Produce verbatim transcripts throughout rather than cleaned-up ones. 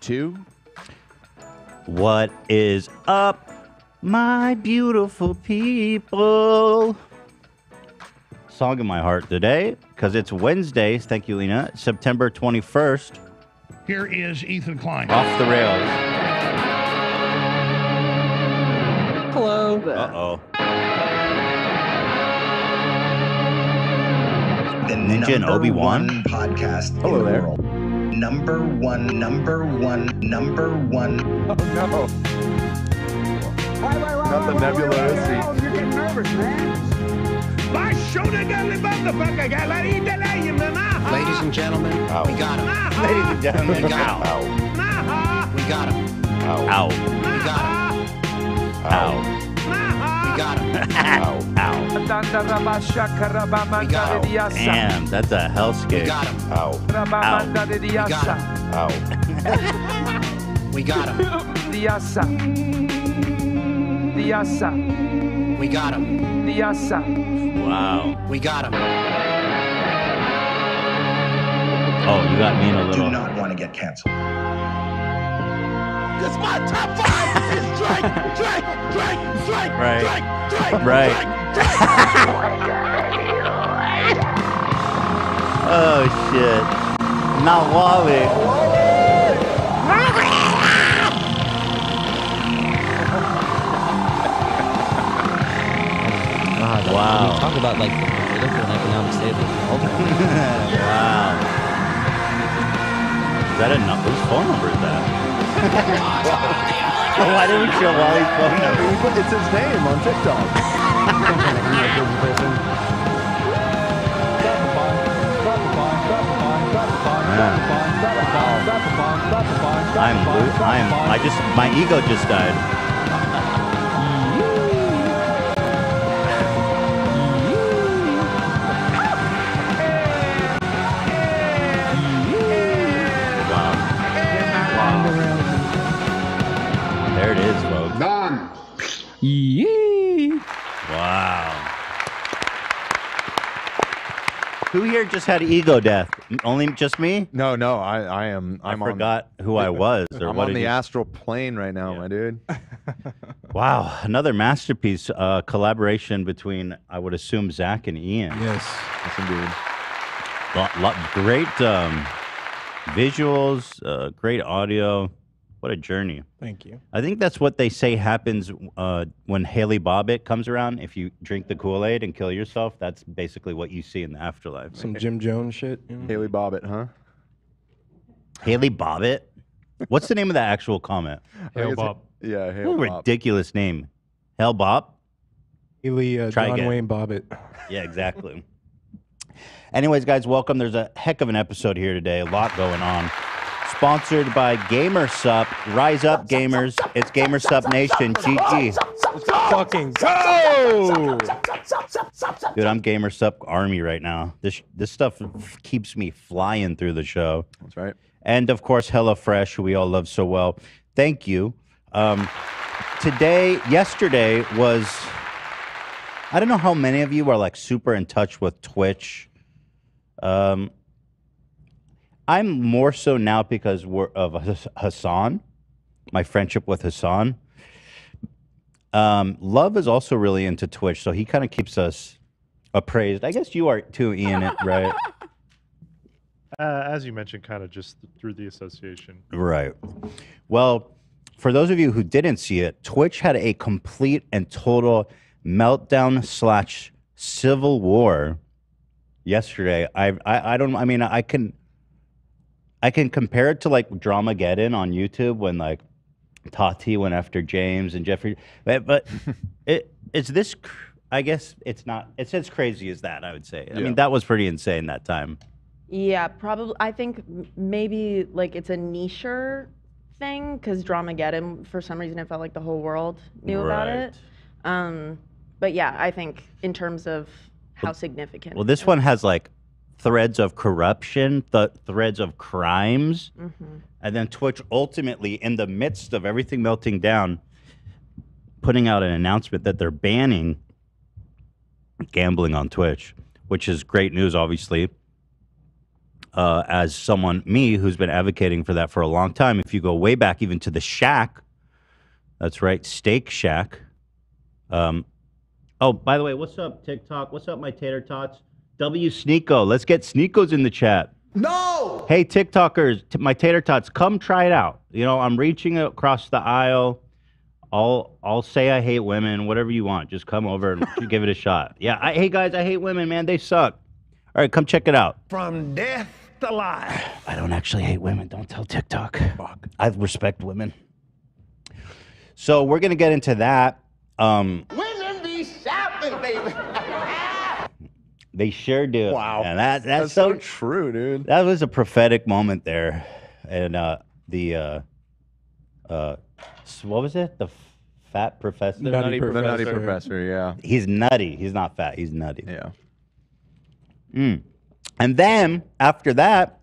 two. What is up, my beautiful people? Song in my heart today, because it's Wednesdays. Thank you, Lena. September twenty-first. Here is Ethan Klein. Off the rails. Hello. Uh-oh. The Ninja and Obi-Wan podcast. Hello in the there. World. Number one, number one, number one. Oh, no. Not the Nebula O C. You're getting nervous, man. My shoulder doesn't motherfucker. Ladies and gentlemen, ow. We got him. Ow. Ladies and gentlemen, we got him. Ow. We got him. Ow. We got him. Ow. We got him. Ow. Ow. We got him. Damn, that's a hellscape. We got him. Ow. Ow. We got him. Ow. We got him. Diasa. Diasa. We got him. Diasa. Wow. We got him. Oh, you got me in a little. Do not want to get canceled. It's my top five. It's Drake, Drake, Drake, Drake, right. Drake, Drake, right. Drake, Drake. Oh shit! Not Wally. God, like, wow. We talk about like the political and economic state of the world. Wow. Is that enough? Whose phone number is that? Why didn't we show Wally's phone number? We put, it's his name on TikTok. I'm blue. I'm. I just. My ego just died. There it is, folks. Done. Yee. Wow. Who here just had ego death? Only just me? No, no. I, I am. I'm I forgot on, who I was. Or I'm what on the you... astral plane right now, yeah. My dude. Wow, another masterpiece uh, collaboration between I would assume Zach and Ian. Yes, yes, indeed. Lot, lot, great um, visuals. Uh, great audio. What a journey. Thank you. I think that's what they say happens uh, when Haley Bobbitt comes around. If you drink the Kool-Aid and kill yourself, that's basically what you see in the afterlife. Some right? Jim Jones shit. You know? Haley Bobbitt, huh? Haley Bobbitt? What's the name of the actual comment? Hale Bob. Yeah, Hale What a Bob. Ridiculous name. Hale Bob? Haley uh, John again. Wayne Bobbitt. Yeah, exactly. Anyways, guys, welcome. There's a heck of an episode here today. A lot going on. Sponsored by GamerSupp. Rise up, gamers. It's GamerSupp Nation. G G. Fucking go! Dude, I'm GamerSupp Army right now. This this stuff keeps me flying through the show. That's right. And, of course, HelloFresh, who we all love so well. Thank you. Um, today, yesterday was... I don't know how many of you are, like, super in touch with Twitch. Um... I'm more so now because we're of Hassan, my friendship with Hassan. Um, Love is also really into Twitch, so he kind of keeps us appraised. I guess you are too, Ian, right? Uh, as you mentioned, kind of just through the association. Right. Well, for those of you who didn't see it, Twitch had a complete and total meltdown slash civil war yesterday. I, I, I don't, I mean, I can... I can compare it to like Dramageddon on YouTube when like Tati went after James and Jeffrey, but, but it, it's this. I guess it's not. It's as crazy as that. I would say. Yeah. I mean, that was pretty insane that time. Yeah, probably. I think maybe like it's a niche-er thing because Dramageddon, for some reason, it felt like the whole world knew right. about it. Um, but yeah, I think in terms of how well, significant. Well, this one has like. Threads of corruption, th threads of crimes, mm-hmm. and then Twitch ultimately, in the midst of everything melting down, putting out an announcement that they're banning gambling on Twitch, which is great news, obviously. uh, as someone, me, who's been advocating for that for a long time. If you go way back even to the shack, that's right, Steak Shack. Um, oh, by the way, what's up, TikTok? What's up, my tater tots? W Sneeko, let's get Sneekos in the chat. No! Hey, TikTokers, t my tater tots, come try it out. You know, I'm reaching across the aisle. I'll, I'll say I hate women, whatever you want. Just come over and give it a shot. Yeah, I, hey, guys, I hate women, man. They suck. All right, come check it out. From death to life. I don't actually hate women. Don't tell TikTok. Fuck. I respect women. So we're going to get into that. Um, women be shopping, baby. They sure do. Wow. And that, that's, that's so, so true, dude. That was a prophetic moment there. And uh, the... Uh, uh, what was it? The fat professor? The nutty, nutty professor. The nutty professor, yeah. He's nutty. He's not fat. He's nutty. Yeah. Mm. And then, after that,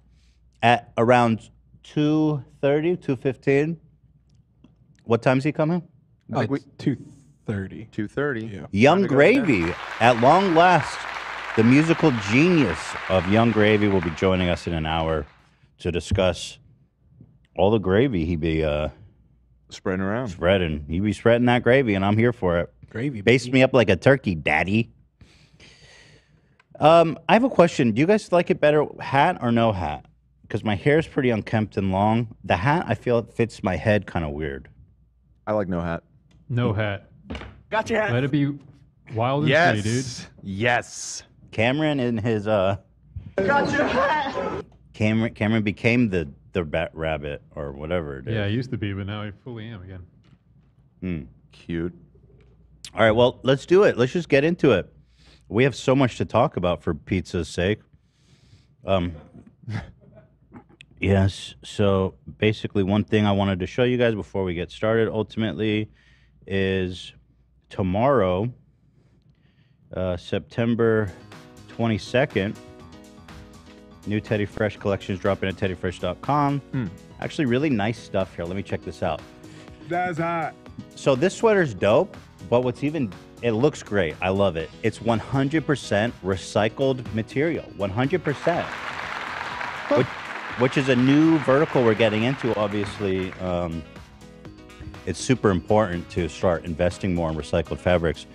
at around two thirty, two fifteen, what time's he coming? Uh, like two thirty. two thirty. Yeah. Yung Gravy, at long last, the musical genius of Yung Gravy will be joining us in an hour to discuss all the gravy he'd be... Uh, Spreading around. Spreading. You be spreading that gravy, and I'm here for it. Gravy. Baste me up like a turkey, daddy. Um, I have a question. Do you guys like it better, hat or no hat? Because my hair is pretty unkempt and long. The hat, I feel it fits my head kind of weird. I like no hat. No hat. Got your hat. Let it be wild and yes. free, dude. Yes. Cameron in his... uh. Got your hat. Cameron, Cameron became the... The bat rabbit or whatever it is. Yeah, I used to be, but now I fully am again. Mm. Cute. All right, well, let's do it. Let's just get into it. We have so much to talk about for pizza's sake. Um, yes, so basically one thing I wanted to show you guys before we get started ultimately is tomorrow, uh, September twenty-second, new Teddy Fresh collections dropping at teddy fresh dot com. Mm. Actually, really nice stuff here. Let me check this out. That's hot. So this sweater's dope, but what's even, it looks great. I love it. It's one hundred percent recycled material, one hundred percent. which, which is a new vertical we're getting into, obviously. Um, it's super important to start investing more in recycled fabrics.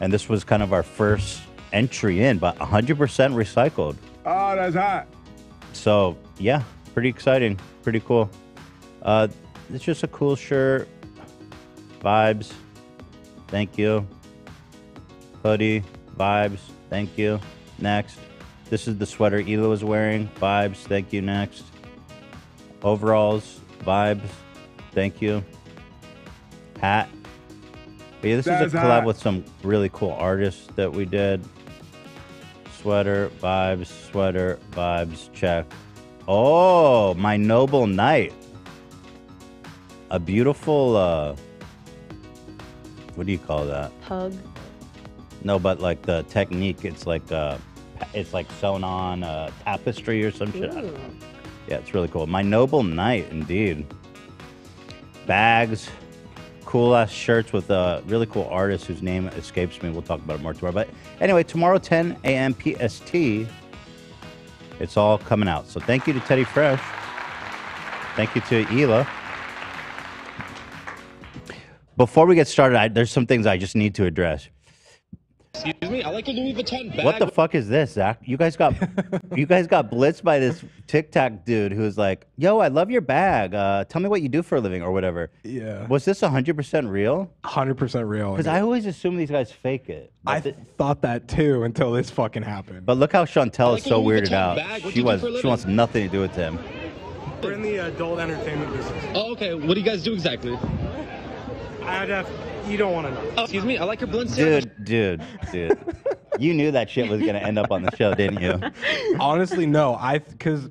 And this was kind of our first entry in, but one hundred percent recycled. Oh, that's hot. So, yeah, pretty exciting. Pretty cool. Uh, it's just a cool shirt. Vibes. Thank you. Hoodie. Vibes. Thank you. Next. This is the sweater Elo is wearing. Vibes. Thank you. Next. Overalls. Vibes. Thank you. Hat. But yeah, this that's is a collab hot. With some really cool artists that we did. Sweater, vibes, sweater, vibes, check. Oh, my noble knight. A beautiful, uh, what do you call that? Pug. No, but like the technique, it's like, uh, it's like sewn on a tapestry or some shit. I don't know. Yeah, it's really cool. My noble knight, indeed. Bags, cool ass shirts with a really cool artist whose name escapes me. We'll talk about it more tomorrow. But anyway, tomorrow, ten A M P S T, it's all coming out. So thank you to Teddy Fresh. Thank you to Hila. Before we get started, I, there's some things I just need to address. Excuse me, I like a Louis Vuitton bag. What the fuck is this, Zach? You guys got, you guys got blitzed by this TikTok dude who's like, "Yo, I love your bag. Uh, tell me what you do for a living or whatever." Yeah. Was this one hundred percent real? one hundred percent real. Because I always assume these guys fake it. I th thought that too until this fucking happened. But look how Chantel like is so weirded out. She was, she wants nothing to do with him. We're in the adult entertainment business. Oh, okay. What do you guys do exactly? I'd have. You don't want to know. Oh, excuse me, I like your blunt sandwich. Dude, dude, dude. You knew that shit was going to end up on the show, didn't you? Honestly, no. I Because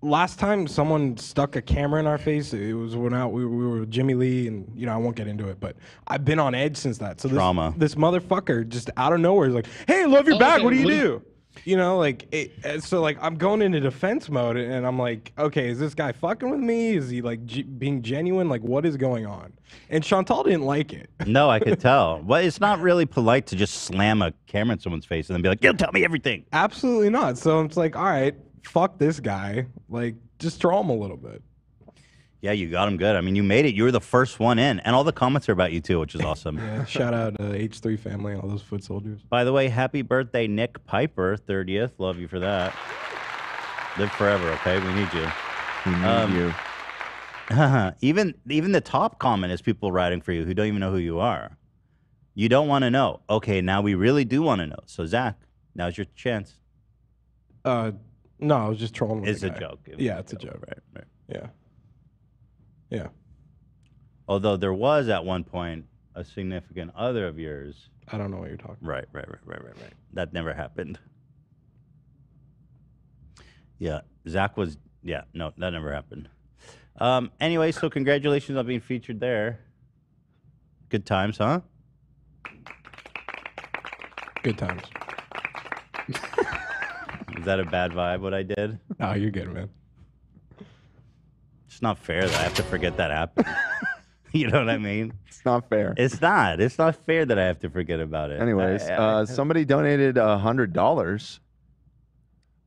last time someone stuck a camera in our face, it was when I, we, we were with Jimmy Lee, and, you know, I won't get into it, but I've been on edge since that. So this, Trauma. This motherfucker just out of nowhere is like, hey, love your oh, bag. Okay, what do you do? You You know, like, it, so, like, I'm going into defense mode, and I'm like, okay, is this guy fucking with me? Is he, like, g being genuine? Like, what is going on? And Chantel didn't like it. No, I could tell. But it's not really polite to just slam a camera in someone's face and then be like, you'll tell me everything. Absolutely not. So it's like, all right, fuck this guy. Like, just troll him a little bit. Yeah, you got him good. I mean, you made it. You were the first one in. And all the comments are about you, too, which is awesome. Yeah, shout out to uh, H three family, all those foot soldiers. By the way, happy birthday, Nick Piper, thirtieth. Love you for that. Live forever, okay? We need you. We need um, you. even, even the top comment is people writing for you who don't even know who you are. You don't want to know. Okay, now we really do want to know. So, Zach, now's your chance. Uh, no, I was just trolling with It's the guy. a joke. It yeah, it's a joke. joke. Right, right. Yeah. Yeah. Although there was at one point a significant other of yours. I don't know what you're talking about. Right, right, right, right, right, right. That never happened. Yeah, Zach was, yeah, no, that never happened. Um, anyway, so congratulations on being featured there. Good times, huh? Good times. Is that a bad vibe, what I did? No, you're good, man. It's not fair that I have to forget that happened. You know what I mean? It's not fair. It's not. It's not fair that I have to forget about it. Anyways, I, I, uh, I, somebody donated one hundred dollars.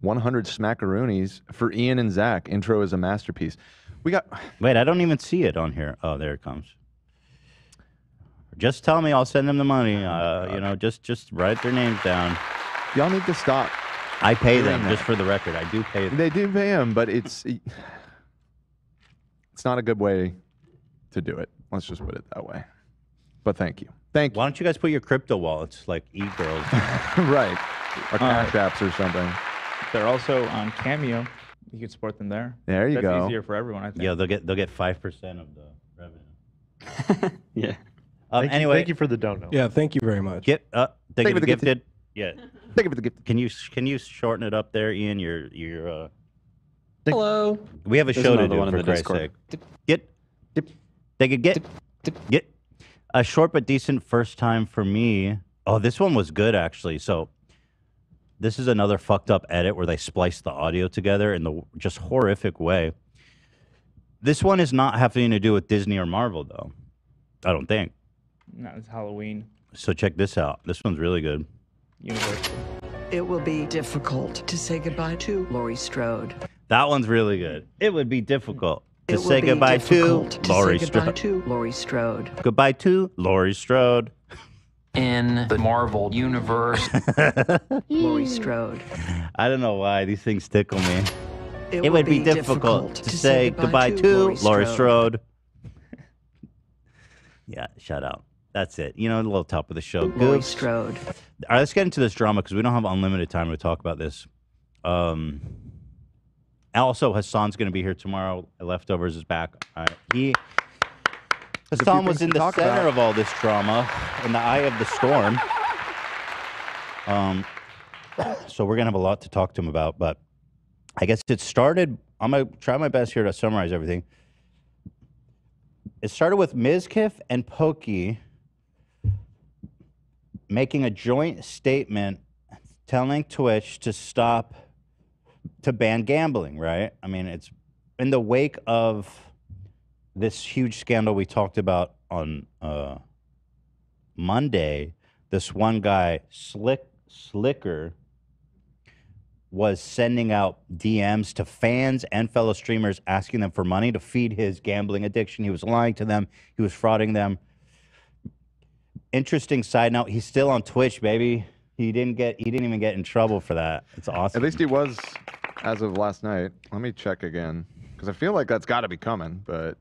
one hundred smackaroonies for Ian and Zach. Intro is a masterpiece. We got... Wait, I don't even see it on here. Oh, there it comes. Just tell me, I'll send them the money. Uh, you know, just just write their names down. Y'all need to stop. I pay them, that. just for the record. I do pay them. They do pay them, but it's... It's not a good way to do it. Let's just put it that way. But thank you. Thank you. Why don't you guys put your crypto wallets like e-girls? Right. Or Cash uh, Apps or something. They're also on Cameo. You can support them there. There you That's go. That's easier for everyone, I think. Yeah, they'll get they'll get five percent of the revenue. Yeah. Um, thank anyway, you, thank you for the donut. Yeah, thank you very much. Get uh, thank you for the gifted. Yeah. Thank you for the gift. Can you can you shorten it up there, Ian? Your your. Uh, Hello. We have a There's show to do one for Christ's sake. Dip, get, dip, they could get, dip, dip. get a short but decent first time for me. Oh, this one was good actually. So this is another fucked up edit where they splice the audio together in the just horrific way. This one is not having to do with Disney or Marvel though. I don't think. No, it's Halloween. So check this out. This one's really good. Universal. It will be difficult to say goodbye to Laurie Strode. That one's really good. It would be difficult to it say goodbye to, to Laurie Strode. to Laurie Strode. Goodbye to Laurie Strode. In the Marvel universe, Laurie Strode. I don't know why these things tickle me. It, it would be, be difficult, difficult to, to say goodbye, goodbye to, to Laurie Strode. Yeah, shout out. That's it. You know, a little top of the show. Laurie Strode. All right, let's get into this drama because we don't have unlimited time to talk about this. Um. Also, Hassan's going to be here tomorrow. Leftovers is back. All right. He, Hassan was in the center about. of all this drama, in the eye of the storm. Um, so we're going to have a lot to talk to him about. But I guess it started, I'm going to try my best here to summarize everything. It started with Mizkif and Poki making a joint statement telling Twitch to stop... to ban gambling, right? I mean, it's in the wake of this huge scandal we talked about on uh, Monday. This one guy, Slick Slicker, was sending out D Ms to fans and fellow streamers asking them for money to feed his gambling addiction. He was lying to them. He was frauding them. Interesting side note, he's still on Twitch, baby. He didn't get. He didn't even get in trouble for that. It's awesome. At least he was, as of last night. Let me check again, because I feel like that's got to be coming. But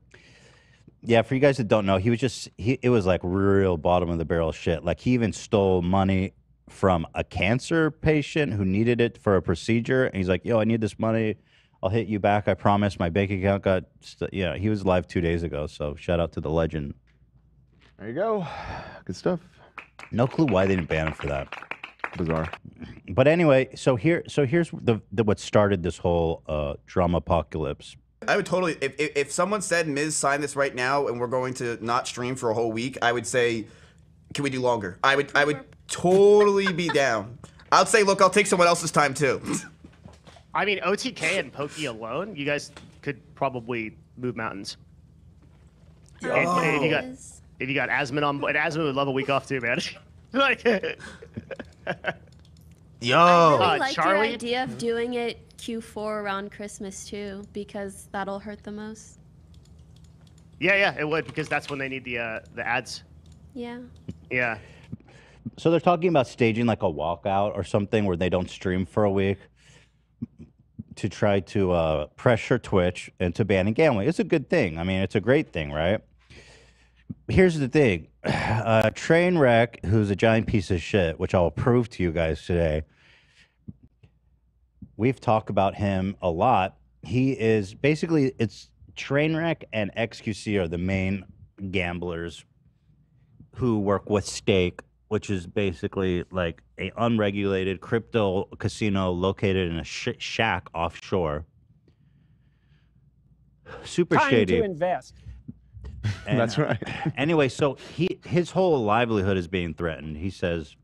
yeah, for you guys that don't know, he was just. He it was like real bottom of the barrel shit. Like he even stole money from a cancer patient who needed it for a procedure, and he's like, "Yo, I need this money. I'll hit you back. I promise." My bank account got. St yeah, he was live two days ago. So shout out to the legend. There you go. Good stuff. No clue why they didn't ban him for that. Bizarre. But anyway, so here, so here's the, the what started this whole uh, drama apocalypse. I would totally, if, if if someone said, "Miz, sign this right now," and we're going to not stream for a whole week, I would say, "Can we do longer?" I would, I would totally be down. I'll say, "Look, I'll take someone else's time too." I mean, O T K and Pokey alone, you guys could probably move mountains. Oh. And, and you got, if you got Asmund on board, Asmund would love a week off too, man. Like. Yo, I really uh, like Charlie? Your idea of doing it Q four around Christmas too, because that'll hurt the most. Yeah, yeah, it would, because that's when they need the uh, the ads. Yeah. Yeah. So they're talking about staging like a walkout or something where they don't stream for a week to try to uh, pressure Twitch and to banning gambling. It's a good thing. I mean, it's a great thing, right? Here's the thing. Uh, Trainwreck, who's a giant piece of shit, which I'll prove to you guys today, we've talked about him a lot. He is basically, it's Trainwreck and X Q C are the main gamblers who work with Stake, which is basically like a unregulated crypto casino located in a sh shack offshore. Super Time shady. to invest. And that's right. Anyway, so he his whole livelihood is being threatened. He says,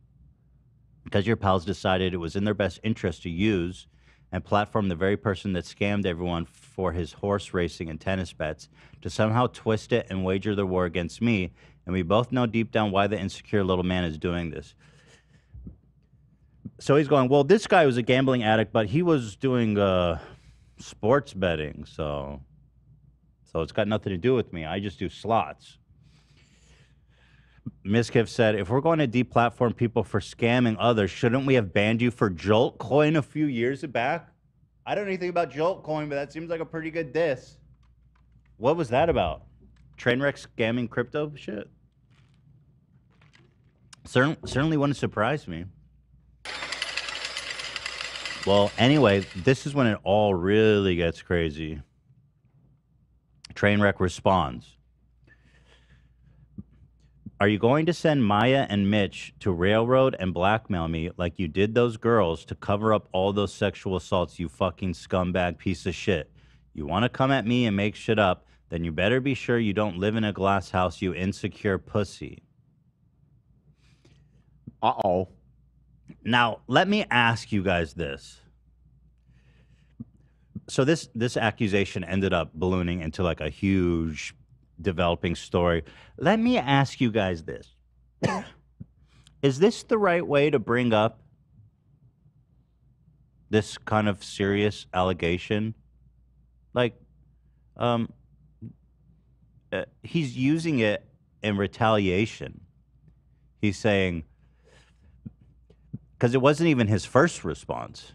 because your pals decided it was in their best interest to use and platform the very person that scammed everyone for his horse racing and tennis bets to somehow twist it and wager the war against me. And we both know deep down why the insecure little man is doing this. So he's going, well, this guy was a gambling addict, but he was doing uh, sports betting, so... So it's got nothing to do with me. I just do slots. Mizkif said, if we're going to deplatform people for scamming others, shouldn't we have banned you for JoltCoin a few years back? I don't know anything about JoltCoin, but that seems like a pretty good diss. What was that about? Trainwreck scamming crypto shit? Certain, certainly wouldn't surprise me. Well, anyway, this is when it all really gets crazy. Trainwreck responds. Are you going to send Maya and Mitch to railroad and blackmail me like you did those girls to cover up all those sexual assaults, you fucking scumbag piece of shit? You want to come at me and make shit up, then you better be sure you don't live in a glass house, you insecure pussy. Uh-oh. Now, let me ask you guys this. So this this accusation ended up ballooning into like a huge developing story. Let me ask you guys this. Is this the right way to bring up this kind of serious allegation? Like, um, uh, he's using it in retaliation. He's saying, because it wasn't even his first response.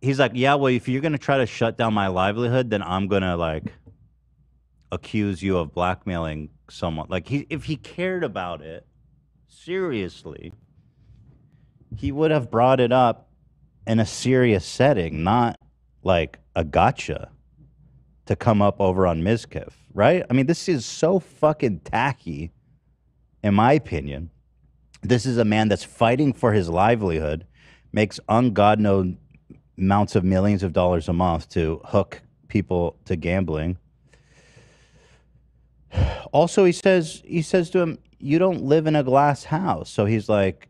He's like, yeah, well, if you're going to try to shut down my livelihood, then I'm going to, like, accuse you of blackmailing someone. Like, he, if he cared about it, seriously, he would have brought it up in a serious setting, not, like, a gotcha to come up over on Mizkif, right? I mean, this is so fucking tacky, in my opinion. This is a man that's fighting for his livelihood, makes ungodknown amounts of millions of dollars a month to hook people to gambling. Also, he says he says to him, you don't live in a glass house. So he's like,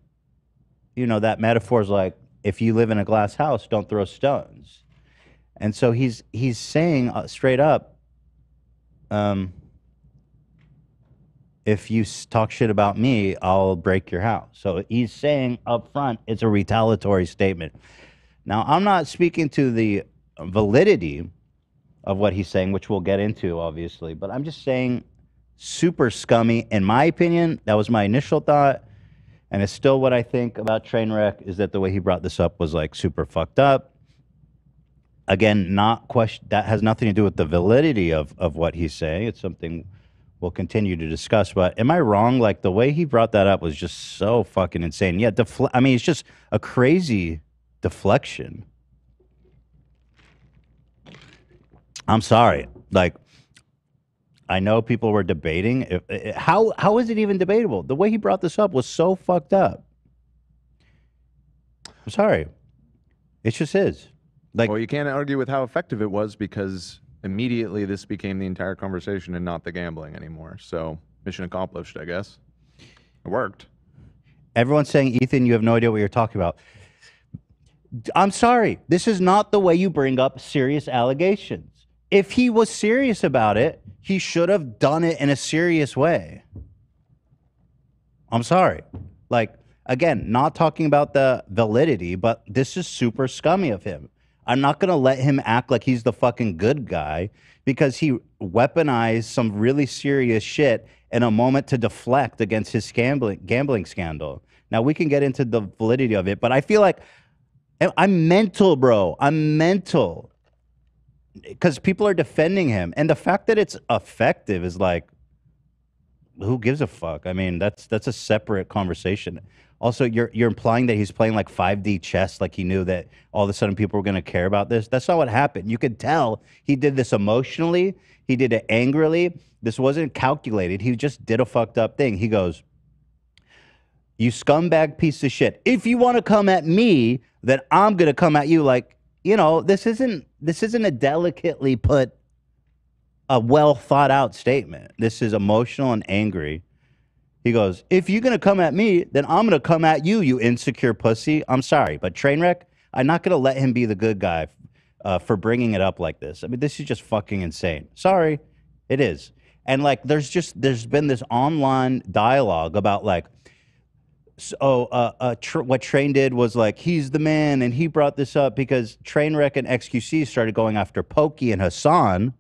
you know, that metaphor is like, if you live in a glass house, don't throw stones. And so he's he's saying straight up, um, if you talk shit about me, I'll break your house. So he's saying up front, it's a retaliatory statement. Now, I'm not speaking to the validity of what he's saying, which we'll get into, obviously, but I'm just saying super scummy. In my opinion, that was my initial thought, and it's still what I think about Trainwreck, is that the way he brought this up was, like, super fucked up. Again, not question, that has nothing to do with the validity of, of what he's saying. It's something we'll continue to discuss, but am I wrong? Like, the way he brought that up was just so fucking insane. Yeah, defle- I mean, it's just a crazy... deflection. I'm sorry. Like, I know people were debating. If, if, how how is it even debatable? The way he brought this up was so fucked up. I'm sorry. It just is. Like, well, you can't argue with how effective it was, because immediately this became the entire conversation and not the gambling anymore. So mission accomplished, I guess. It worked. Everyone's saying, Ethan, you have no idea what you're talking about. I'm sorry. This is not the way you bring up serious allegations. If he was serious about it, he should have done it in a serious way. I'm sorry. Like, again, not talking about the validity, but this is super scummy of him. I'm not going to let him act like he's the fucking good guy because he weaponized some really serious shit in a moment to deflect against his gambling, gambling scandal. Now, we can get into the validity of it, but I feel like I'm mental, bro. I'm mental. Because people are defending him. And the fact that it's effective is like, who gives a fuck? I mean, that's that's a separate conversation. Also, you're you're implying that he's playing like five D chess, like he knew that all of a sudden people were going to care about this. That's not what happened. You could tell he did this emotionally. He did it angrily. This wasn't calculated. He just did a fucked up thing. He goes, "You scumbag piece of shit. If you want to come at me, then I'm going to come at you." Like, you know, this isn't this isn't a delicately put, a well thought out statement. This is emotional and angry. He goes, "If you're going to come at me, then I'm going to come at you, you insecure pussy." I'm sorry, but Trainwreck, I'm not going to let him be the good guy uh, for bringing it up like this. I mean, this is just fucking insane. Sorry, it is. And like, there's just, there's been this online dialogue about like, so uh, uh, tr what Train did was like, he's the man, and he brought this up because Trainwreck and X Q C started going after Poki and Hassan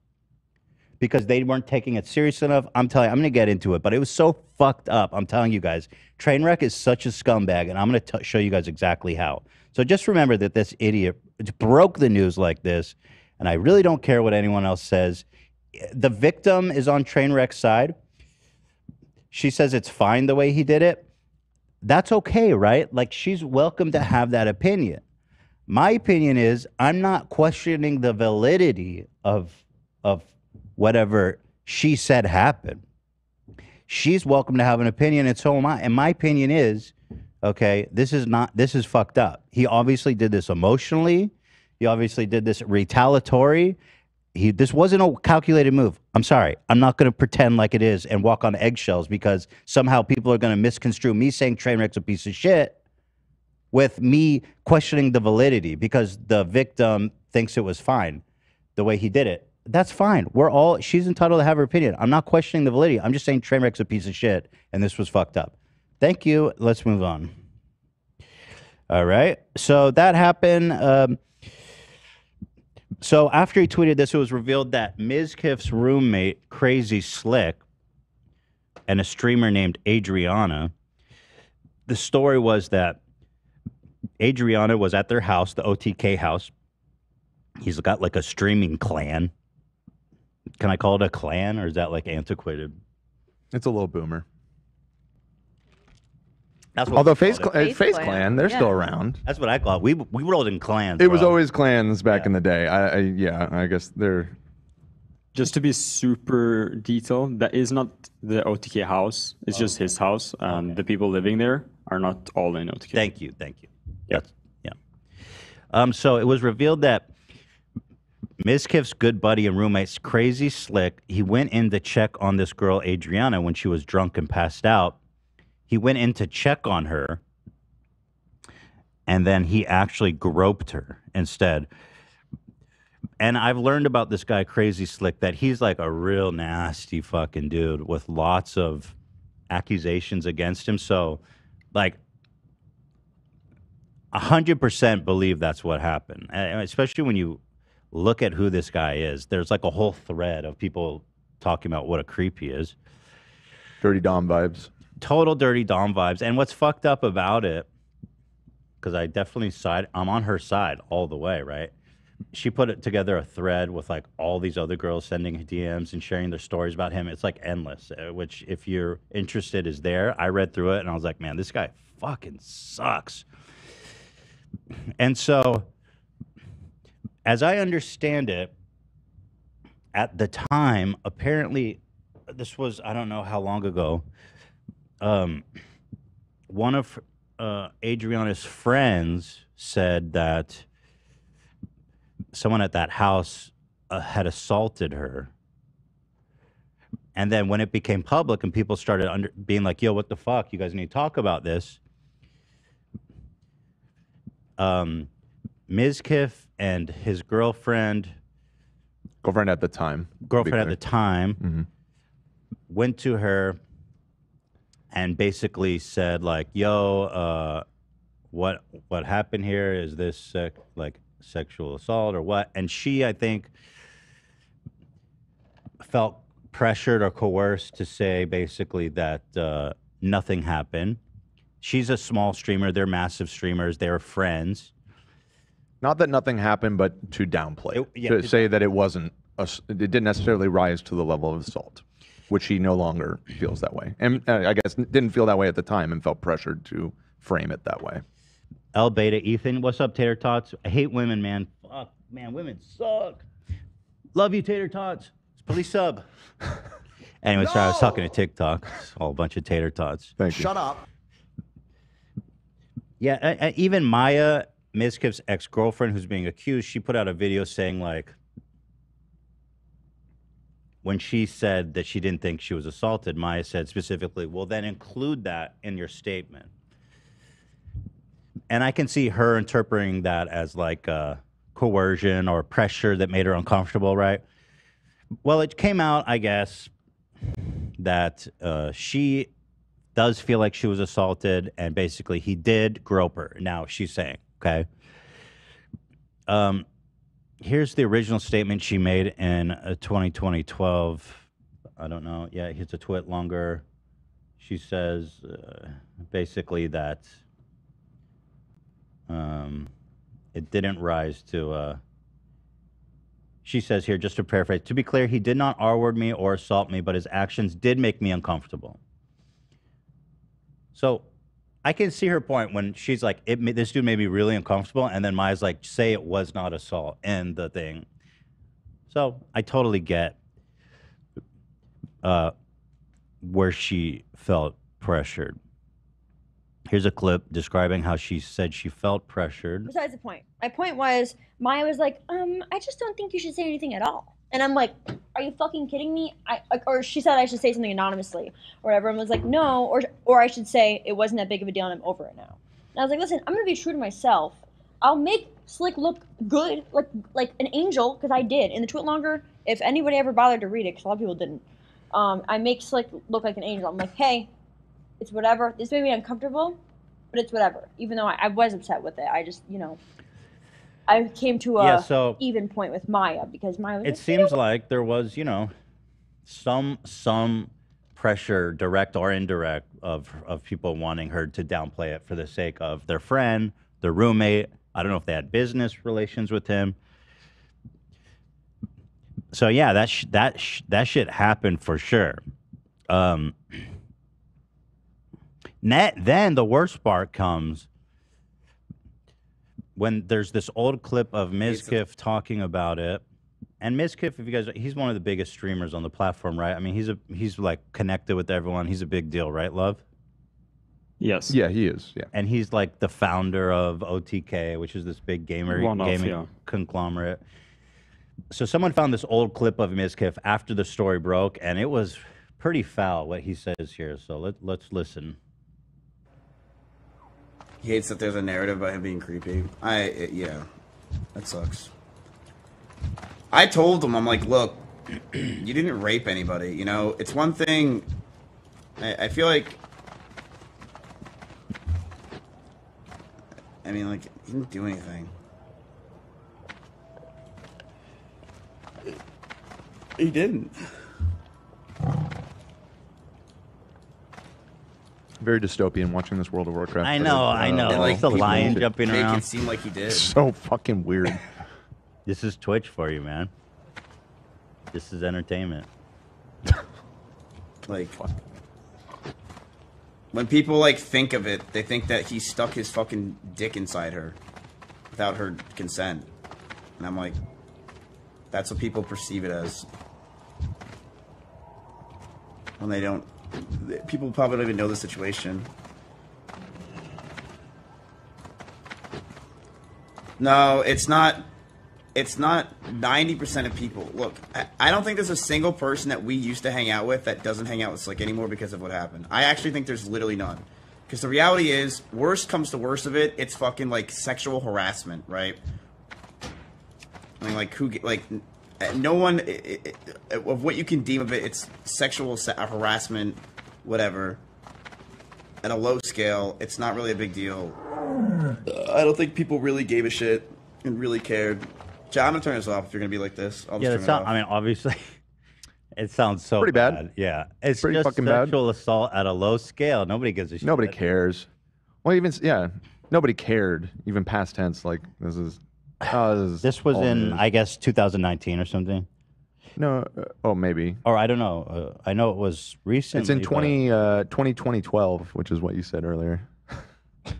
because they weren't taking it serious enough. I'm telling you, I'm going to get into it, but it was so fucked up. I'm telling you guys, Trainwreck is such a scumbag, and I'm going to show you guys exactly how. So just remember that this idiot broke the news like this, and I really don't care what anyone else says. The victim is on Trainwreck's side. She says it's fine the way he did it. That's okay, right? Like, she's welcome to have that opinion. My opinion is I'm not questioning the validity of of whatever she said happened. She's welcome to have an opinion, and so am I. And my opinion is, okay, this is not, this is fucked up. He obviously did this emotionally. He obviously did this retaliatory. He, this wasn't a calculated move. I'm sorry. I'm not going to pretend like it is and walk on eggshells because somehow people are going to misconstrue me saying Trainwreck's a piece of shit with me questioning the validity because the victim thinks it was fine the way he did it. That's fine. We're all, she's entitled to have her opinion. I'm not questioning the validity. I'm just saying Trainwreck's a piece of shit and this was fucked up. Thank you. Let's move on. All right. So that happened. Um, So after he tweeted this, it was revealed that Mizkif's roommate, Crazy Slick, and a streamer named Adriana, the story was that Adriana was at their house, the O T K house. He's got like a streaming clan. Can I call it a clan, or is that like antiquated? It's a little boomer. That's what Although Face, cl Face, Face Clan, Clan they're yeah. still around. That's what I call it. We, we rolled in clans. It bro. was always clans back yeah. in the day. I, I Yeah, I guess they're... Just to be super detailed, that is not the O T K house. It's oh, just okay. his house. And okay. the people living there are not all in O T K. Thank you, thank you. Yeah. That's, yeah. Um, so it was revealed that Mizkif's good buddy and roommate's Crazy Slick, he went in to check on this girl, Adriana, when she was drunk and passed out. He went in to check on her, and then he actually groped her instead. And I've learned about this guy, Crazy Slick, that he's like a real nasty fucking dude with lots of accusations against him. So, like, one hundred percent believe that's what happened, and especially when you look at who this guy is. There's like a whole thread of people talking about what a creep he is. Dirty Dom vibes. Total dirty Dom vibes. And what's fucked up about it, because I definitely side, I'm on her side all the way, right? She put it together a thread with like all these other girls sending D Ms and sharing their stories about him. It's like endless, which if you're interested is there. I read through it and I was like, man, this guy fucking sucks. And so as I understand it, at the time, apparently this was, I don't know how long ago, Um, one of uh, Adriana's friends said that someone at that house uh, had assaulted her. And then when it became public and people started under being like, yo, what the fuck? You guys need to talk about this. Um, Mizkif and his girlfriend. Girlfriend at the time. Girlfriend at the time. Mm-hmm. Went to her and basically said like, yo, uh, what what happened here is this uh, like sexual assault or what. And she, I think, felt pressured or coerced to say basically that uh, nothing happened. She's a small streamer. They're massive streamers. They're friends. Not that nothing happened, but to downplay it, yeah, to it, say that it wasn't, a, it didn't necessarily rise to the level of assault, which she no longer feels that way. And uh, I guess didn't feel that way at the time and felt pressured to frame it that way. L Beta, Ethan, what's up, Tater Tots? I hate women, man. Fuck, man, women suck. Love you, Tater Tots. Please sub. Anyway, no! Sorry, I was talking to TikTok. It's all a bunch of Tater Tots. Thank you. Shut up. Yeah, I, I, even Maya, Mizkif's ex-girlfriend, who's being accused, she put out a video saying, like, when she said that she didn't think she was assaulted, Maya said specifically, well, then include that in your statement. And I can see her interpreting that as, like, uh, coercion or pressure that made her uncomfortable, right? Well, it came out, I guess, that uh, she does feel like she was assaulted, and basically he did grope her, now she's saying, okay? Um, here's the original statement she made in uh, twenty twelve. I don't know. Yeah, here's a twit longer. She says uh, basically that um, it didn't rise to... Uh, She says here, just to paraphrase, to be clear, he did not R-word me or assault me, but his actions did make me uncomfortable. So I can see her point when she's like, it, this dude made me really uncomfortable, and then Maya's like, say it was not assault, end the thing. So I totally get uh, where she felt pressured. Here's a clip describing how she said she felt pressured. Besides the point. My point was, Maya was like, um, I just don't think you should say anything at all. And I'm like, are you fucking kidding me? I, or she said I should say something anonymously. Or everyone was like, no. Or, or I should say it wasn't that big of a deal and I'm over it now. And I was like, listen, I'm going to be true to myself. I'll make Slick look good, like like an angel, because I did. In the tweet longer, if anybody ever bothered to read it, because a lot of people didn't, um, I make Slick look like an angel. I'm like, hey. It's whatever. This made me uncomfortable, but it's whatever. Even though I, I was upset with it, I just, you know, I came to a yeah, so even point with Maya because Maya was It like, seems you know, like there was, you know, some some pressure, direct or indirect, of of people wanting her to downplay it for the sake of their friend, their roommate. I don't know if they had business relations with him. So yeah, that sh that sh that shit happened for sure. Um. Net, then the worst part comes when there's this old clip of Mizkif talking about it. And Mizkif, if you guys, he's one of the biggest streamers on the platform, right? I mean, he's a he's like connected with everyone. He's a big deal, right, Love? Yes. Yeah, he is. Yeah. And he's like the founder of O T K, which is this big gamer one gaming off, yeah. conglomerate. So someone found this old clip of Mizkif after the story broke, and it was pretty foul what he says here. So let let's listen. He hates that there's a narrative about him being creepy. I, it, yeah, that sucks. I told him, I'm like, look, you didn't rape anybody, you know? It's one thing, I, I feel like, I mean, like, he didn't do anything. He didn't. Very dystopian watching this World of Warcraft. I know, I know. And like the lion jumping around. Make it seem like he did. So fucking weird. This is Twitch for you, man. This is entertainment. Like, when people like think of it, they think that he stuck his fucking dick inside her without her consent. And I'm like, that's what people perceive it as. When they don't. People probably don't even know the situation. No, it's not. It's not ninety percent of people. Look, I, I don't think there's a single person that we used to hang out with that doesn't hang out with Slick anymore because of what happened. I actually think there's literally none. Because the reality is, worst comes to worst of it, it's fucking like sexual harassment, right? I mean, like who like. No one, it, it, of what you can deem of it, it's sexual harassment, whatever. At a low scale, it's not really a big deal. I don't think people really gave a shit. and really cared. I'm gonna turn this off if you're gonna be like this. I'll just yeah, turn not, it off. I mean, obviously, it sounds so pretty bad. bad. Yeah, it's pretty just fucking sexual bad. assault at a low scale. Nobody gives a shit. Nobody cares. Well, even yeah, nobody cared. Even past tense, like this is. Oh, this, is this was in, I guess, two thousand nineteen or something. No, uh, oh maybe. Or I don't know. Uh, I know it was recent. It's in twenty, uh, twenty, twenty twelve, which is what you said earlier.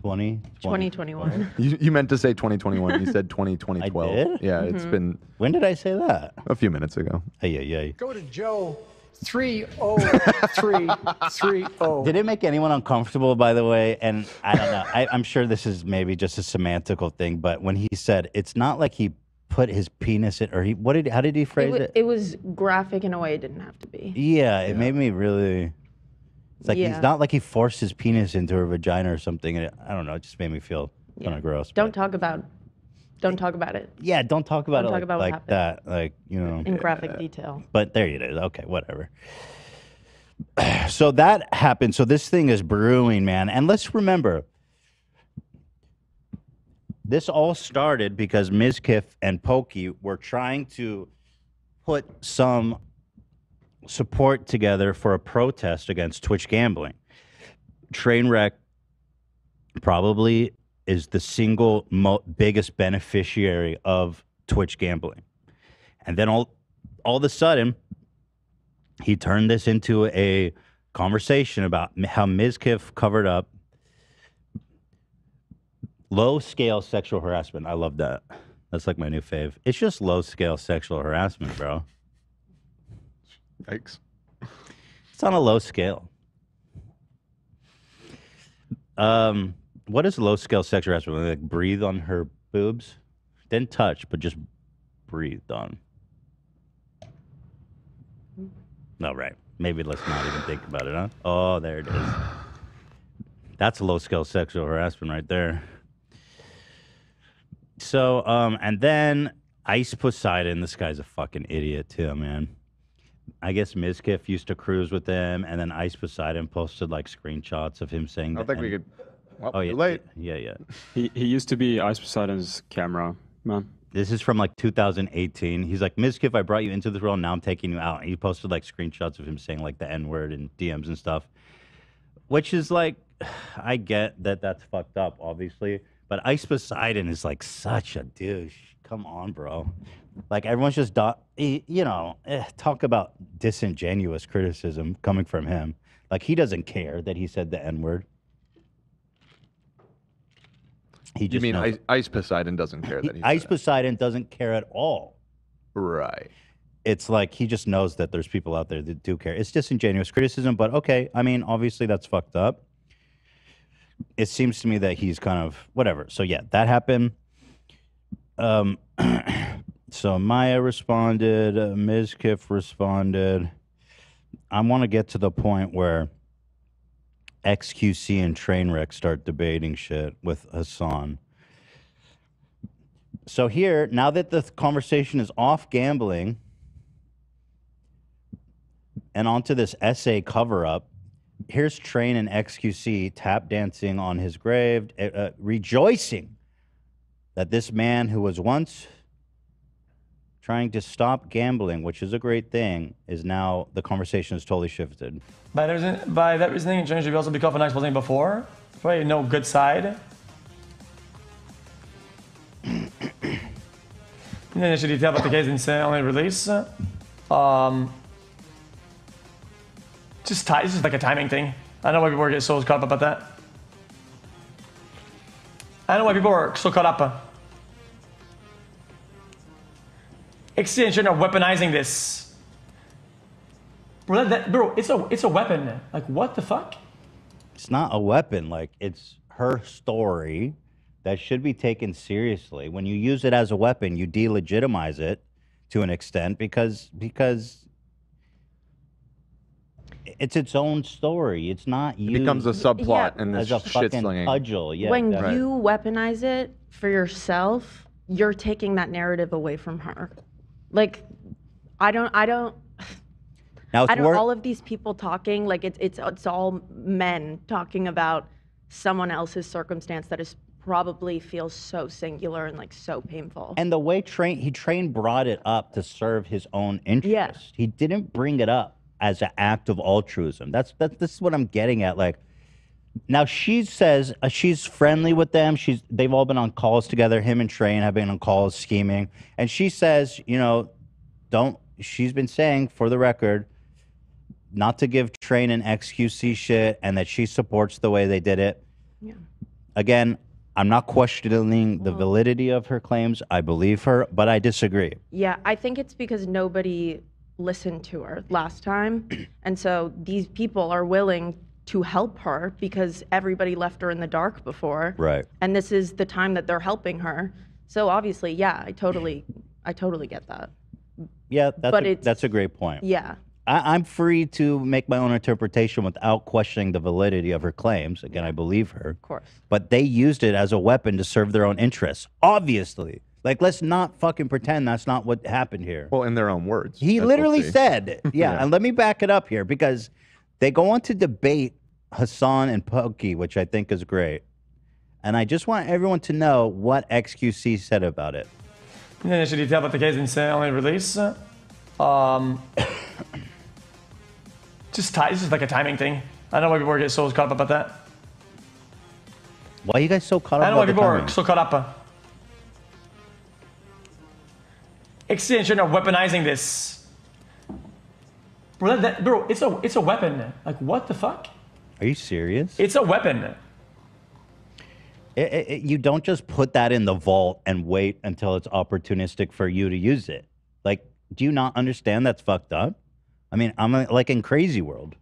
twenty twenty-one. You, you meant to say twenty twenty-one. You said twenty twenty-twelve. I did? Yeah, mm-hmm. It's been... When did I say that? A few minutes ago. Hey, yeah, yeah. Go to Joe three oh three three oh. Did it make anyone uncomfortable, by the way? And I don't know. I, I'm sure this is maybe just a semantical thing, but when he said, it's not like he put his penis in... or he. What did? How did he phrase it? It, it was graphic in a way it didn't have to be. Yeah, it yeah. made me really... It's like yeah. he's not like he forced his penis into her vagina or something. And it, I don't know. It just made me feel yeah. kind of gross. Don't talk about. Don't talk about it. Yeah, don't talk about don't it. Talk like, about what like happened. that. Like you know. In graphic uh, detail. But there it is. Okay, whatever. So that happened. So this thing is brewing, man. And let's remember, this all started because Mizkif and Poki were trying to put some support together for a protest against Twitch gambling. Trainwreck probably is the single mo biggest beneficiary of Twitch gambling. And then all, all of a sudden, he turned this into a conversation about how Mizkif covered up low-scale sexual harassment. I love that. That's like my new fave. It's just low-scale sexual harassment, bro. Yikes. It's on a low scale. Um, what is low scale sexual harassment? Like breathe on her boobs? Didn't touch, but just breathed on. No, right. Maybe let's not even think about it, huh? Oh, there it is. That's low scale sexual harassment right there. So, um, and then Ice Poseidon. This guy's a fucking idiot, too, man. I guess Mizkif used to cruise with them, and then Ice Poseidon posted like screenshots of him saying. I don't think we could. Well, oh yeah, late. Yeah, yeah. He he used to be Ice Poseidon's camera man. This is from like two thousand eighteen. He's like, Mizkif, I brought you into this world, now I'm taking you out. And he posted like screenshots of him saying like the N word and D Ms and stuff, which is like, I get that that's fucked up, obviously, but Ice Poseidon is like such a douche. Come on, bro. Like, everyone's just, you know, eh, talk about disingenuous criticism coming from him. Like, he doesn't care that he said the N-word. He just you mean Ice, Ice Poseidon doesn't care that he Ice said Poseidon that. doesn't care at all. Right. It's like he just knows that there's people out there that do care. It's disingenuous criticism, but okay. I mean, obviously that's fucked up. It seems to me that he's kind of, whatever. So, yeah, that happened. Um... So Maya responded, uh, Mizkif responded. I want to get to the point where X Q C and Trainwreck start debating shit with Hassan. So here, now that the conversation is off gambling and onto this essay cover-up, here's Train and X Q C tap dancing on his grave, uh, rejoicing that this man who was once trying to stop gambling, which is a great thing, is now the conversation is totally shifted. By that reason, by that reasoning, and change, we also be called for nice wasn't before. Probably no good side. And then I should detail about the case and say only release. Um, just tie. This is like a timing thing. I don't know why people get so caught up about that. I don't know why people are so caught up. Extension are weaponizing this. Bro, that, that, bro, it's a it's a weapon. Like, what the fuck? It's not a weapon. Like, it's her story that should be taken seriously. When you use it as a weapon, you delegitimize it to an extent because because it's its own story. It's not you. It becomes a subplot yeah. in this as a shit slinging. Cudgel. Yeah, when exactly. you weaponize it for yourself, you're taking that narrative away from her. Like, I don't, I don't, now I don't, all of these people talking, like it's, it's, it's all men talking about someone else's circumstance that is probably feels so singular and like so painful. And the way train he train brought it up to serve his own interest. Yeah. He didn't bring it up as an act of altruism. That's that. This is what I'm getting at. Like, now she says uh, she's friendly with them. She's they've all been on calls together. Him and Train have been on calls scheming. And she says, you know, don't. She's been saying for the record, not to give Train an X Q C shit, and that she supports the way they did it. Yeah. Again, I'm not questioning the validity of her claims. I believe her, but I disagree. Yeah, I think it's because nobody listened to her last time. And so these people are willing to help her because everybody left her in the dark before. Right. And this is the time that they're helping her. So obviously, yeah, I totally, I totally get that. Yeah, that's, but a, that's a great point. Yeah. I, I'm free to make my own interpretation without questioning the validity of her claims. Again, I believe her. Of course. But they used it as a weapon to serve their own interests, obviously. Like, let's not fucking pretend that's not what happened here. Well, in their own words. He literally said, yeah, yeah, and let me back it up here, because they go on to debate Hassan and Poki, which I think is great. And I just want everyone to know what X Q C said about it. Initial detail about the case in only release. Um... Just this is like a timing thing. I don't know why people get so caught up about that. Why are you guys so caught up? I don't know why people are so caught up. Extension of weaponizing this, bro. That, bro, it's a it's a weapon. Like, what the fuck? Are you serious? It's a weapon. It, it, it, you don't just put that in the vault and wait until it's opportunistic for you to use it. Like, do you not understand that's fucked up? I mean, I'm like in Crazy World.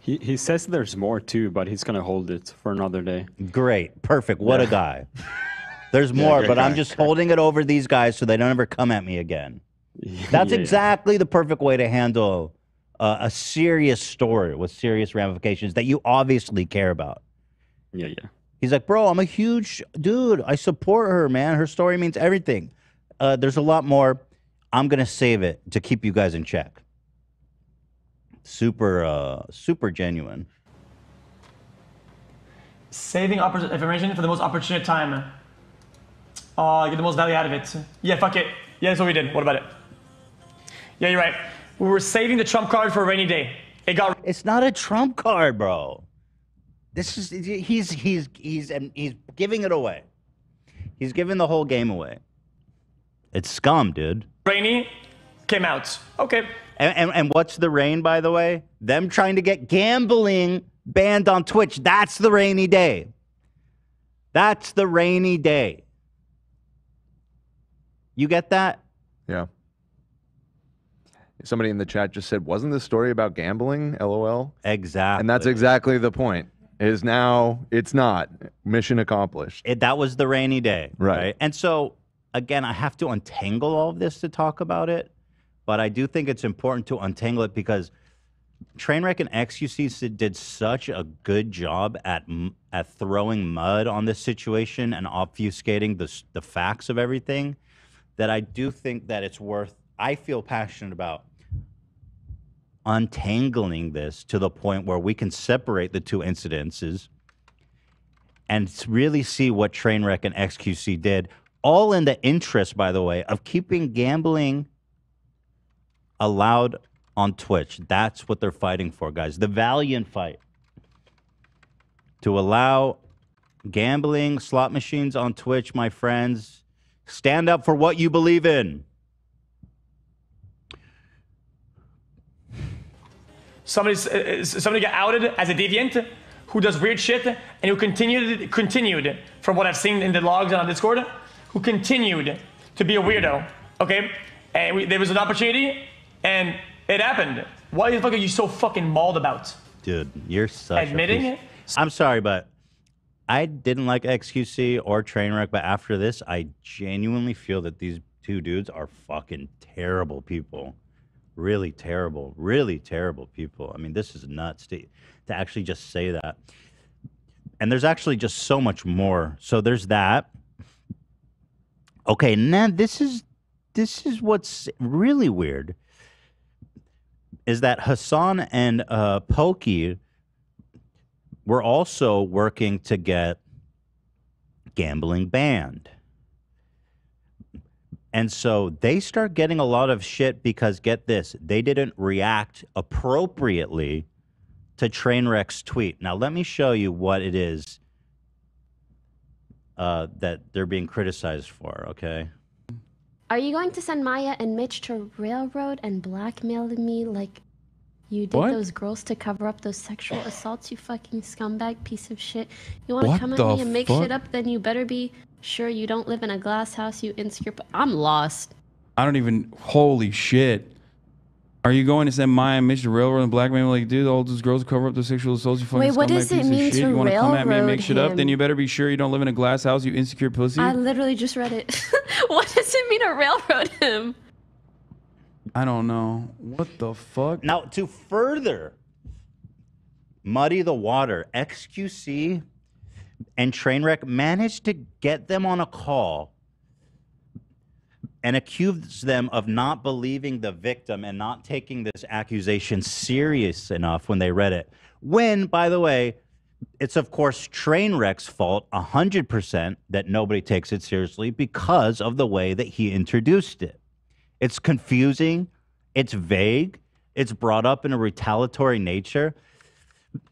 He he says there's more too, but he's gonna hold it for another day. Great, perfect. What yeah. a guy. There's more, yeah, but guy. I'm just holding it over these guys so they don't ever come at me again. That's yeah, exactly yeah. the perfect way to handle uh, a serious story with serious ramifications that you obviously care about. Yeah, yeah. He's like, bro, I'm a huge dude. I support her, man. Her story means everything. Uh, there's a lot more. I'm gonna save it to keep you guys in check. Super, uh, super genuine. Saving information for the most opportune time. Uh, get the most value out of it. Yeah, fuck it. Yeah, that's what we did. What about it? Yeah, you're right. We were saving the trump card for a rainy day. It got. It's not a trump card, bro. This is he's he's he's and he's giving it away. He's giving the whole game away. It's scum, dude. Rainy came out. Okay. And, and, and what's the rain, by the way? Them trying to get gambling banned on Twitch. That's the rainy day. That's the rainy day. You get that? Yeah. Somebody in the chat just said, wasn't this story about gambling? L O L. Exactly. And that's exactly the point. Is now it's not. Mission accomplished. It, that was the rainy day. Right. right? And so, again, I have to untangle all of this to talk about it. But I do think it's important to untangle it because Trainwreck and X Q C did such a good job at at throwing mud on this situation and obfuscating the, the facts of everything that I do think that it's worth, I feel passionate about untangling this to the point where we can separate the two incidences and really see what Trainwreck and X Q C did, all in the interest, by the way, of keeping gambling allowed on Twitch. That's what they're fighting for, guys. The valiant fight to allow gambling, slot machines on Twitch, my friends. Stand up for what you believe in. Somebody's, uh, somebody got outed as a deviant who does weird shit and who continued, continued from what I've seen in the logs and on Discord, who continued to be a weirdo, okay? And we, there was an opportunity, and it happened. What the fuck are you so fucking mauled about? Dude, you're such admitting it? I'm sorry, but I didn't like X Q C or Trainwreck, but after this, I genuinely feel that these two dudes are fucking terrible people. Really terrible, really terrible people. I mean, this is nuts to, to actually just say that. And there's actually just so much more. So there's that. Okay, now this is... This is what's really weird, is that Hassan and uh, Poki were also working to get gambling banned. And so they start getting a lot of shit because, get this, they didn't react appropriately to Trainwreck's tweet. Now, let me show you what it is uh, that they're being criticized for, okay? Are you going to send Maya and Mitch to railroad and blackmail me like you did what? Those girls to cover up those sexual assaults, you fucking scumbag piece of shit? You want to come at me and make fuck? shit up, then you better be... Sure, you don't live in a glass house, you insecure... I'm lost. I don't even... Holy shit. Are you going to send Maya and Mitch to railroad and blackmail like, dude, all those girls cover up the sexual assaults, you fucking Wait, what does it mean to You want to come at me and make shit him. up? Then you better be sure you don't live in a glass house, you insecure pussy. I literally just read it. What does it mean to railroad him? I don't know. What the fuck? Now, to further muddy the water, X Q C... and Trainwreck managed to get them on a call and accuse them of not believing the victim and not taking this accusation serious enough when they read it. When, by the way, it's of course Trainwreck's fault one hundred percent that nobody takes it seriously because of the way that he introduced it. It's confusing, it's vague, it's brought up in a retaliatory nature.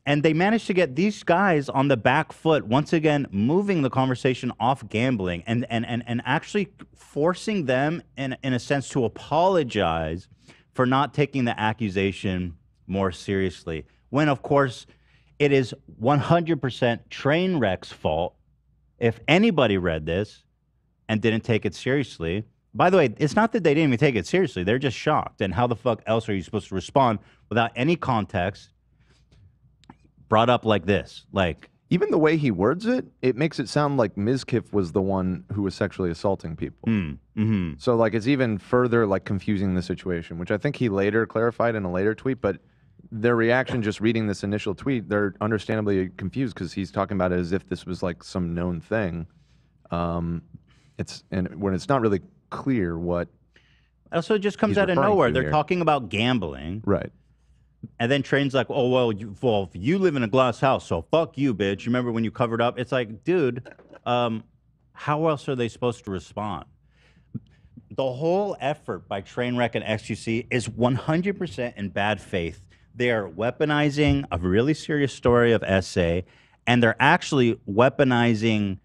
And they managed to get these guys on the back foot, once again, moving the conversation off gambling and, and, and, and actually forcing them, in, in a sense, to apologize for not taking the accusation more seriously. When, of course, it is one hundred percent Trainwreck's fault if anybody read this and didn't take it seriously. By the way, it's not that they didn't even take it seriously. They're just shocked. And how the fuck else are you supposed to respond without any context? Brought up like this, like even the way he words it, it makes it sound like Mizkif was the one who was sexually assaulting people. Mm, mm-hmm. So like it's even further like confusing the situation, which I think he later clarified in a later tweet. But their reaction, just reading this initial tweet, they're understandably confused because he's talking about it as if this was like some known thing. Um, it's and when it's not really clear what. Also, it just comes out of nowhere. They're here. talking about gambling, right? And then Train's like, oh, well you, well, you live in a glass house, so fuck you, bitch. Remember when you covered up? It's like, dude, um, how else are they supposed to respond? The whole effort by Trainwreck and X Q C is one hundred percent in bad faith. They are weaponizing a really serious story of S A, and they're actually weaponizing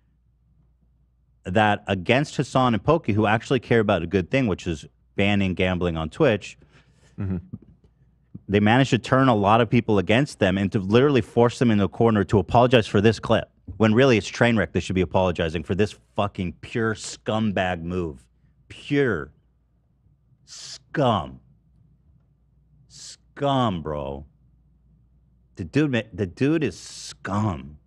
that against Hassan and Poki, who actually care about a good thing, which is banning gambling on Twitch. Mm-hmm. They managed to turn a lot of people against them and to literally force them in the corner to apologize for this clip, when really it's Trainwreck that should be apologizing for this fucking pure scumbag move. Pure scum. Scum, bro. The dude, the dude is scum.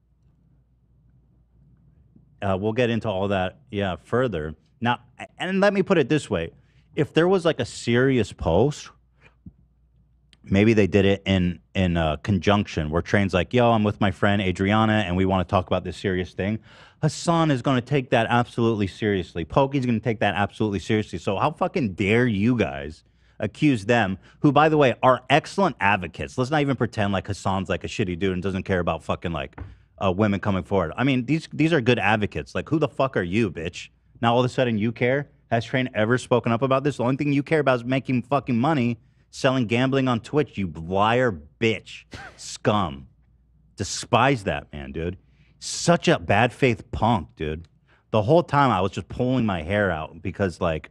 Uh, we'll get into all that, yeah, further. Now, and let me put it this way. If there was like a serious post... Maybe they did it in in uh, conjunction, where Train's like, yo, I'm with my friend Adriana, and we want to talk about this serious thing. Hassan is going to take that absolutely seriously. Poki's going to take that absolutely seriously. So how fucking dare you guys accuse them, who, by the way, are excellent advocates. Let's not even pretend like Hassan's like a shitty dude and doesn't care about fucking like uh, women coming forward. I mean, these, these are good advocates. Like, who the fuck are you, bitch? Now all of a sudden you care? Has Train ever spoken up about this? The only thing you care about is making fucking money selling gambling on Twitch, you liar, bitch, scum. Despise that man, dude. Such a bad faith punk, dude. The whole time I was just pulling my hair out because, like,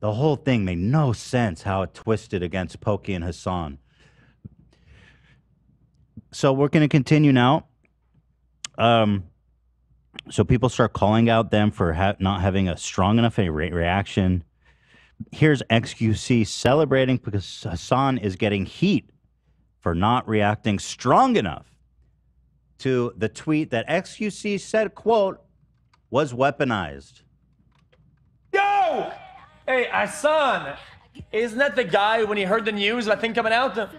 the whole thing made no sense how it twisted against Poki and Hassan. So we're going to continue now. Um, so people start calling out them for ha not having a strong enough re reaction. Here's X Q C celebrating because Hassan is getting heat for not reacting strong enough to the tweet that X Q C said, quote, was weaponized. Yo! Hey, Hassan, isn't that the guy when he heard the news about thing coming out?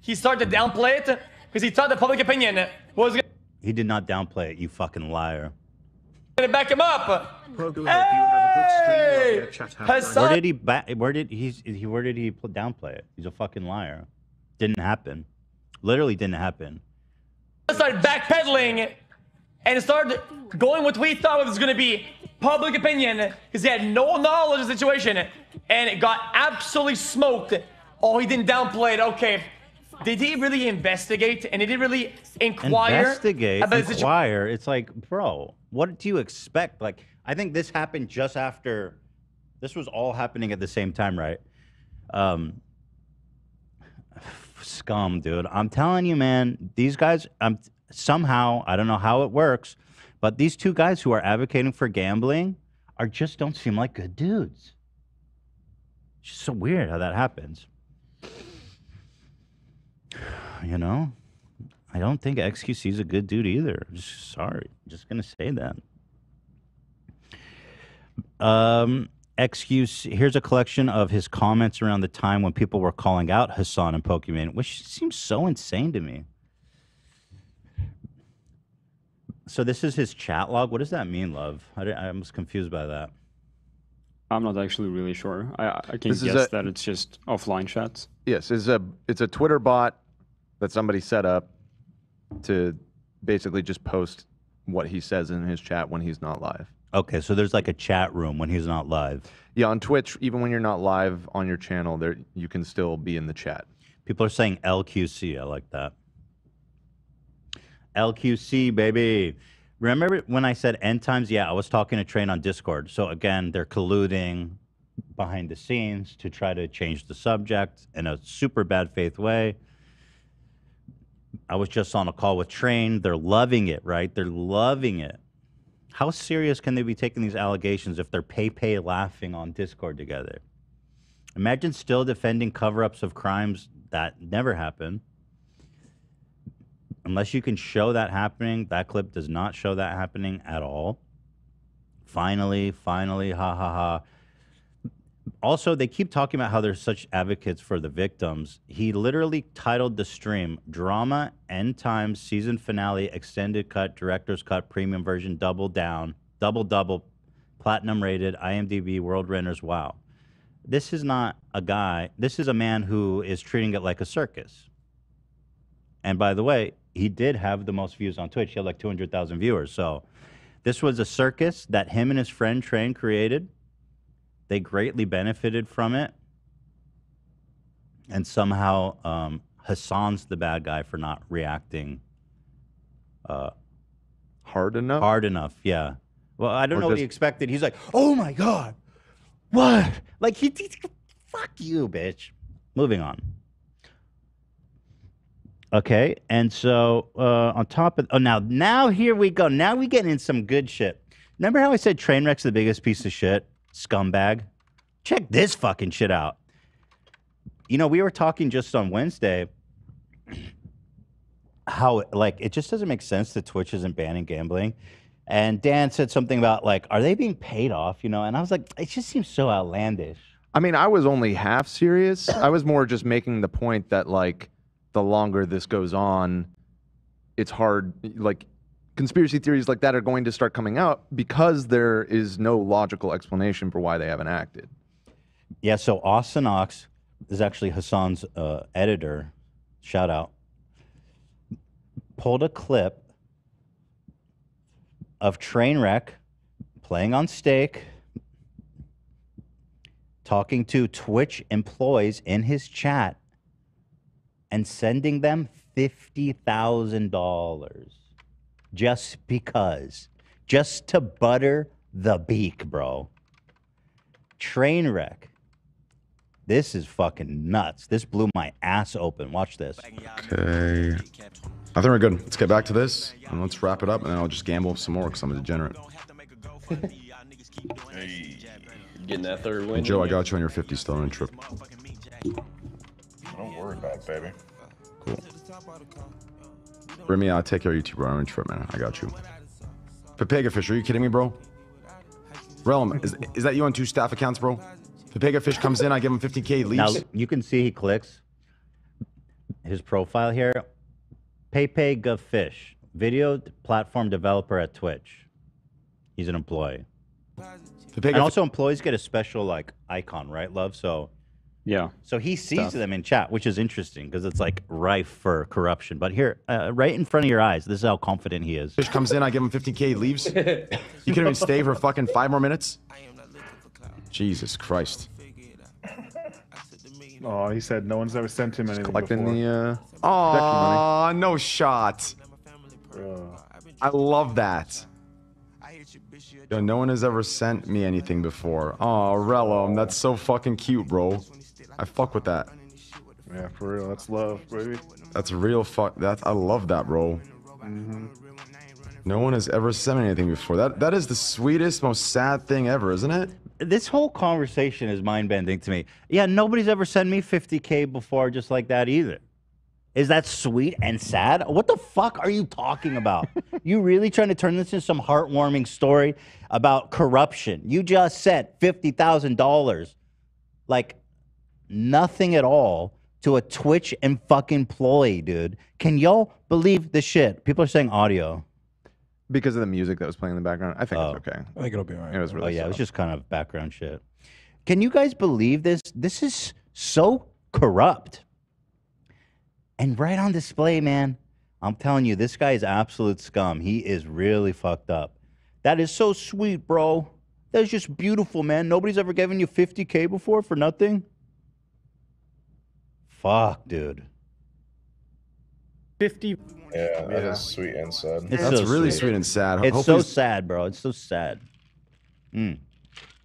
He started to downplay it because he thought the public opinion was... He did not downplay it, you fucking liar. Gonna back him up. Pogo, hey! Good stream, chat Hassan. Where did he back? Where did he's, he? Where did he downplay it? He's a fucking liar. Didn't happen. Literally didn't happen. I started backpedaling, and started going with what we thought was going to be public opinion because he had no knowledge of the situation and it got absolutely smoked. Oh, he didn't downplay it. Okay. Did he really investigate and he didn't really inquire? Investigate, about inquire. It's like, bro, what do you expect? Like, I think this happened just after. This was all happening at the same time, right? Um, scum, dude. I'm telling you, man, these guys, I'm, somehow, I don't know how it works, but these two guys who are advocating for gambling are just don't seem like good dudes. It's just so weird how that happens. You know, I don't think X Q C is a good dude either. I'm just sorry. I'm just going to say that. Um, X Q C, here's a collection of his comments around the time when people were calling out Hassan and Pokimane, which seems so insane to me. So this is his chat log. What does that mean, love? I, I was confused by that. I'm not actually really sure. I, I can this guess a, that it's just offline chats. Yes, it's a, it's a Twitter bot that somebody set up to basically just post what he says in his chat when he's not live. Okay, so there's like a chat room when he's not live. Yeah, on Twitch, even when you're not live on your channel, there you can still be in the chat. People are saying L Q C. I like that. L Q C, baby. Remember when I said end times? Yeah, I was talking to Train on Discord. So again, they're colluding behind the scenes to try to change the subject in a super bad faith way. I was just on a call with Train. They're loving it, right? They're loving it. How serious can they be taking these allegations if they're pay-pay laughing on Discord together? Imagine still defending cover-ups of crimes that never happened. Unless you can show that happening, that clip does not show that happening at all. Finally, finally, ha ha ha. Also, they keep talking about how they're such advocates for the victims. He literally titled the stream, Drama, End Times, Season Finale, Extended Cut, Director's Cut, Premium Version, Double Down, Double Double, Platinum Rated, I M D B, World Renters, wow. This is not a guy, this is a man who is treating it like a circus. And by the way, he did have the most views on Twitch. He had like two hundred thousand viewers. So this was a circus that him and his friend Train created. They greatly benefited from it. And somehow um, Hassan's the bad guy for not reacting. Uh, hard enough? Hard enough, yeah. Well, I don't or know what he expected. He's like, oh my God, what? Like, he, he, fuck you, bitch. Moving on. Okay, and so uh, on top of, oh, now, now here we go. Now we get in some good shit. Remember how I said Trainwreck's the biggest piece of shit? Scumbag. Check this fucking shit out. You know, we were talking just on Wednesday how, like, it just doesn't make sense that Twitch isn't banning gambling. And Dan said something about, like, are they being paid off, you know? And I was like, it just seems so outlandish. I mean, I was only half serious. I was more just making the point that, like, the longer this goes on, it's hard, like, conspiracy theories like that are going to start coming out because there is no logical explanation for why they haven't acted. Yeah, so Austin Ox is actually Hassan's uh, editor, shout out, pulled a clip of Trainwreck playing on Stake, talking to Twitch employees in his chat, and sending them fifty thousand dollars just because. Just to butter the beak, bro. Trainwreck. This is fucking nuts. This blew my ass open. Watch this. Okay. I think we're good. Let's get back to this, and let's wrap it up, and then I'll just gamble some more because I'm a degenerate. Hey. Getting that third win. Joe, I got you on your fifty stone trip. Don't worry about it, baby. Cool. Remy, I'll take care of YouTube roaming trip, man. I got you. Pepega Fish, are you kidding me, bro? Realm, is, is that you on two staff accounts, bro? Pepega Fish comes in, I give him fifty K, leaves. Now, you can see he clicks his profile here. Pepega Fish, video platform developer at Twitch. He's an employee. Pepega and also employees get a special, like, icon, right, love? So Yeah. So he sees Tough. them in chat, which is interesting because it's like rife for corruption. But here, uh, right in front of your eyes, this is how confident he is. Fish comes in, I give him fifty K, leaves. You can not even stay for fucking five more minutes. I am not looking for clout. Jesus Christ. Oh, he said no one's ever sent him anything collecting before. The, uh, aw, money. No shot. Bro. I love that. Yo, no one has ever sent me anything before. Aw, Relum, that's so fucking cute, bro. I fuck with that. Yeah, for real, that's love, baby. That's real fuck. That I love that, bro. Mm-hmm. No one has ever sent me anything before. That that is the sweetest, most sad thing ever, isn't it? This whole conversation is mind-bending to me. Yeah, nobody's ever sent me fifty K before just like that either. Is that sweet and sad? What the fuck are you talking about? You really trying to turn this into some heartwarming story about corruption? You just sent fifty thousand dollars, like nothing at all, to a Twitch and fucking employee, dude. Can y'all believe this shit? People are saying audio. Because of the music that was playing in the background, I think oh. it's okay. I think it'll be all right. It was really oh, yeah, soft. It was just kind of background shit. Can you guys believe this? This is so corrupt. And right on display, man. I'm telling you, this guy is absolute scum. He is really fucked up. That is so sweet, bro. That's just beautiful, man. Nobody's ever given you fifty K before for nothing? Fuck, dude. fifty... Yeah, that yeah. is sweet and sad. It's That's so really sweet. sweet and sad. It's so sad, bro. It's so sad. Mm.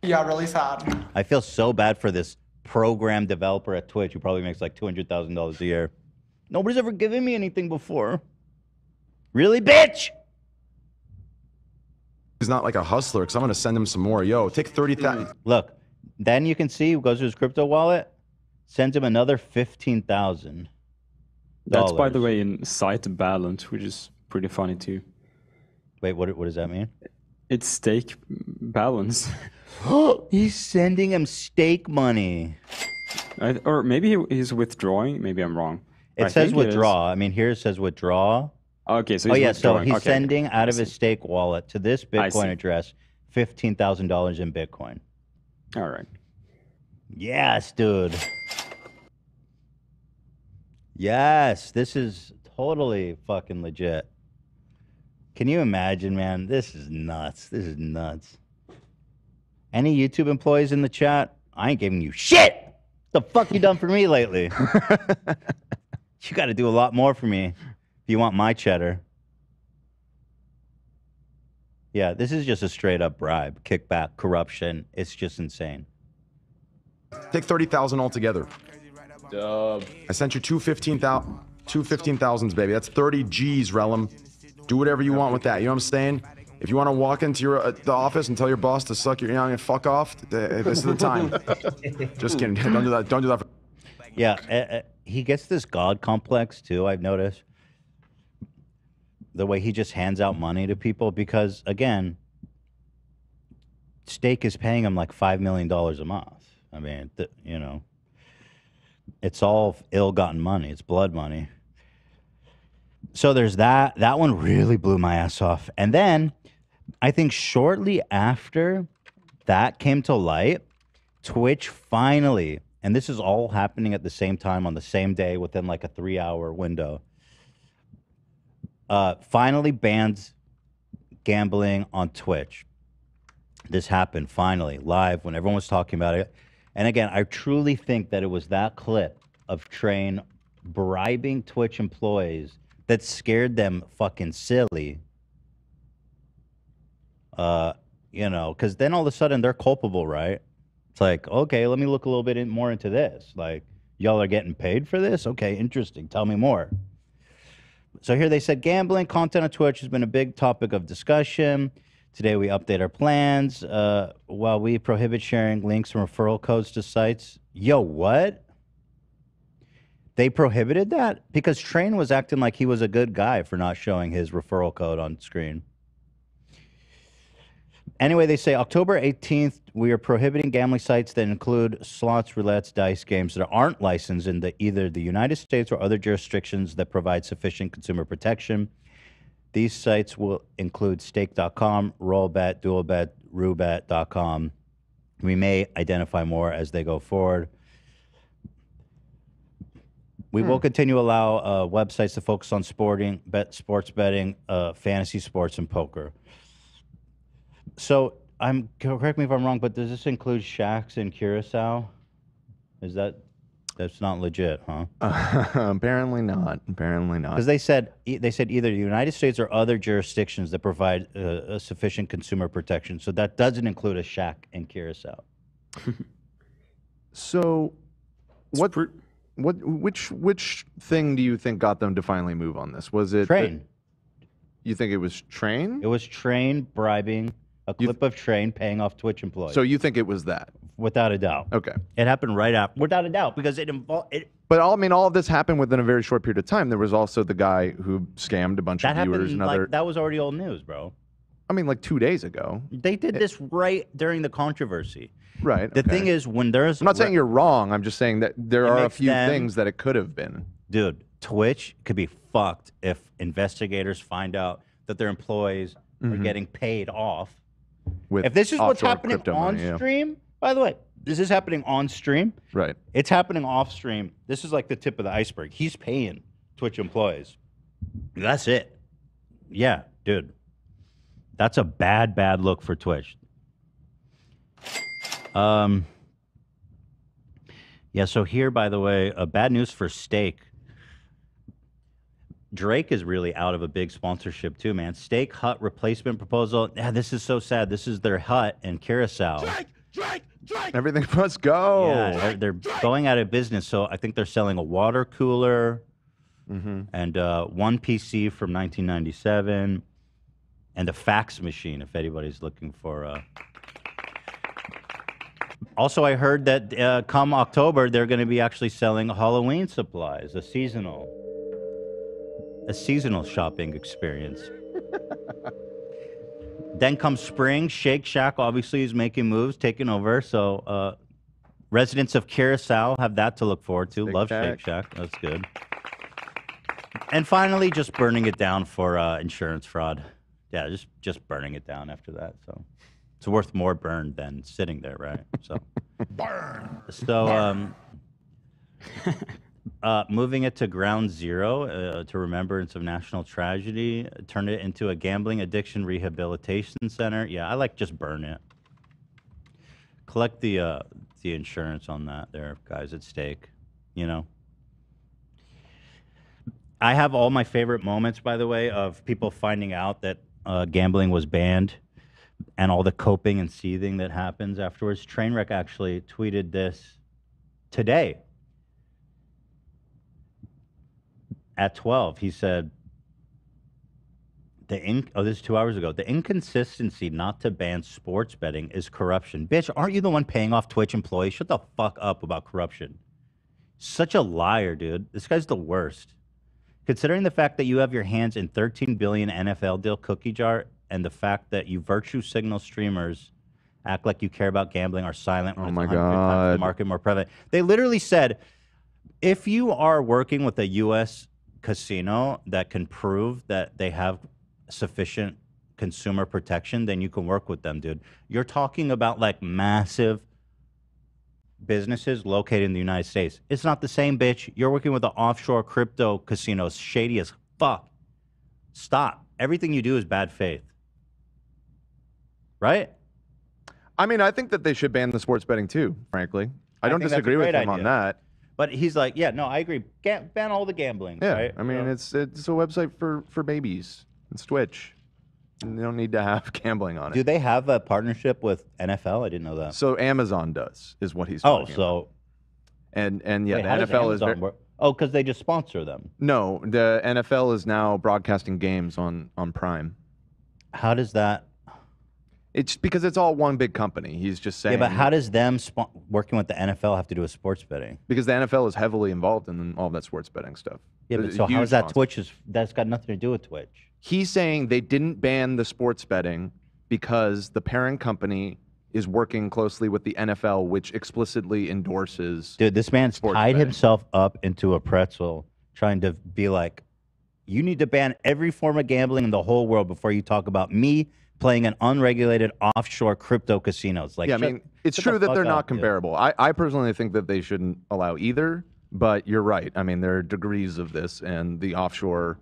Yeah, really sad. I feel so bad for this program developer at Twitch who probably makes like two hundred thousand dollars a year. Nobody's ever given me anything before. Really, bitch? He's not like a hustler because I'm going to send him some more. Yo, take thirty thousand. Look, then you can see who goes to his crypto wallet, sends him another fifteen thousand. That's, by the way, in site balance, which is pretty funny, too. Wait, what what does that mean? It's stake balance. He's sending him stake money. I, or maybe he, he's withdrawing. Maybe I'm wrong. It I says withdraw. It I mean, here it says withdraw. Okay, so he's Oh, yeah, withdrawing. so he's okay. sending out of his stake wallet to this Bitcoin address fifteen thousand dollars in Bitcoin. All right. Yes, dude. Yes, this is totally fucking legit. Can you imagine, man? This is nuts. This is nuts. Any YouTube employees in the chat? I ain't giving you shit. What the fuck you done for me lately? You got to do a lot more for me if you want my cheddar. Yeah, this is just a straight up bribe, kickback, corruption. It's just insane. Take thirty thousand altogether. Dub. I sent you two fifteen thousand, two fifteen thousands, baby. That's thirty G's, Relum. Do whatever you want with that. You know what I'm saying? If you want to walk into your uh, the office and tell your boss to suck your, you know, and fuck off, uh, this is the time. Just kidding. Don't do that. Don't do that. For yeah, uh, uh, he gets this god complex too. I've noticed the way he just hands out money to people because, again, Stake is paying him like five million dollars a month. I mean, th you know. It's all ill-gotten money. It's blood money. So there's that. That one really blew my ass off. And then I think shortly after that came to light, Twitch finally, and this is all happening at the same time on the same day within like a three-hour window, uh, finally banned gambling on Twitch. This happened finally, live, when everyone was talking about it. And again, I truly think that it was that clip of Train bribing Twitch employees that scared them fucking silly. Uh, you know, because then all of a sudden they're culpable, right? It's like, okay, let me look a little bit in, more into this. Like, y'all are getting paid for this? Okay, interesting. Tell me more. So here they said, gambling content on Twitch has been a big topic of discussion. Today we update our plans uh, while we prohibit sharing links and referral codes to sites. Yo, what? They prohibited that? Because Train was acting like he was a good guy for not showing his referral code on screen. Anyway, they say October eighteenth, we are prohibiting gambling sites that include slots, roulettes, dice games that aren't licensed in the, either the United States or other jurisdictions that provide sufficient consumer protection. These sites will include stake dot com, rollbet, dualbet, roulette dot com. We may identify more as they go forward. We hmm. will continue to allow uh, websites to focus on sporting, bet, sports betting, uh, fantasy sports, and poker. So, I'm correct me if I'm wrong, but does this include Shaqs and Curacao? Is that that's not legit, huh? Uh, apparently not. Apparently not. Because they said they said either the United States or other jurisdictions that provide uh, a sufficient consumer protection. So that doesn't include a Shaq and Curacao. So, it's what? What, which which thing do you think got them to finally move on this? Was it Train? The, you think it was Train? It was Train bribing a clip of Train paying off Twitch employees. So you think it was that? Without a doubt. Okay. It happened right after. Without a doubt, because it involved. It, but all I mean, all of this happened within a very short period of time. There was also the guy who scammed a bunch that of viewers. Happened, and other, like, that was already old news, bro. I mean, like two days ago. They did it, this right during the controversy. Right. The okay. thing is, when there's... I'm not saying you're wrong. I'm just saying that there are a few them, things that it could have been. Dude, Twitch could be fucked if investigators find out that their employees mm-hmm. are getting paid off. With if this is what's happening on money, stream... Yeah. By the way, this is happening on stream. Right. It's happening off stream. This is like the tip of the iceberg. He's paying Twitch employees. That's it. Yeah, dude. That's a bad, bad look for Twitch. Um, yeah, so here, by the way, uh, bad news for Stake. Drake is really out of a big sponsorship too, man. Stake hut replacement proposal. Yeah, this is so sad. This is their hut in Curacao. Drake, Drake, Drake. Everything must go. Yeah, Drake, they're, they're Drake. going out of business. So I think they're selling a water cooler mm-hmm. and uh, one P C from nineteen ninety-seven and a fax machine if anybody's looking for... Uh, Also, I heard that uh, come October, they're going to be actually selling Halloween supplies, a seasonal, a seasonal shopping experience. Then comes spring. Shake Shack obviously is making moves, taking over. So uh, residents of Curacao have that to look forward to. Shake Love Shack. Shake Shack. That's good. And finally, just burning it down for uh, insurance fraud. Yeah, just, just burning it down after that. So... It's worth more burn than sitting there, right? So, burn. So, um, uh, moving it to ground zero uh, to remembrance of national tragedy, turn it into a gambling addiction rehabilitation center. Yeah, I like just burn it. Collect the uh, the insurance on that, there, guys at Stake. You know. I have all my favorite moments, by the way, of people finding out that uh, gambling was banned. And all the coping and seething that happens afterwards. Trainwreck actually tweeted this today at twelve. He said, "The in oh, this is two hours ago. The inconsistency not to ban sports betting is corruption. Bitch, aren't you the one paying off Twitch employees? Shut the fuck up about corruption. Such a liar, dude. This guy's the worst. Considering the fact that you have your hands in thirteen billion N F L deal cookie jar." And the fact that you virtue signal streamers act like you care about gambling are silent when oh my it's God. The market more prevalent. They literally said, if you are working with a U S casino that can prove that they have sufficient consumer protection, then you can work with them, dude. You're talking about like massive businesses located in the United States. It's not the same, bitch. You're working with an offshore crypto casino, shady as fuck. Stop. Everything you do is bad faith. Right? I mean, I think that they should ban the sports betting too, frankly. I don't I disagree with him idea. on that. But he's like, yeah, no, I agree. Ban all the gambling, yeah, right? I mean, so. it's it's a website for, for babies. It's Twitch. And they don't need to have gambling on it. Do they have a partnership with N F L? I didn't know that. So Amazon does, is what he's talking Oh, so. About. And, and yeah, Wait, the N F L is very... Oh, because they just sponsor them. No, the N F L is now broadcasting games on, on Prime. How does that... It's because it's all one big company. He's just saying... Yeah, but how does them working with the N F L have to do with sports betting? Because the N F L is heavily involved in all that sports betting stuff. Yeah, but There's so how is that Twitch? Is, that's got nothing to do with Twitch. He's saying they didn't ban the sports betting because the parent company is working closely with the N F L, which explicitly endorses... Dude, this man's tied betting. himself up into a pretzel trying to be like, you need to ban every form of gambling in the whole world before you talk about me playing an unregulated offshore crypto casinos. Like, yeah, I mean, it's true that they're not comparable. I, I personally think that they shouldn't allow either, But you're right. I mean, there are degrees of this, and the offshore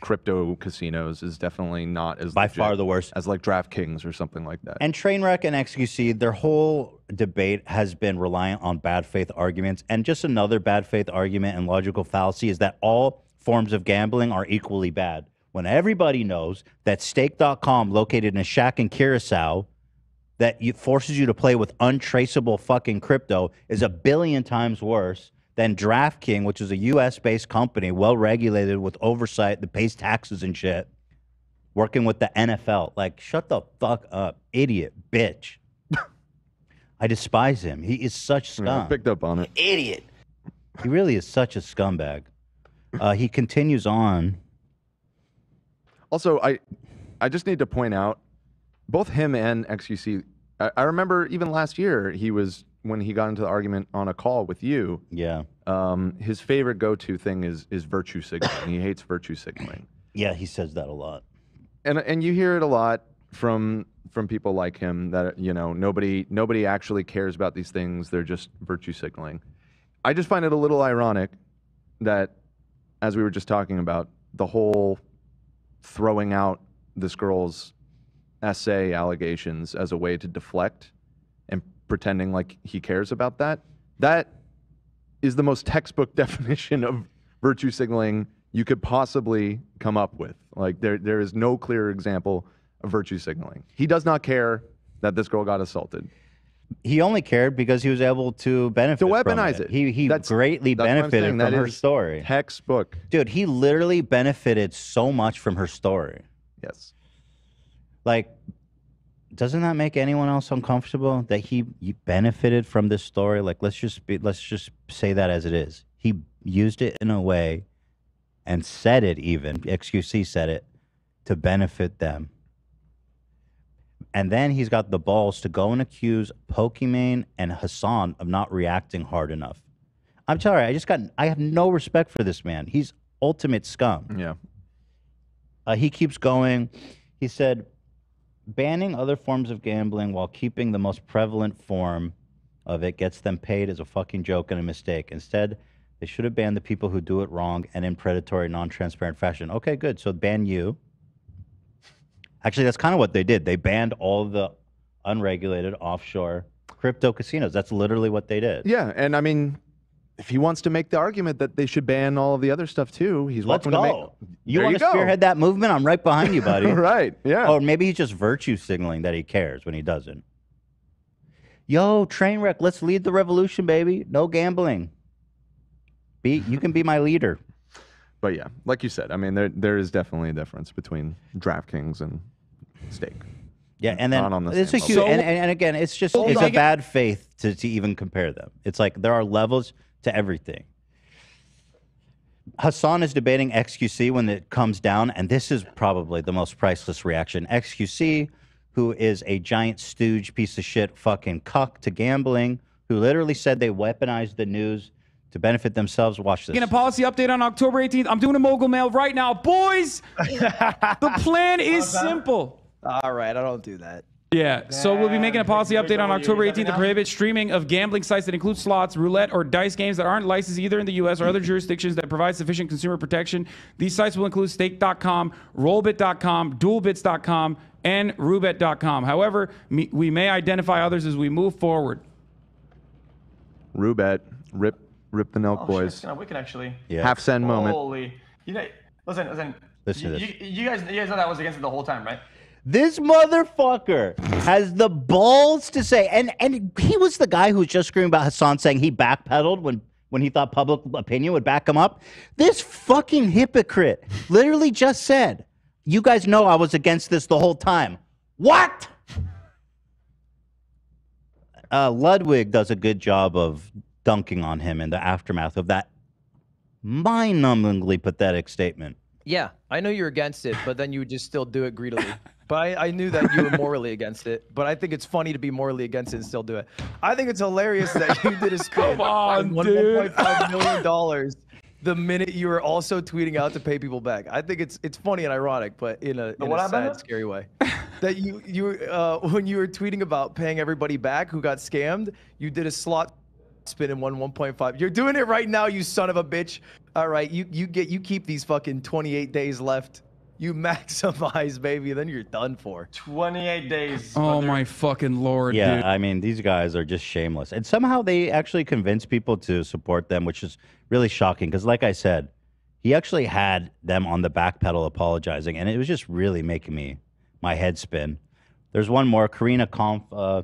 crypto casinos is definitely not as by far the worst as like DraftKings or something like that. And Trainwreck and X Q C, their whole debate has been reliant on bad faith arguments. And just another bad faith argument and logical fallacy is that all forms of gambling are equally bad. When everybody knows that stake dot com, located in a shack in Curacao, that you, forces you to play with untraceable fucking crypto, is a billion times worse than DraftKings, which is a U S-based company, well-regulated with oversight that pays taxes and shit, working with the N F L. Like, shut the fuck up, idiot, bitch. I despise him. He is such scum. Yeah, I picked up on it. Idiot. He really is such a scumbag. Uh, he continues on. Also, I, I just need to point out, both him and X Q C, I, I remember even last year, he was... when he got into the argument on a call with you, yeah, um, his favorite go-to thing is is virtue signaling. He hates virtue signaling. Yeah, he says that a lot, and and you hear it a lot from from people like him that you know nobody nobody actually cares about these things. They're just virtue signaling. I just find it a little ironic that, as we were just talking about, the whole throwing out this girl's essay allegations as a way to deflect and pretending like he cares about that, that is the most textbook definition of virtue signaling you could possibly come up with. Like, there, there is no clearer example of virtue signaling. He does not care that this girl got assaulted. He only cared because he was able to benefit to weaponize from it. it. He, he that's, greatly that's benefited from that her story. Textbook. Dude, he literally benefited so much from her story. Yes. Like... doesn't that make anyone else uncomfortable that he, he benefited from this story? Like, let's just be, let's just say that as it is. He used it in a way and said it even, X Q C said it, to benefit them. And then he's got the balls to go and accuse Pokimane and Hassan of not reacting hard enough. I'm sorry, I just got, I have no respect for this man. He's ultimate scum. Yeah. Uh, he keeps going. He said... banning other forms of gambling while keeping the most prevalent form of it gets them paid is a fucking joke and a mistake. Instead, they should have banned the people who do it wrong and in predatory, non-transparent fashion. Okay, good. So ban you. Actually, that's kind of what they did. They banned all the unregulated offshore crypto casinos. That's literally what they did. Yeah, and I mean... if he wants to make the argument that they should ban all of the other stuff too, he's welcome to make... Let's go. You want to spearhead that movement? I'm right behind you, buddy. Right, yeah. Or maybe he's just virtue signaling that he cares when he doesn't. Yo, Trainwreck, let's lead the revolution, baby. No gambling. Be, you can be my leader. But yeah, like you said, I mean, there there is definitely a difference between DraftKings and Stake. Yeah, and then on the it's a huge, and, and, and again, it's just Hold it's on. a bad faith to to even compare them. It's like there are levels to everything. Hassan is debating X Q C when it comes down, and this is probably the most priceless reaction. X Q C, who is a giant stooge, piece of shit, fucking cuck to gambling, who literally said they weaponized the news to benefit themselves. Watch this. In a policy update on October eighteenth, I'm doing a mogul mail right now. Boys, the plan is simple. All right, I don't do that. Yeah, so we'll be making a policy update on October eighteenth to prohibit streaming of gambling sites that include slots, roulette, or dice games that aren't licensed either in the U S or other jurisdictions that provide sufficient consumer protection. These sites will include stake dot com, rollbit dot com, dualbits dot com, and rubet dot com. However, me, we may identify others as we move forward. Rubet, rip, rip the milk, oh, boys. Shit, it's kind of wicked, actually. Yeah. Half send moment. Holy, you know, listen, listen. listen you, you, you guys, you guys know that was against it the whole time, right? This motherfucker has the balls to say, and and he was the guy who was just screaming about Hassan saying he backpedaled when, when he thought public opinion would back him up. This fucking hypocrite literally just said, you guys know I was against this the whole time. What? Uh, Ludwig does a good job of dunking on him in the aftermath of that mind-numbingly pathetic statement. Yeah, I know you're against it, but then you would just still do it greedily. But I, I knew that you were morally against it. But I think it's funny to be morally against it and still do it. I think it's hilarious that you did a spend on one point five million dollars the minute you were also tweeting out to pay people back. I think it's it's funny and ironic, but in a, in a sad, scary way. That you you uh, when you were tweeting about paying everybody back who got scammed, you did a slot spinning one one point five. You're doing it right now, you son of a bitch. All right, you you get you keep these fucking twenty-eight days left. You maximize, baby, then you're done for. twenty-eight days. Oh, my fucking Lord, yeah, dude. I mean, these guys are just shameless. And somehow they actually convince people to support them, which is really shocking. Because like I said, he actually had them on the back pedal apologizing. And it was just really making me, my head spin. There's one more, Karina Kampf, uh,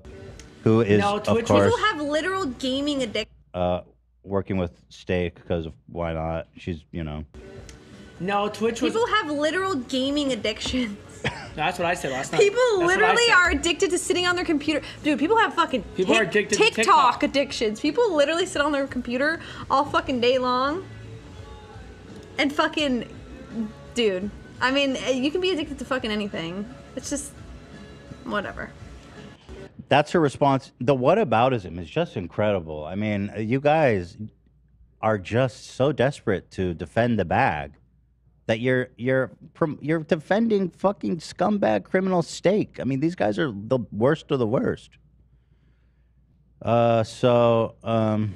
who is, no, Twitch, of course, people have literal gaming addiction. Uh, working with Stake, because why not? She's, you know... No, Twitch was... People have literal gaming addictions. No, that's what I said last night. People that's literally are addicted to sitting on their computer. Dude, people have fucking people are addicted TikTok, to TikTok addictions. People literally sit on their computer all fucking day long. And fucking... Dude. I mean, you can be addicted to fucking anything. It's just... Whatever. That's her response. The whataboutism is just incredible. I mean, you guys are just so desperate to defend the bag. That you're you're you're defending fucking scumbag criminal Stake. I mean, these guys are the worst of the worst. Uh, so um,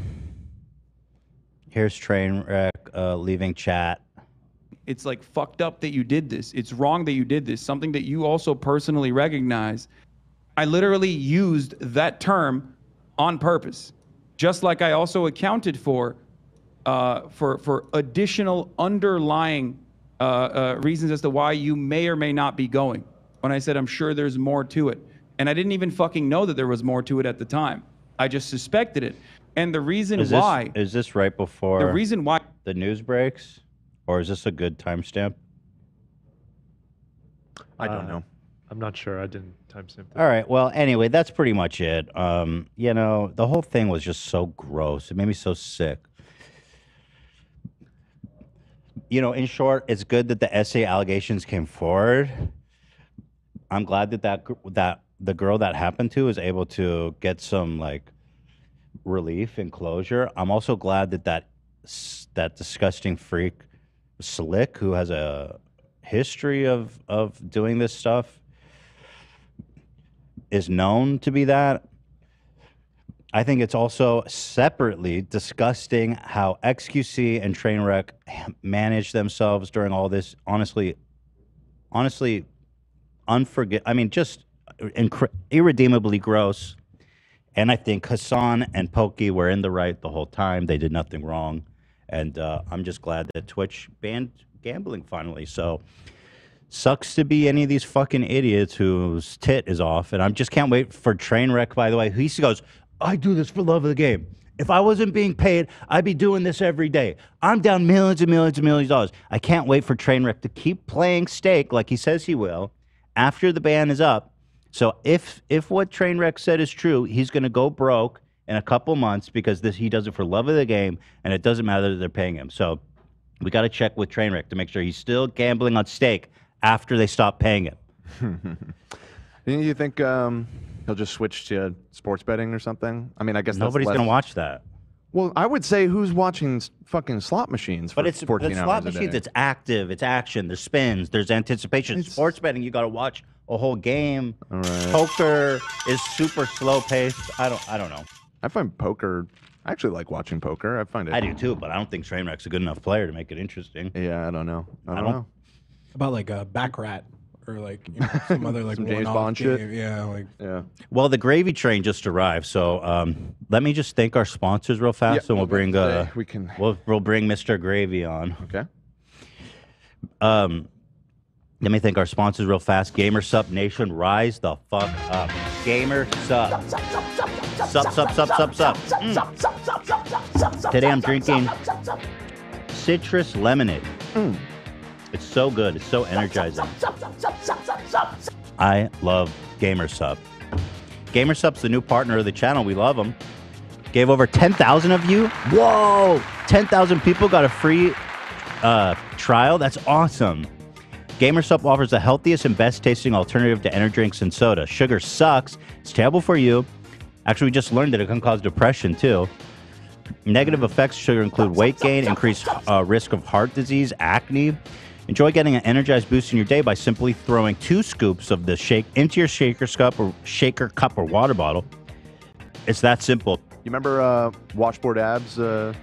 here's Trainwreck uh, leaving chat. It's like fucked up that you did this. It's wrong that you did this. Something that you also personally recognize. I literally used that term on purpose, just like I also accounted for uh, for for additional underlying. Uh, uh, reasons as to why you may or may not be going. When I said, I'm sure there's more to it. And I didn't even fucking know that there was more to it at the time. I just suspected it. And the reason is this, why... Is this right before the reason why the news breaks? Or is this a good timestamp? I don't uh, know. I'm not sure. I didn't timestamp that. All right. Well, anyway, that's pretty much it. Um, you know, the whole thing was just so gross. It made me so sick. You know, in short, it's good that the S A allegations came forward. I'm glad that, that that the girl that happened to is able to get some, like, relief and closure. I'm also glad that that, that disgusting freak, Slick, who has a history of, of doing this stuff, is known to be that. I think it's also separately disgusting how X Q C and Trainwreck managed themselves during all this. Honestly, honestly, unforget. I mean, just irredeemably gross. And I think Hassan and Poki were in the right the whole time. They did nothing wrong. And uh, I'm just glad that Twitch banned gambling finally. So sucks to be any of these fucking idiots whose tit is off. And I just can't wait for Trainwreck, by the way. He goes... I do this for love of the game. If I wasn't being paid, I'd be doing this every day. I'm down millions and millions and millions of dollars. I can't wait for Trainwreck to keep playing Stake like he says he will after the ban is up. So if if what Trainwreck said is true, he's going to go broke in a couple months because this he does it for love of the game, and it doesn't matter that they're paying him. So we got to check with Trainwreck to make sure he's still gambling on Stake after they stop paying him. Didn't you think... Um... He'll just switch to sports betting or something. I mean, I guess nobody's that's less... gonna watch that. Well, I would say who's watching fucking slot machines? For but it's fourteen the hours slot a machines. Day. It's active. It's action. There's spins. There's anticipation. It's... Sports betting, you gotta watch a whole game. All right. Poker is super slow paced. I don't. I don't know. I find poker. I actually like watching poker. I find it. I do too, but I don't think Trainwreck's a good enough player to make it interesting. Yeah, I don't know. I don't, I don't... know. About like a Baccarat. Or like you know, some other like some James Bond shit. Yeah, like yeah. Well, the gravy train just arrived, so um, let me just thank our sponsors real fast, yeah, and we'll bring uh, we can we'll we'll bring Mister Gravy on. Okay. Um, let me thank our sponsors real fast. GamerSup Nation, rise the fuck up. GamerSup. Sup sup sup sup sup. Mm. Today I'm drinking citrus lemonade. Mm. It's so good. It's so energizing. I love GamerSupp. GamerSupp's the new partner of the channel. We love them. Gave over ten thousand of you. Whoa! ten thousand people got a free uh, trial. That's awesome. GamerSupp offers the healthiest and best tasting alternative to energy drinks and soda. Sugar sucks. It's terrible for you. Actually, we just learned that it can cause depression, too. Negative effects of sugar include weight gain, increased uh, risk of heart disease, acne. Enjoy getting an energized boost in your day by simply throwing two scoops of the shake into your shaker cup or shaker cup or water bottle. It's that simple. You remember uh, Washboard Abs uh,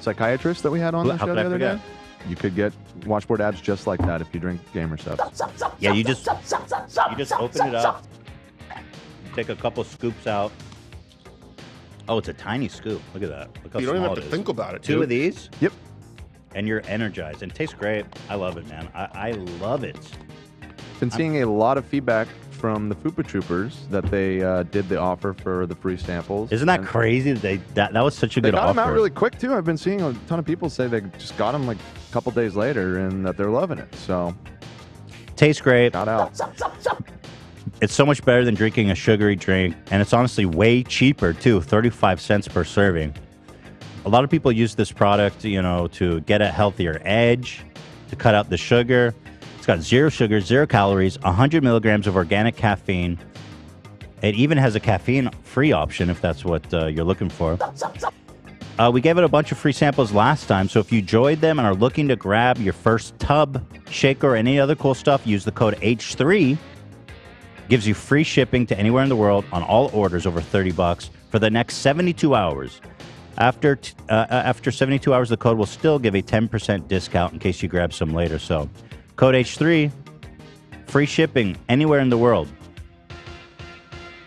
psychiatrist that we had on the show the I other forget? day? You could get Washboard Abs just like that if you drink GamerSupps. Yeah, you just you just open it up, take a couple scoops out. Oh, it's a tiny scoop. Look at that. Look how you don't even have to think about it. Two dude. of these? Yep. And you're energized. And it tastes great. I love it, man. I, I love it. Been seeing I'm... a lot of feedback from the Fupa Troopers that they uh, did the offer for the free samples. Isn't that and crazy? They that, that was such a good offer. They got them out really quick, too. I've been seeing a ton of people say they just got them like a couple days later and that they're loving it. So, tastes great. Shout out. Sup, sup, sup. It's so much better than drinking a sugary drink, and it's honestly way cheaper, too, thirty-five cents per serving. A lot of people use this product, you know, to get a healthier edge, to cut out the sugar. It's got zero sugar, zero calories, one hundred milligrams of organic caffeine. It even has a caffeine-free option, if that's what uh, you're looking for. Uh, we gave it a bunch of free samples last time, so if you enjoyed them and are looking to grab your first tub, shaker, or any other cool stuff, use the code H three. Gives you free shipping to anywhere in the world on all orders over thirty bucks for the next seventy-two hours. After t uh, after seventy-two hours, the code will still give a ten percent discount in case you grab some later. So, code H three, free shipping anywhere in the world.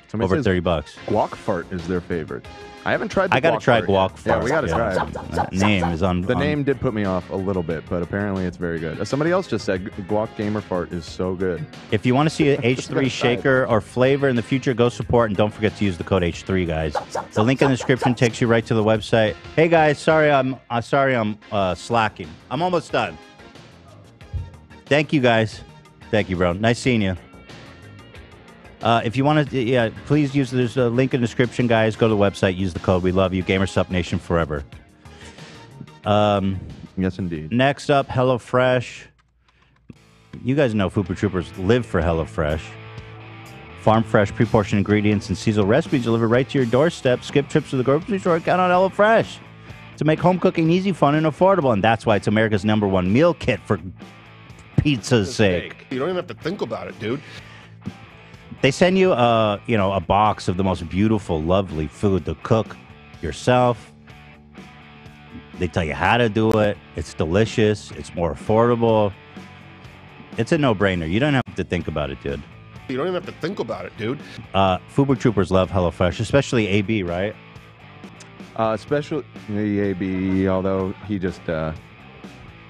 Somebody over thirty bucks. Guac fart is their favorite. I haven't tried. The I gotta guac try fart guac yet. fart. Yeah, we gotta yeah. try. It. That name is on. The on... name did put me off a little bit, but apparently it's very good. As somebody else just said, guac gamer fart is so good. If you want to see an H three shaker or flavor in the future, go support and don't forget to use the code H three, guys. The link in the description takes you right to the website. Hey guys, sorry I'm uh, sorry I'm uh, slacking. I'm almost done. Thank you guys. Thank you, bro. Nice seeing you. Uh, if you want to, yeah, please use there's a link in the description, guys. Go to the website, use the code. We love you, GamerSup Nation forever. Um, yes, indeed. Next up, HelloFresh. You guys know Fupa Troopers live for HelloFresh. Farm fresh, pre-portioned ingredients and seasonal recipes delivered right to your doorstep. Skip trips to the grocery store. Count on HelloFresh to make home cooking easy, fun, and affordable. And that's why it's America's number one meal kit for pizza's sake. You don't even have to think about it, dude. They send you a, you know, a box of the most beautiful, lovely food to cook yourself. They tell you how to do it. It's delicious. It's more affordable. It's a no-brainer. You don't have to think about it, dude. You don't even have to think about it, dude. Uh, Fupa Troopers love HelloFresh, especially A B, right? Uh, especially A B, although he just uh,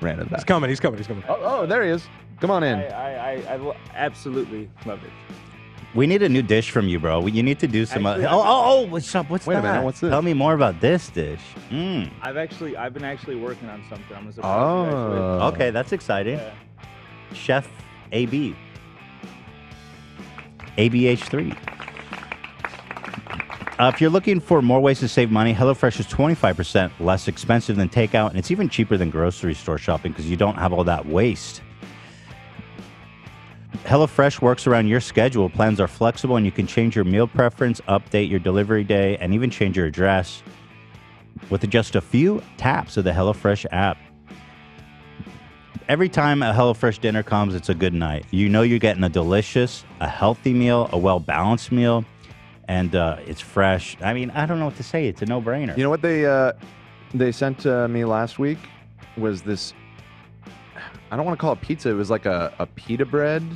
ran it back. He's coming. He's coming. He's coming. Oh, oh, there he is. Come on in. I, I, I, I absolutely love it. We need a new dish from you, bro. You need to do some. Actually, uh, oh, oh, oh, what's up? What's wait that? Wait a minute. What's this? Tell me more about this dish. Mm. I've actually, I've been actually working on something. I'm a surprise you guys with. Okay, that's exciting. Yeah. Chef A B, A B H three. Uh, if you're looking for more ways to save money, HelloFresh is twenty-five percent less expensive than takeout, and it's even cheaper than grocery store shopping because you don't have all that waste. HelloFresh works around your schedule. Plans are flexible, and you can change your meal preference, update your delivery day, and even change your address with just a few taps of the HelloFresh app. Every time a HelloFresh dinner comes, it's a good night. You know you're getting a delicious, a healthy meal, a well-balanced meal, and uh, it's fresh. I mean, I don't know what to say. It's a no-brainer. You know what they, uh, they sent uh, me last week was this... I don't want to call it pizza. It was like a, a pita bread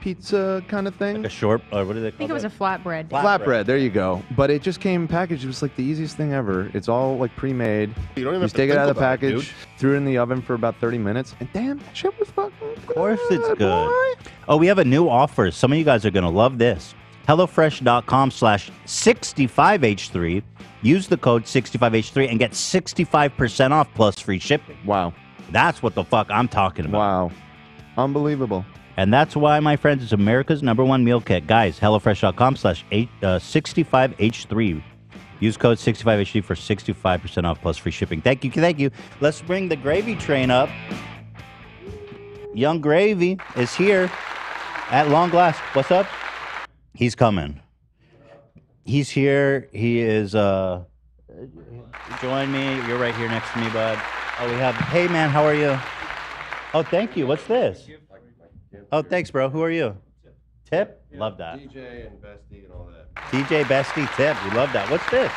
pizza kind of thing. Like a short, or what do they call it? I think it was a flatbread. Flatbread, there you go. But it just came packaged. It was like the easiest thing ever. It's all like pre-made. You don't even have to think about it. You just take it out of the package, threw it in the oven for about thirty minutes, and damn, that shit was fucking good. Of course it's good. Oh, we have a new offer. Some of you guys are going to love this. HelloFresh.com slash 65H3. Use the code sixty-five H three and get sixty-five percent off plus free shipping. Wow. That's what the fuck I'm talking about. Wow. Unbelievable. And that's why, my friends, it's America's number one meal kit. Guys, HelloFresh.com slash 65H3. Use code sixty-five H three for sixty-five percent off plus free shipping. Thank you. Thank you. Let's bring the gravy train up. Yung Gravy is here at long last. What's up? He's coming. He's here. He is. Uh, join me. You're right here next to me, bud. Oh, we have, hey man, how are you? Oh, thank you. What's this? Oh, thanks, bro. Who are you? Tip. Tip? Yeah, love that. D J and Bestie and all that. D J, Bestie, Tip. We love that. What's this?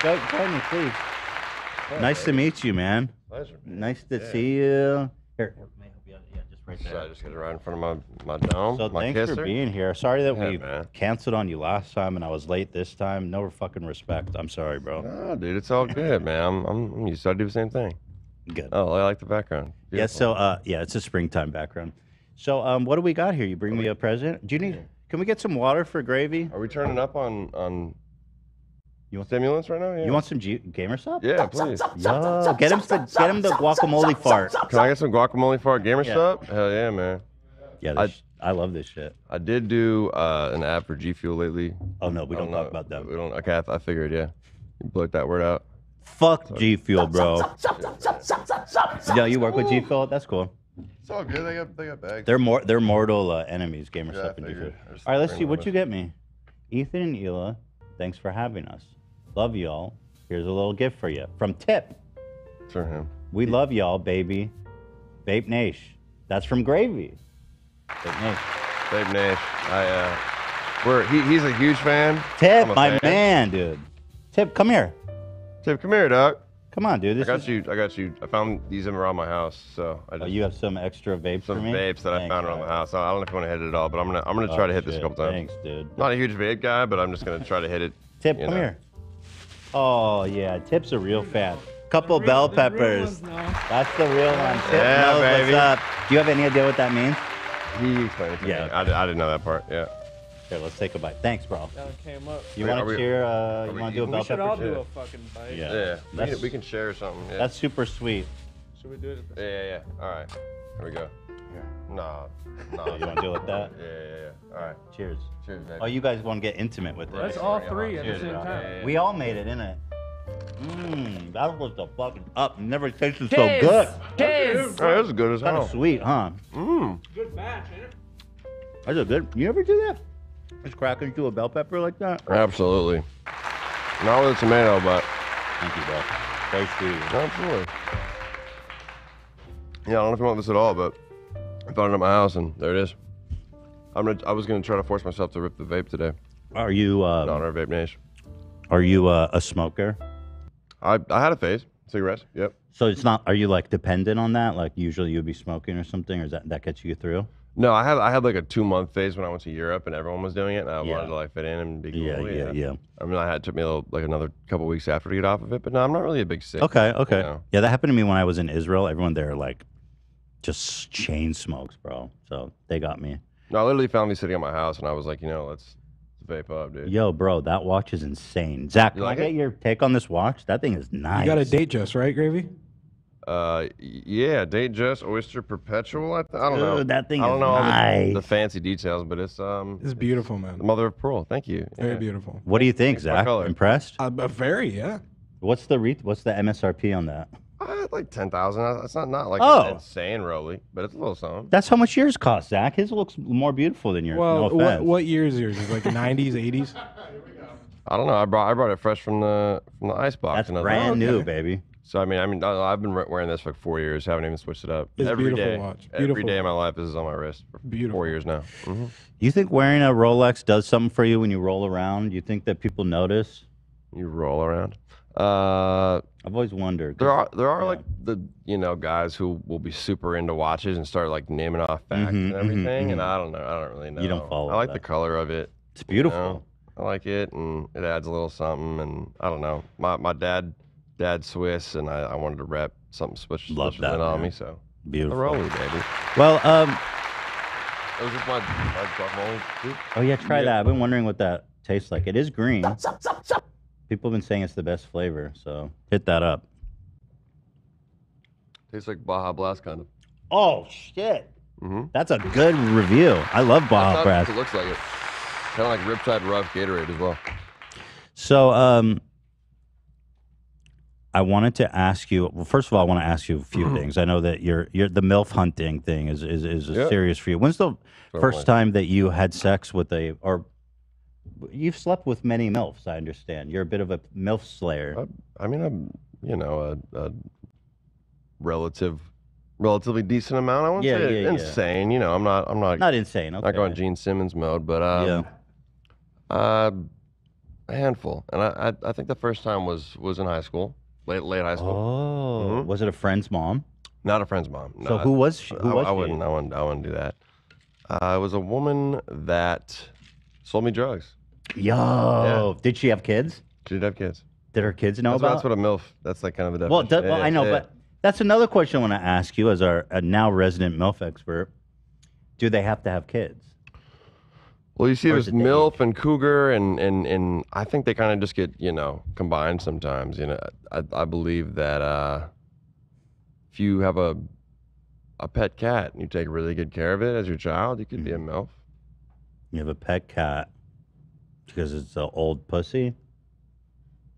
Doug, tell me, please. Hi, nice buddy. To meet you, man. Pleasure. Man. Nice to yeah. see you. Here. Right there. So I just hit it right in front of my, my dome. So my thanks kisser. for being here. Sorry that yeah, we man. canceled on you last time and I was late this time. No fucking respect. I'm sorry, bro. No, dude, it's all good, man. I'm, I'm used to I do the same thing. Good. Oh, I like the background. Beautiful. Yeah, so uh, yeah, it's a springtime background. So um, what do we got here? You bring we, me a present? Do you need? Can we get some water for Gravy? Are we turning up on on? You want stimulants right now? Yeah. You want some G GamerSupps? Yeah, please. Yo, get him the get him the guacamole fart. Can I get some guacamole fart GamerSup? Yeah. Hell yeah, man. Yeah, this, I, I love this shit. I did do uh, an ad for G Fuel lately. Oh no, we don't, don't talk know. about that. We don't. Okay, I, I figured. Yeah, you blurt that word out. Fuck Sorry. G Fuel, bro. Yeah, Yo, you work with G Fuel? That's cool. It's all good. They got they got bags. They're more they're mortal uh, enemies. GamerSup and G Fuel. All right, let's see what you get me. Ethan and Hila, thanks for having us. Love y'all. Here's a little gift for you from Tip. For him. We yeah. love y'all, baby. Babe Nash. That's from Gravy. Babe Nash. Babe Nash. I uh, we're he, he's a huge fan. Tip, my fan. man, dude. Tip, come here. Tip, come here, dog. Come on, dude. This I got is... you. I got you. I found these around my house, so. I just, oh, you have some extra vapes some for me. Some vapes that Thanks, I found around right. the house. I don't know if you want to hit it at all, but I'm gonna I'm gonna oh, try to hit shit. this a couple times. Thanks, dude. Not a huge vape guy, but I'm just gonna try to hit it. Tip, come know. here. Oh yeah, Tip's a real fan. Couple real, bell peppers. That's the real one. Tip yeah, knows baby. what's up. Do you have any idea what that means? He explained it to yeah, me. Okay. I, I didn't know that part. Yeah. Here, let's take a bite. Thanks, bro. That came up. You want to cheer? Uh, you want to do a bell pepper? We should all do a fucking bite. Yeah. yeah. yeah. We, we can share something. Yeah. That's super sweet. Should we do it? At the yeah, yeah, yeah. All right. Here we go. Yeah. Nah, nah. You want to deal with that? Yeah, yeah, yeah. All right. Cheers. Cheers, baby. Oh, you guys want to get intimate with it? That's all three at the same time. We all made it, innit? Mmm, that was the fucking up. Never tasted so good. Cheers. That is good as hell. Kind of sweet, huh? Mmm. Good batch, innit? That's a good. You ever do that? Just crack into a bell pepper like that? Absolutely. Not with a tomato, but. Thank you, bro. Thanks to you. Absolutely. Yeah, I don't know if you want this at all, but. I found it at my house, and there it is. I'm gonna, I was going to try to force myself to rip the vape today. Are you... Uh, in honor of Vape Nation. Are you uh, a smoker? I, I had a phase. Cigarettes, yep. So it's not... Are you, like, dependent on that? Like, usually you'd be smoking or something, or is that, that gets you through? No, I had, I had, like, a two-month phase when I went to Europe, and everyone was doing it, and I yeah. wanted to, like, fit in and be cool. Yeah, yeah, yeah, yeah. I mean, I had, it took me, a little, like, another couple weeks after to get off of it, but no, I'm not really a big sick. Okay, okay. You know? Yeah, that happened to me when I was in Israel. Everyone there, like... just chain smokes, bro. So they got me. No, I literally found me sitting at my house, and I was like, you know, let's, let's vape up, dude. Yo, bro, that watch is insane. Zach, you can like I get it? your take on this watch? That thing is nice. You got a date just, right, Gravy? Uh, yeah, date just, Oyster Perpetual. I, th I don't Dude, know. That thing I don't is know nice. all the, the fancy details, but it's um. It's beautiful, it's man. The mother of pearl. Thank you. Very yeah. beautiful. What do you think, Zach? Impressed? Uh, very, yeah. What's the re What's the M S R P on that? Uh, like ten thousand. It's not not like oh. an insane rolly, but it's a little something. That's how much yours cost, Zach. His looks more beautiful than yours. Well, no what, what year is yours? Is like nineties, eighties. I don't know. I brought I brought it fresh from the from the ice box. That's and brand like, oh, okay. new, baby. So I mean, I mean, I've been wearing this for like four years. Haven't even switched it up. It's every beautiful day, watch. Beautiful. Every day of my life, this is on my wrist. For beautiful. Four years now. Mm-hmm. You think wearing a Rolex does something for you when you roll around? You think that people notice? You roll around. Uh, I've always wondered. There are there are yeah. like the you know guys who will be super into watches and start like naming off facts mm-hmm, and everything, mm-hmm, and I don't know, I don't really know. You don't follow. I like that. the color of it. It's beautiful. You know? I like it, and it adds a little something, and I don't know. My my dad, dad Swiss, and I, I wanted to rep something special on me, so beautiful, rolly baby. Well, um, it was just my, my oh yeah, try yeah. that. I've been wondering what that tastes like. It is green. People have been saying it's the best flavor, so hit that up. Tastes like Baja Blast kind of. Oh shit! Mm-hmm. That's a good review. I love Baja Blast. It looks like it. Kind of like Riptide Rough Gatorade as well. So, um, I wanted to ask you. Well, first of all, I want to ask you a few things. I know that you're you're the MILF hunting thing is is is yep. serious for you. When's the Certainly. first time that you had sex with a or You've slept with many MILFs, I understand. You're a bit of a MILF slayer. I, I mean, I'm, you know, a, a relative, relatively decent amount. I wouldn't yeah, say yeah, insane. Yeah. You know, I'm not, I'm not, not insane. Okay. Not going Gene Simmons mode, but um, yeah. uh, A handful. And I, I, I think the first time was was in high school, late late high school. Oh, mm-hmm. Was it a friend's mom? Not a friend's mom. No, so who was she? Who I, was I, I she? Wouldn't, I wouldn't. I wouldn't do that. Uh, it was a woman that sold me drugs. Yo, yeah. Did she have kids? She did have kids. Did her kids know that's about? What, that's what a MILF. That's like kind of the definition. Well, that, well I know, it, but that's another question I want to ask you as our a now resident MILF expert. Do they have to have kids? Well, you see, there's MILF age? and cougar, and and and I think they kind of just get you know combined sometimes. You know, I I believe that uh, if you have a a pet cat and you take really good care of it as your child, you could mm-hmm. be a MILF. You have a pet cat because it's an old pussy.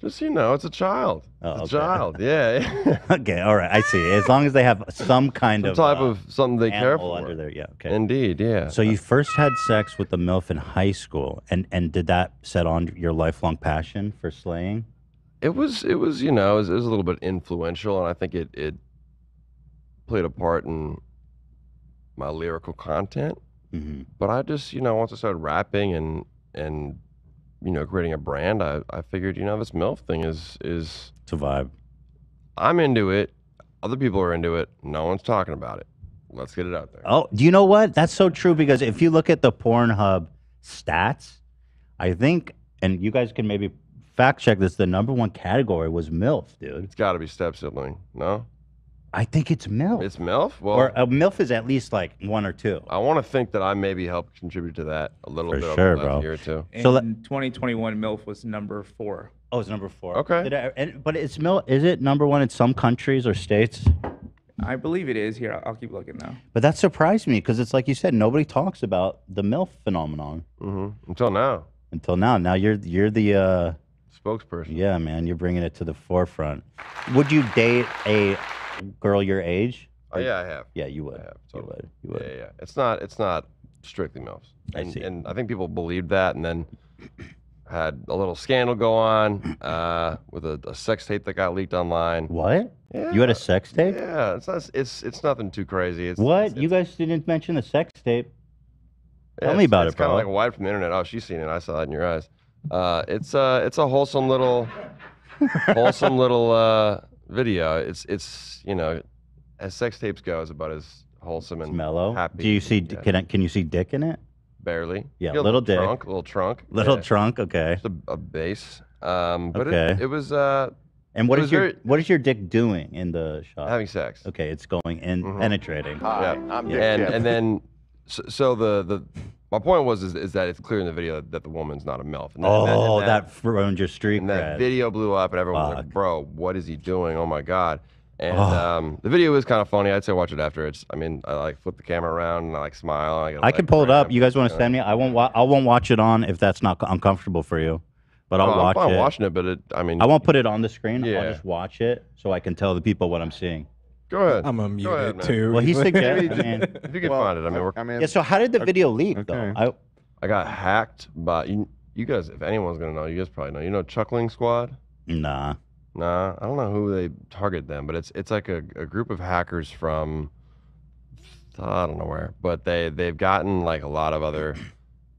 Just you know, it's a child. Oh, it's a okay. child, yeah. Okay, all right, I see. As long as they have some kind some of type uh, of something they care for under there, yeah. Okay. Indeed, yeah. So you first had sex with the MILF in high school, and and did that set on your lifelong passion for slaying? It was, it was, you know, it was, it was a little bit influential, and I think it it played a part in my lyrical content. Mm-hmm. But I just, you know, once I started rapping and and. you know, creating a brand, I, I figured, you know, this MILF thing is, is... It's a vibe. I'm into it. Other people are into it. No one's talking about it. Let's get it out there. Oh, you know what? That's so true, because if you look at the Pornhub stats, I think, and you guys can maybe fact check this, the number one category was MILF, dude. It's got to be step-sibling, no? I think it's MILF. It's MILF? Well, or a MILF is at least like one or two. I want to think that I maybe helped contribute to that a little bit over the last year or two. In so twenty twenty-one, MILF was number four. Oh, it's number four. Okay. Did I, and, but it's MILF, is it number one in some countries or states? I believe it is here. I'll, I'll keep looking now. But that surprised me because it's like you said, nobody talks about the MILF phenomenon. Mm-hmm. Until now. Until now. Now you're you're the... Uh, spokesperson. Yeah, man. You're bringing it to the forefront. Would you date a... girl your age? Oh yeah, I have. Yeah, you would. I have, totally. You would. You would. Yeah, yeah. It's not. It's not strictly MILFs. And, I see. And I think people believed that, and then had a little scandal go on uh, with a, a sex tape that got leaked online. What? Yeah. You had a sex tape? Yeah. It's not. It's it's nothing too crazy. It's, what? It's, you guys didn't mention the sex tape. Tell me about it, bro. It's kind of like a wife from the internet. Oh, she's seen it. I saw that in your eyes. Uh, it's uh, it's a wholesome little, wholesome little. Uh, video. It's, it's you know, as sex tapes go, it's about as wholesome and it's mellow. Happy. Do you see, yeah. can, I, can you see dick in it? Barely. Yeah, little, little dick. Trunk, little trunk. Little yeah. trunk, okay. Just a, a base. Um, but okay. it, it was... Uh, and what is your very, what is your dick doing in the shot? Having sex. Okay, it's going in, mm-hmm. penetrating. Hi, yeah. I'm dick yeah. and, and then, so, so the... the my point was is, is that it's clear in the video that the woman's not a MILF. And that, oh, and that, that ruined your streak. And that video blew up, and everyone Fuck. was like, "Bro, what is he doing? Oh my god!" And oh. um, the video is kind of funny. I'd say watch it after. It's, I mean, I like flip the camera around and I like smile. I, I like, can pull it up. You guys want to send me? I won't. Wa I won't watch it on if that's not uncomfortable for you. But I'll oh, watch I'm fine it. I'm watching it, but it, I mean, I won't put it on the screen. Yeah. I'll just watch it so I can tell the people what I'm seeing. Go ahead. I'm gonna mute Go ahead, it too. Well, he suggested. I mean, if you can well, find it, I mean, we're. I mean, yeah. So how did the okay. video leak okay. though? I, I got hacked by you. You guys, if anyone's gonna know, you guys probably know. You know, Chuckling Squad. Nah. Nah. I don't know who they target them, but it's it's like a, a group of hackers from I don't know where, but they they've gotten like a lot of other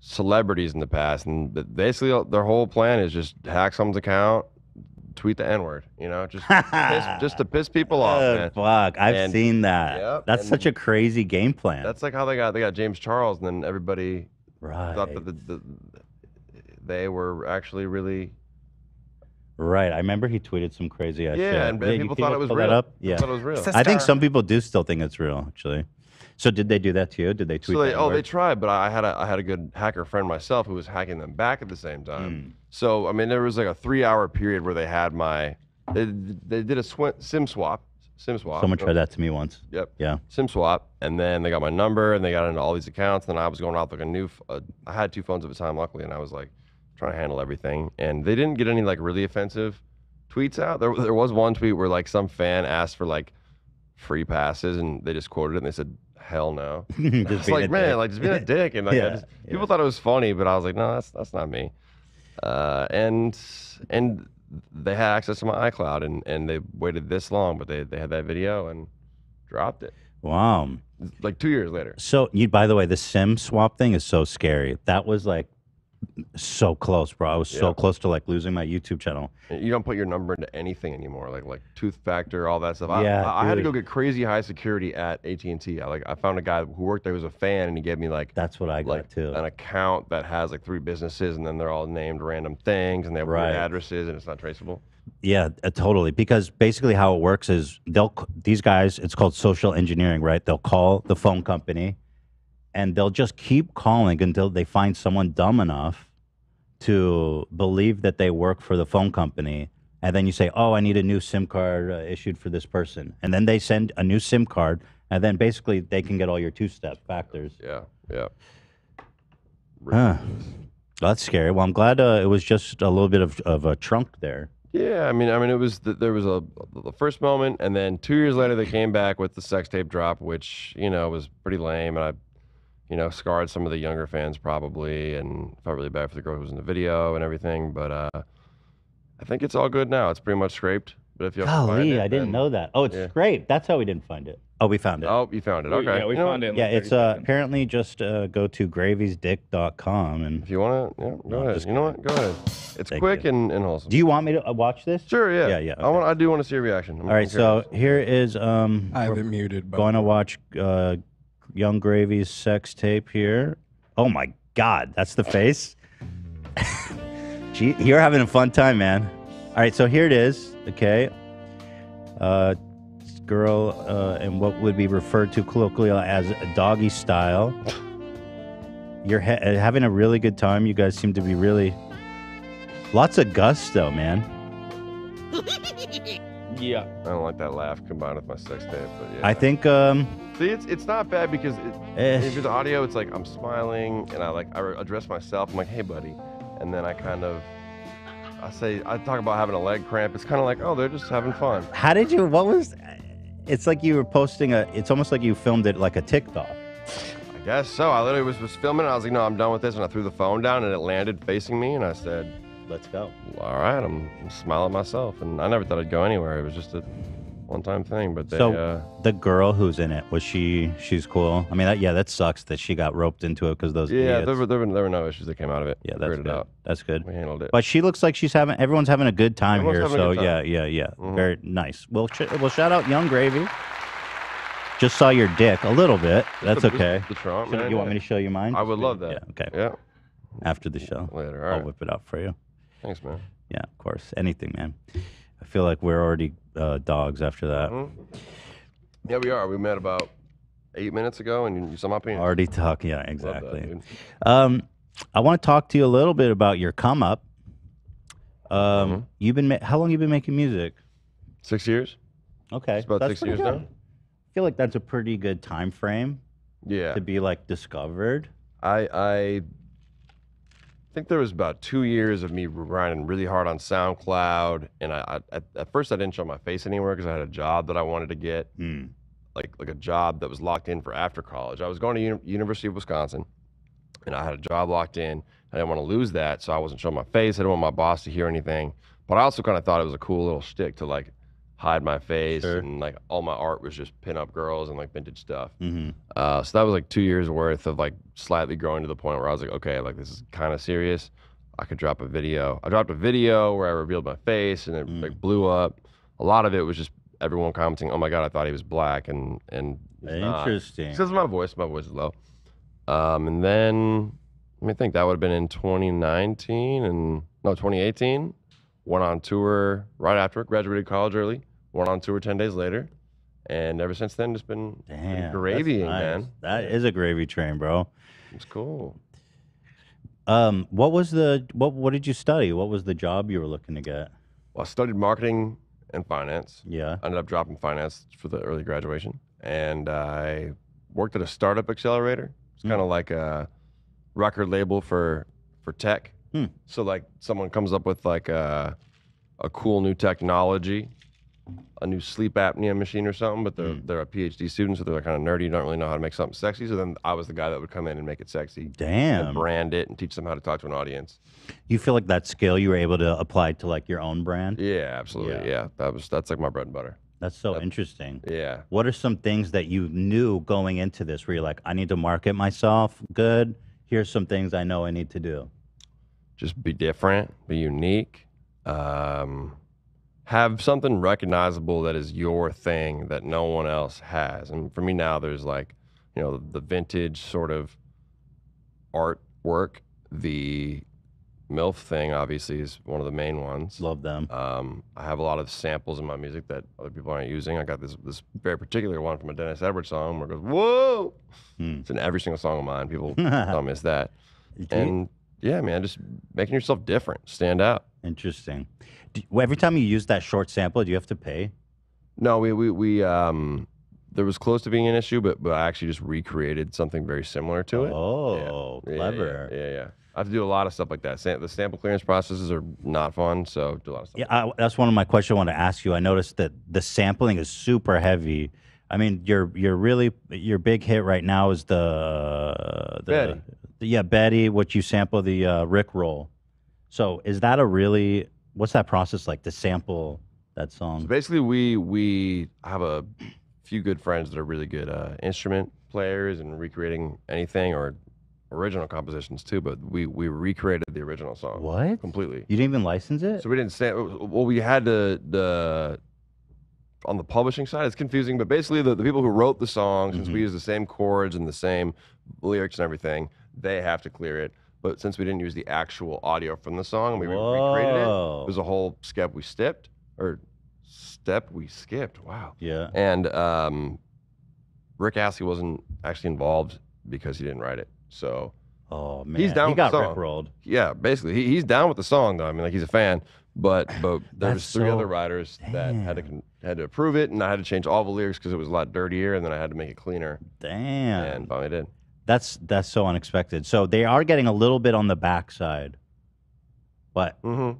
celebrities in the past, and basically their whole plan is just hack someone's account. Tweet the N-word, you know, just piss, just to piss people off. Oh, man. Fuck, I've and, seen that. Yep, that's such a crazy game plan. That's like how they got they got James Charles, and then everybody right. thought that the, the, they were actually really right. I remember he tweeted some crazy ass. Yeah, shit. and, and yeah, people thought it was real. That up? Yeah, thought it was real. I think some people do still think it's real, actually. So did they do that to you? Did they tweet? So they, oh, they tried, but I had a I had a good hacker friend myself who was hacking them back at the same time. Mm. So I mean, there was like a three-hour period where they had my they they did a sw sim swap, sim swap. Someone tried that to me once. Yep. Yeah. Sim swap, and then they got my number, and they got into all these accounts. And then I was going off like a new. Uh, I had two phones at the time, luckily, and I was like trying to handle everything. And they didn't get any like really offensive tweets out. There there was one tweet where like some fan asked for like free passes, and they just quoted it, and they said. Hell no. It's like, man, dick. like just being a dick. And like, yeah, just, people yeah. thought it was funny, but I was like, no, that's that's not me. Uh, and and they had access to my iCloud, and, and they waited this long, but they, they had that video and dropped it. Wow. Like two years later. So, you by the way, the sim swap thing is so scary. That was like so close, bro. I was yeah. so close to like losing my YouTube channel. You don't put your number into anything anymore, like like Tooth Factor, all that stuff. I, yeah, I, I had to go get crazy high security at A T and T. I like I found a guy who worked there who was a fan, and he gave me like that's what I got like, too. An account that has like three businesses, and then they're all named random things, and they have right. weird addresses, and it's not traceable. Yeah, uh, totally. Because basically how it works is they'll these guys. It's called social engineering, right? They'll call the phone company. And they'll just keep calling until they find someone dumb enough to believe that they work for the phone company. And then you say, oh, I need a new SIM card uh, issued for this person. And then they send a new SIM card. And then basically they can get all your two-step factors. Yeah, yeah. Huh. That's scary. Well, I'm glad uh, it was just a little bit of, of a trunk there. Yeah, I mean, I mean, it was the, there was a the first moment. And then two years later, they came back with the sex tape drop, which, you know, was pretty lame. And I... You know, scarred some of the younger fans probably, and felt really bad for the girl who was in the video and everything. But uh, I think it's all good now. It's pretty much scraped. But if you have Golly, to find it, I didn't then, know that. Oh, it's yeah. scraped. That's how we didn't find it. Oh, we found it. Oh, you found it. Okay. Yeah, we you found know, it. Yeah, like it's uh, apparently just uh, go to gravies dick dot com and if you want to, yeah, go no, ahead. You know what? Go ahead. It's Thank quick and, and wholesome. Do you want me to uh, watch this? Sure. Yeah. Yeah. Yeah. Okay. I want. I do want to see your reaction. I'm all right. Curious. So here is. Um, I have it muted. But going to watch. Uh, Yung Gravy's sex tape here. Oh my God, that's the face. Gee, you're having a fun time, man. All right, so here it is. Okay, uh, girl uh, in what would be referred to colloquially as a doggy style. You're ha having a really good time. You guys seem to be really lots of gusto, man. Yeah. I don't like that laugh combined with my sex tape, but yeah. I think um see it's it's not bad because it, eh. if it's audio, it's like I'm smiling and I like I address myself. I'm like, hey buddy, and then I kind of I say I talk about having a leg cramp. It's kind of like, oh, they're just having fun. How did you? What was? It's like you were posting a. It's almost like you filmed it like a TikTok. I guess so. I literally was was filming. And I was like, no, I'm done with this, and I threw the phone down and it landed facing me, and I said. Let's go. All right, I'm, I'm smiling at myself, and I never thought I'd go anywhere. It was just a one-time thing. But they, so uh, the girl who's in it was she? She's cool. I mean, that, yeah, that sucks that she got roped into it because those. Yeah, there were, there were there were no issues that came out of it. Yeah, that's good. Out. That's good. We handled it. But she looks like she's having. Everyone's having a good time everyone's here. So time. yeah, yeah, yeah. Mm-hmm. Very nice. Well, sh well, shout out Yung Gravy. Just saw your dick a little bit. That's the, okay. The Trump, so, man, you want me to show you mine? I would love that. Yeah, okay. Yeah. After the show. Later. All I'll right. whip it up for you. Thanks, man. Yeah, of course. Anything, man. I feel like we're already uh, dogs after that. Mm-hmm. Yeah, we are. We met about eight minutes ago, and you saw my opinion. Already talking. Yeah, exactly. Love that, um, I want to talk to you a little bit about your come up. Um, mm-hmm. You've been how long you been making music? Six years. Okay, it's about that's six years good. now. I feel like that's a pretty good time frame. Yeah. To be like discovered. I. I I think there was about two years of me grinding really hard on SoundCloud, and I, I at first I didn't show my face anywhere because I had a job that I wanted to get, mm. like like a job that was locked in for after college. I was going to uni University of Wisconsin, and I had a job locked in. I didn't want to lose that, so I wasn't showing my face. I didn't want my boss to hear anything, but I also kind of thought it was a cool little shtick to like hide my face, sure. and like all my art was just pin-up girls and like vintage stuff. Mm-hmm. uh, so that was like two years worth of like slightly growing to the point where I was like, okay, like this is kind of serious. I could drop a video. I dropped a video where I revealed my face and it mm. like blew up. A lot of it was just everyone commenting, oh my God, I thought he was black. And, and interesting. Because my voice, my voice is low. Um, and then, let me think, that would have been in twenty nineteen and, no, twenty eighteen. Went on tour right after, graduated college early. Went on tour ten days later, and ever since then, just been, been gravying, nice. man. That is a gravy train, bro. It's cool. Um, what was the what? What did you study? What was the job you were looking to get? Well, I studied marketing and finance. Yeah. I ended up dropping finance for the early graduation, and I worked at a startup accelerator. It's mm. kind of like a record label for for tech. Hmm. So like someone comes up with like a, a cool new technology, a new sleep apnea machine or something, but they're, hmm. they're a PhD student, so they're kind of nerdy, don't really know how to make something sexy. So then I was the guy that would come in and make it sexy. Damn. And brand it and teach them how to talk to an audience. You feel like that skill you were able to apply to like your own brand? Yeah, absolutely. Yeah. yeah. That was that's like my bread and butter. That's so that, interesting. Yeah. What are some things that you knew going into this where you're like, I need to market myself good. Here's some things I know I need to do. Just be different, be unique. Um, have something recognizable that is your thing that no one else has. And for me now, there's like, you know, the vintage sort of artwork. The MILF thing, obviously, is one of the main ones. Love them. Um, I have a lot of samples in my music that other people aren't using. I got this this very particular one from a Dennis Edwards song where it goes, whoa! Hmm. It's in every single song of mine. People don't miss that. And yeah, man, just making yourself different, stand out. Interesting. Do, every time you use that short sample, do you have to pay? No, we, we, we um, there was close to being an issue, but, but I actually just recreated something very similar to it. Oh, yeah. Clever. Yeah, yeah, yeah, yeah. I have to do a lot of stuff like that. Sam the sample clearance processes are not fun, so do a lot of stuff. Yeah, like that. I, that's one of my questions I want to ask you. I noticed that the sampling is super heavy. I mean, your your really your big hit right now is the, the Betty. The, yeah, Betty. What you sample the uh, Rick Roll. So is that a really what's that process like to sample that song? So basically, we we have a few good friends that are really good uh, instrument players and recreating anything or. Original compositions too, but we we recreated the original song. What? Completely. You didn't even license it? So we didn't say. Well, we had to the on the publishing side. It's confusing, but basically the, the people who wrote the song, since mm-hmm. we use the same chords and the same lyrics and everything, they have to clear it. But since we didn't use the actual audio from the song, we Whoa. recreated it. It was a whole step we skipped, or step we skipped. Wow. Yeah. And um, Rick Astley wasn't actually involved because he didn't write it. So, oh man, he's down he with got the song. Rickrolled. Yeah, basically, he, he's down with the song though. I mean, like he's a fan, but but there's three so... other writers Damn. that had to had to approve it, and I had to change all the lyrics because it was a lot dirtier, and then I had to make it cleaner. Damn. And finally did. That's that's so unexpected. So they are getting a little bit on the backside, but mm-hmm.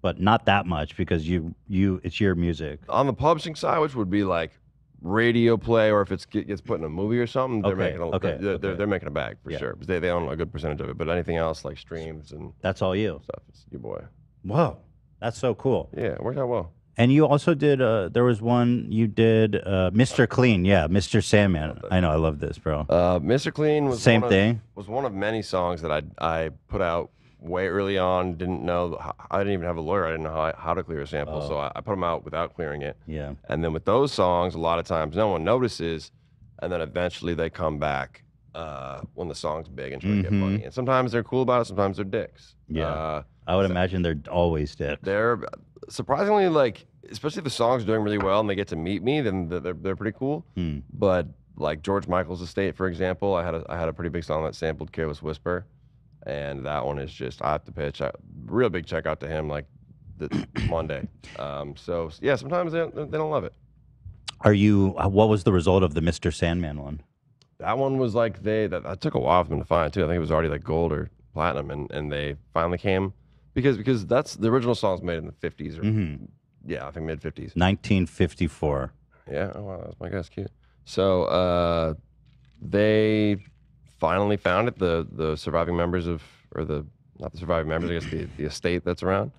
but not that much because you you it's your music. On the publishing side, which would be like. Radio play, or if it's gets put in a movie or something, they're okay, making a, okay, they're, okay. They're, they're making a bag for yeah. sure. But they they own a good percentage of it. But anything else like streams and that's all you stuff. It's your boy. Whoa, that's so cool. Yeah, it worked out well. And you also did. Uh, there was one you did, uh, Mister Clean. Yeah, Mister Sandman. I, I know. I love this, bro. Uh, Mister Clean was same one thing. Of, was one of many songs that I I put out way early on. Didn't know. I didn't even have a lawyer. I didn't know how, how to clear a sample, oh. so I, I put them out without clearing it. Yeah. And then with those songs, a lot of times no one notices, and then eventually they come back uh, when the song's big and try mm-hmm. to get money. And sometimes they're cool about it. Sometimes they're dicks. Yeah. Uh, I would so imagine they're always dicks. They're surprisingly like, especially if the song's doing really well and they get to meet me, then they're they're pretty cool. Hmm. But like George Michael's estate, for example, I had a I had a pretty big song that sampled Careless Whisper. And that one is just, I have to pitch a real big check out to him like the, Monday. Um, so, yeah, sometimes they don't, they don't love it. Are you, what was the result of the Mister Sandman one? That one was like, they, that, that took a while for them to find too. I think it was already like gold or platinum. And, and they finally came because because that's the original song's made in the fifties or, mm-hmm. yeah, I think mid fifties. nineteen fifty-four. Yeah, oh wow, that's my guess, cute. So, uh, they, finally found it, the the surviving members of, or the, not the surviving members, I guess the, the estate that's around.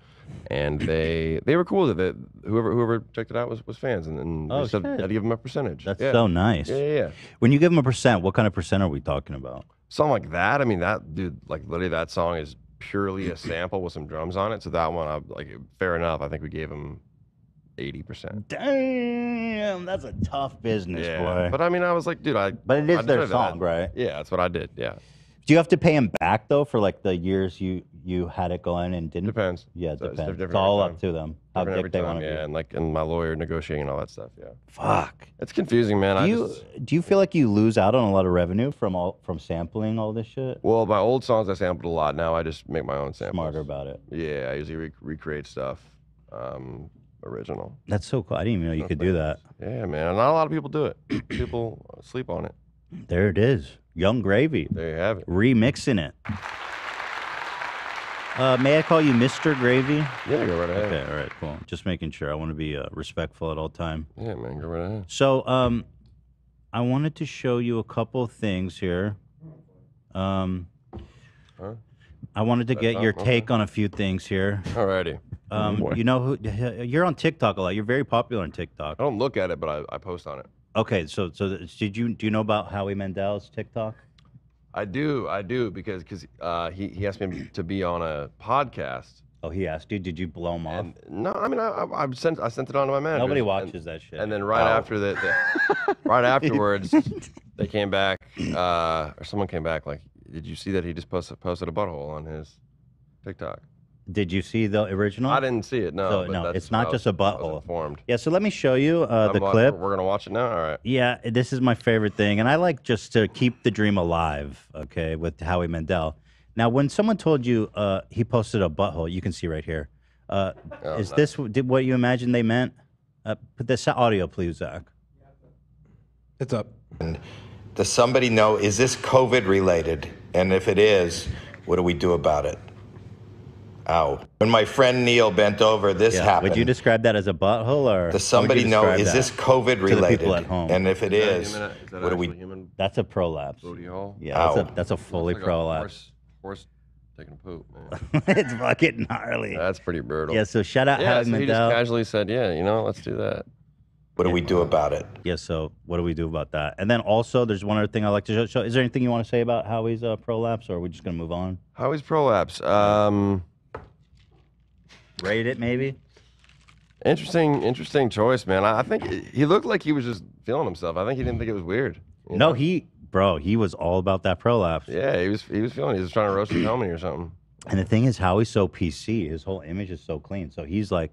And they they were cool with it. Whoever whoever checked it out was, was fans. And, and oh, they said, I'd give them a percentage. That's yeah. so nice. Yeah, yeah, yeah. When you give them a percent, what kind of percent are we talking about? Something like that. I mean, that, dude, like literally that song is purely a sample with some drums on it. So that one, I, like, fair enough. I think we gave them eighty percent. Damn, that's a tough business, yeah. boy. But I mean, I was like, dude, I. But it is I their song, that. right? Yeah, that's what I did. Yeah. Do you have to pay him back though for like the years you you had it going and didn't? Depends. Yeah, it so depends. It's all up to them. How big they want to be. Yeah, and like and my lawyer negotiating and all that stuff. Yeah. Fuck. It's confusing, man. Do I you just, do you feel like you lose out on a lot of revenue from all from sampling all this shit? Well, my old songs I sampled a lot. Now I just make my own samples. Smarter about it. Yeah, I usually re recreate stuff. Um, original. That's so cool. I didn't even know you no could things. do that. Yeah, man. Not a lot of people do it. People sleep on it. There it is. Yung Gravy. There you have it. Remixing it. Uh, may I call you Mister Gravy? Yeah, go right ahead. Okay, all right, cool. Just making sure. I want to be uh, respectful at all time. Yeah, man, go right ahead. So, um, I wanted to show you a couple things here. Um, huh? I wanted to That's get your okay. take on a few things here. Alrighty. Um, oh you know who you're on TikTok a lot. You're very popular on TikTok. I don't look at it, but I, I post on it. Okay, so so did you do you know about Howie Mandel's TikTok? I do, I do, because because uh, he he asked me to be on a podcast. Oh, he asked you. Did you blow him off? And, no, I mean, I, I, I sent I sent it on to my manager. Nobody watches and, that shit. And then right oh. after that, the, right afterwards, they came back, uh, or someone came back. Like, did you see that he just posted posted a butthole on his TikTok? Did you see the original? I didn't see it. No, so, but no, that's, it's not was, just a butthole. Yeah, so let me show you uh, the about, clip. We're gonna watch it now. All right. Yeah, this is my favorite thing, and I like just to keep the dream alive. Okay, with Howie Mandel. Now, when someone told you uh, he posted a butthole, you can see right here. Uh, oh, is no. this did what you imagined they meant? Uh, put this audio, please, Zach. It's up. And does somebody know? Is this COVID related? And if it is, what do we do about it? Ow. When my friend Neil bent over, this yeah. happened. Would you describe that as a butthole? Or does somebody know, is this COVID related? And if it is, is what do we human? That's a prolapse. Yeah, that's a, that's a fully like prolapse. A horse, horse taking a poop, man. It's fucking gnarly. That's pretty brutal. Yeah, so shout out yeah, so Mandel. He just casually said, yeah, you know, let's do that. What do yeah. we do about it? Yeah, so what do we do about that? And then also, there's one other thing I'd like to show. So is there anything you want to say about Howie's uh, prolapse, or are we just going to move on? Howie's prolapse. Um... Rate it, maybe. Interesting, interesting choice, man. I think he looked like he was just feeling himself. I think he didn't think it was weird. No, know? he, bro, he was all about that prolapse. Yeah, he was, he was feeling. He was trying to roast his homie or something. And the thing is, Howie's so P C. His whole image is so clean. So he's like,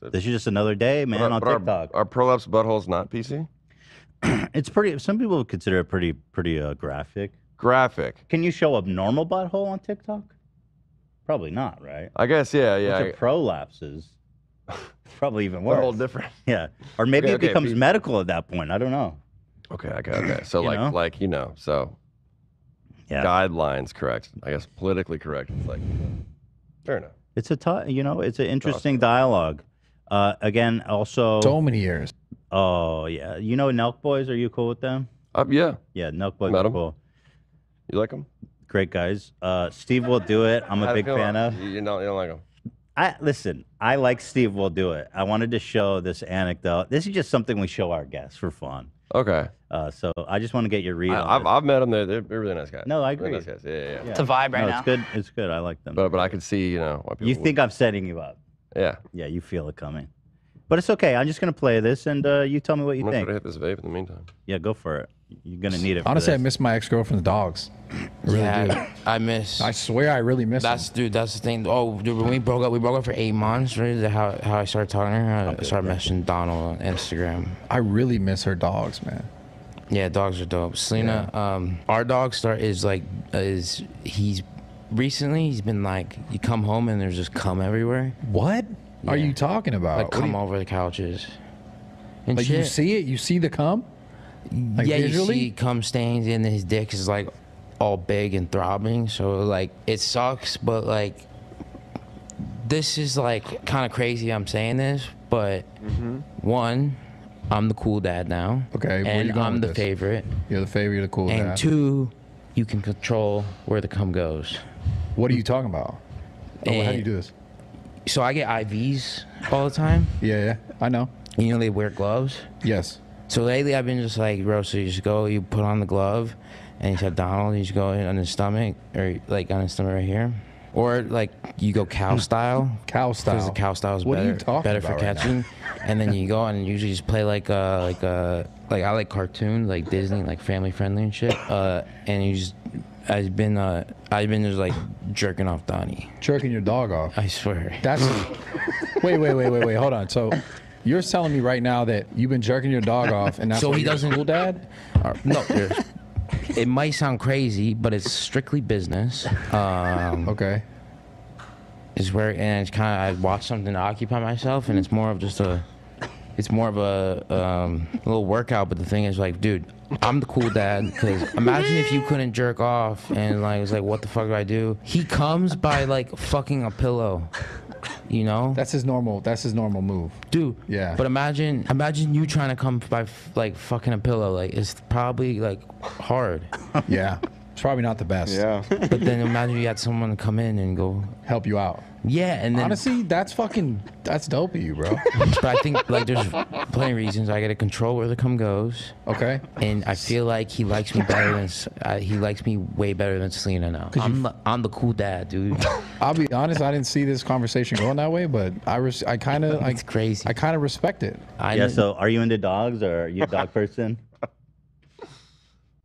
this is just another day, man. But our, on but TikTok, our, our prolapse butthole's not P C. It's pretty. Some people would consider it pretty, pretty uh, graphic. Graphic. Can you show a normal butthole on TikTok? Probably not, right? I guess, yeah, yeah. Which are prolapses. Probably even worse. A whole different. Yeah. Or maybe okay, it okay, becomes be... medical at that point. I don't know. Okay, okay, okay. So, like, know? like you know, so yeah. guidelines correct. I guess politically correct. It's like, fair enough. It's a tough, you know, it's an interesting dialogue. Uh, again, also. So many years. Oh, yeah. You know, Nelk Boys, are you cool with them? Uh, yeah. Yeah, Nelk Boys Met are cool. Them. You like them? Great guys. Uh, Steve Will Do It. I'm a big fan of. You don't, you don't like him. I listen. I like Steve Will Do It. I wanted to show this anecdote. This is just something we show our guests for fun. Okay. Uh, so I just want to get your read. I, on I've, it. I've met them. They're, they're really nice guys. No, I agree. Really nice guys. Yeah, yeah, yeah. It's a vibe right no, now. It's good. It's good. I like them. But but I can see you know. Why people you think would. I'm setting you up? Yeah. Yeah. You feel it coming. But it's okay. I'm just gonna play this, and uh, you tell me what you I'm think. I'm gonna hit this vape in the meantime. Yeah, go for it. You're gonna need it. For Honestly, this. I miss my ex-girlfriend's dogs. I really yeah, do. I miss. I swear, I really miss. That's them. dude. That's the thing. Oh, dude, when we broke up, we broke up for eight months. Right? How how I started talking to her. I okay, started right. messaging Donald on Instagram. I really miss her dogs, man. Yeah, dogs are dope. Selena, yeah. um, our dog star is like is he's recently he's been like you come home and there's just cum everywhere. What? Yeah. Are you talking about? Like, come you... over the couches. And like, shit. you see it? You see the cum? Like, yeah, visually? You see cum stains, and his dick is, like, all big and throbbing. So, like, it sucks, but, like, this is, like, kind of crazy I'm saying this, but, mm-hmm. one, I'm the cool dad now. Okay. Where and you going I'm with the this? favorite. You're the favorite, you're the cool and dad. And, two, you can control where the cum goes. What are you talking about? Oh, and, how do you do this? So I get I Vs all the time. Yeah, yeah, I know. You know they wear gloves? Yes. So lately I've been just like, bro, so you just go, you put on the glove, and you said, Donald, you just go on his stomach, or like on his stomach right here. Or like you go cow style. Cow style. Because the cow style is what better, are you talking better about for right catching. Now? And then you go and usually just play like, uh, like, uh, like I like cartoons, like Disney, like family friendly and shit. Uh, and you just... I've been, uh, I've been just like jerking off Donnie. Jerking your dog off. I swear. That's. wait, wait, wait, wait, wait. Hold on. So, you're telling me right now that you've been jerking your dog off, and that's so he doesn't. Cool dad. Uh, no. It might sound crazy, but it's strictly business. Um, okay. Is where and it's kind of I watch something to occupy myself, and it's more of just a, it's more of a um, little workout. But the thing is, like, dude. I'm the cool dad because imagine if you couldn't jerk off and like it's like what the fuck do I do? He comes by like fucking a pillow, you know. That's his normal. That's his normal move, dude. Yeah. But imagine, imagine you trying to come by like fucking a pillow. Like it's probably like hard. Yeah. It's probably not the best. Yeah. But then imagine you had someone come in and go help you out. Yeah, and then honestly, that's fucking that's dope of you, bro. But I think like there's plenty of reasons. I gotta control where the cum goes. Okay. And I feel like he likes me better than uh, he likes me way better than Selena now. I'm I'm the cool dad, dude. I'll be honest. I didn't see this conversation going that way, but I res I kind of like crazy. I kind of respect it. I yeah. So, are you into dogs or are you a dog person?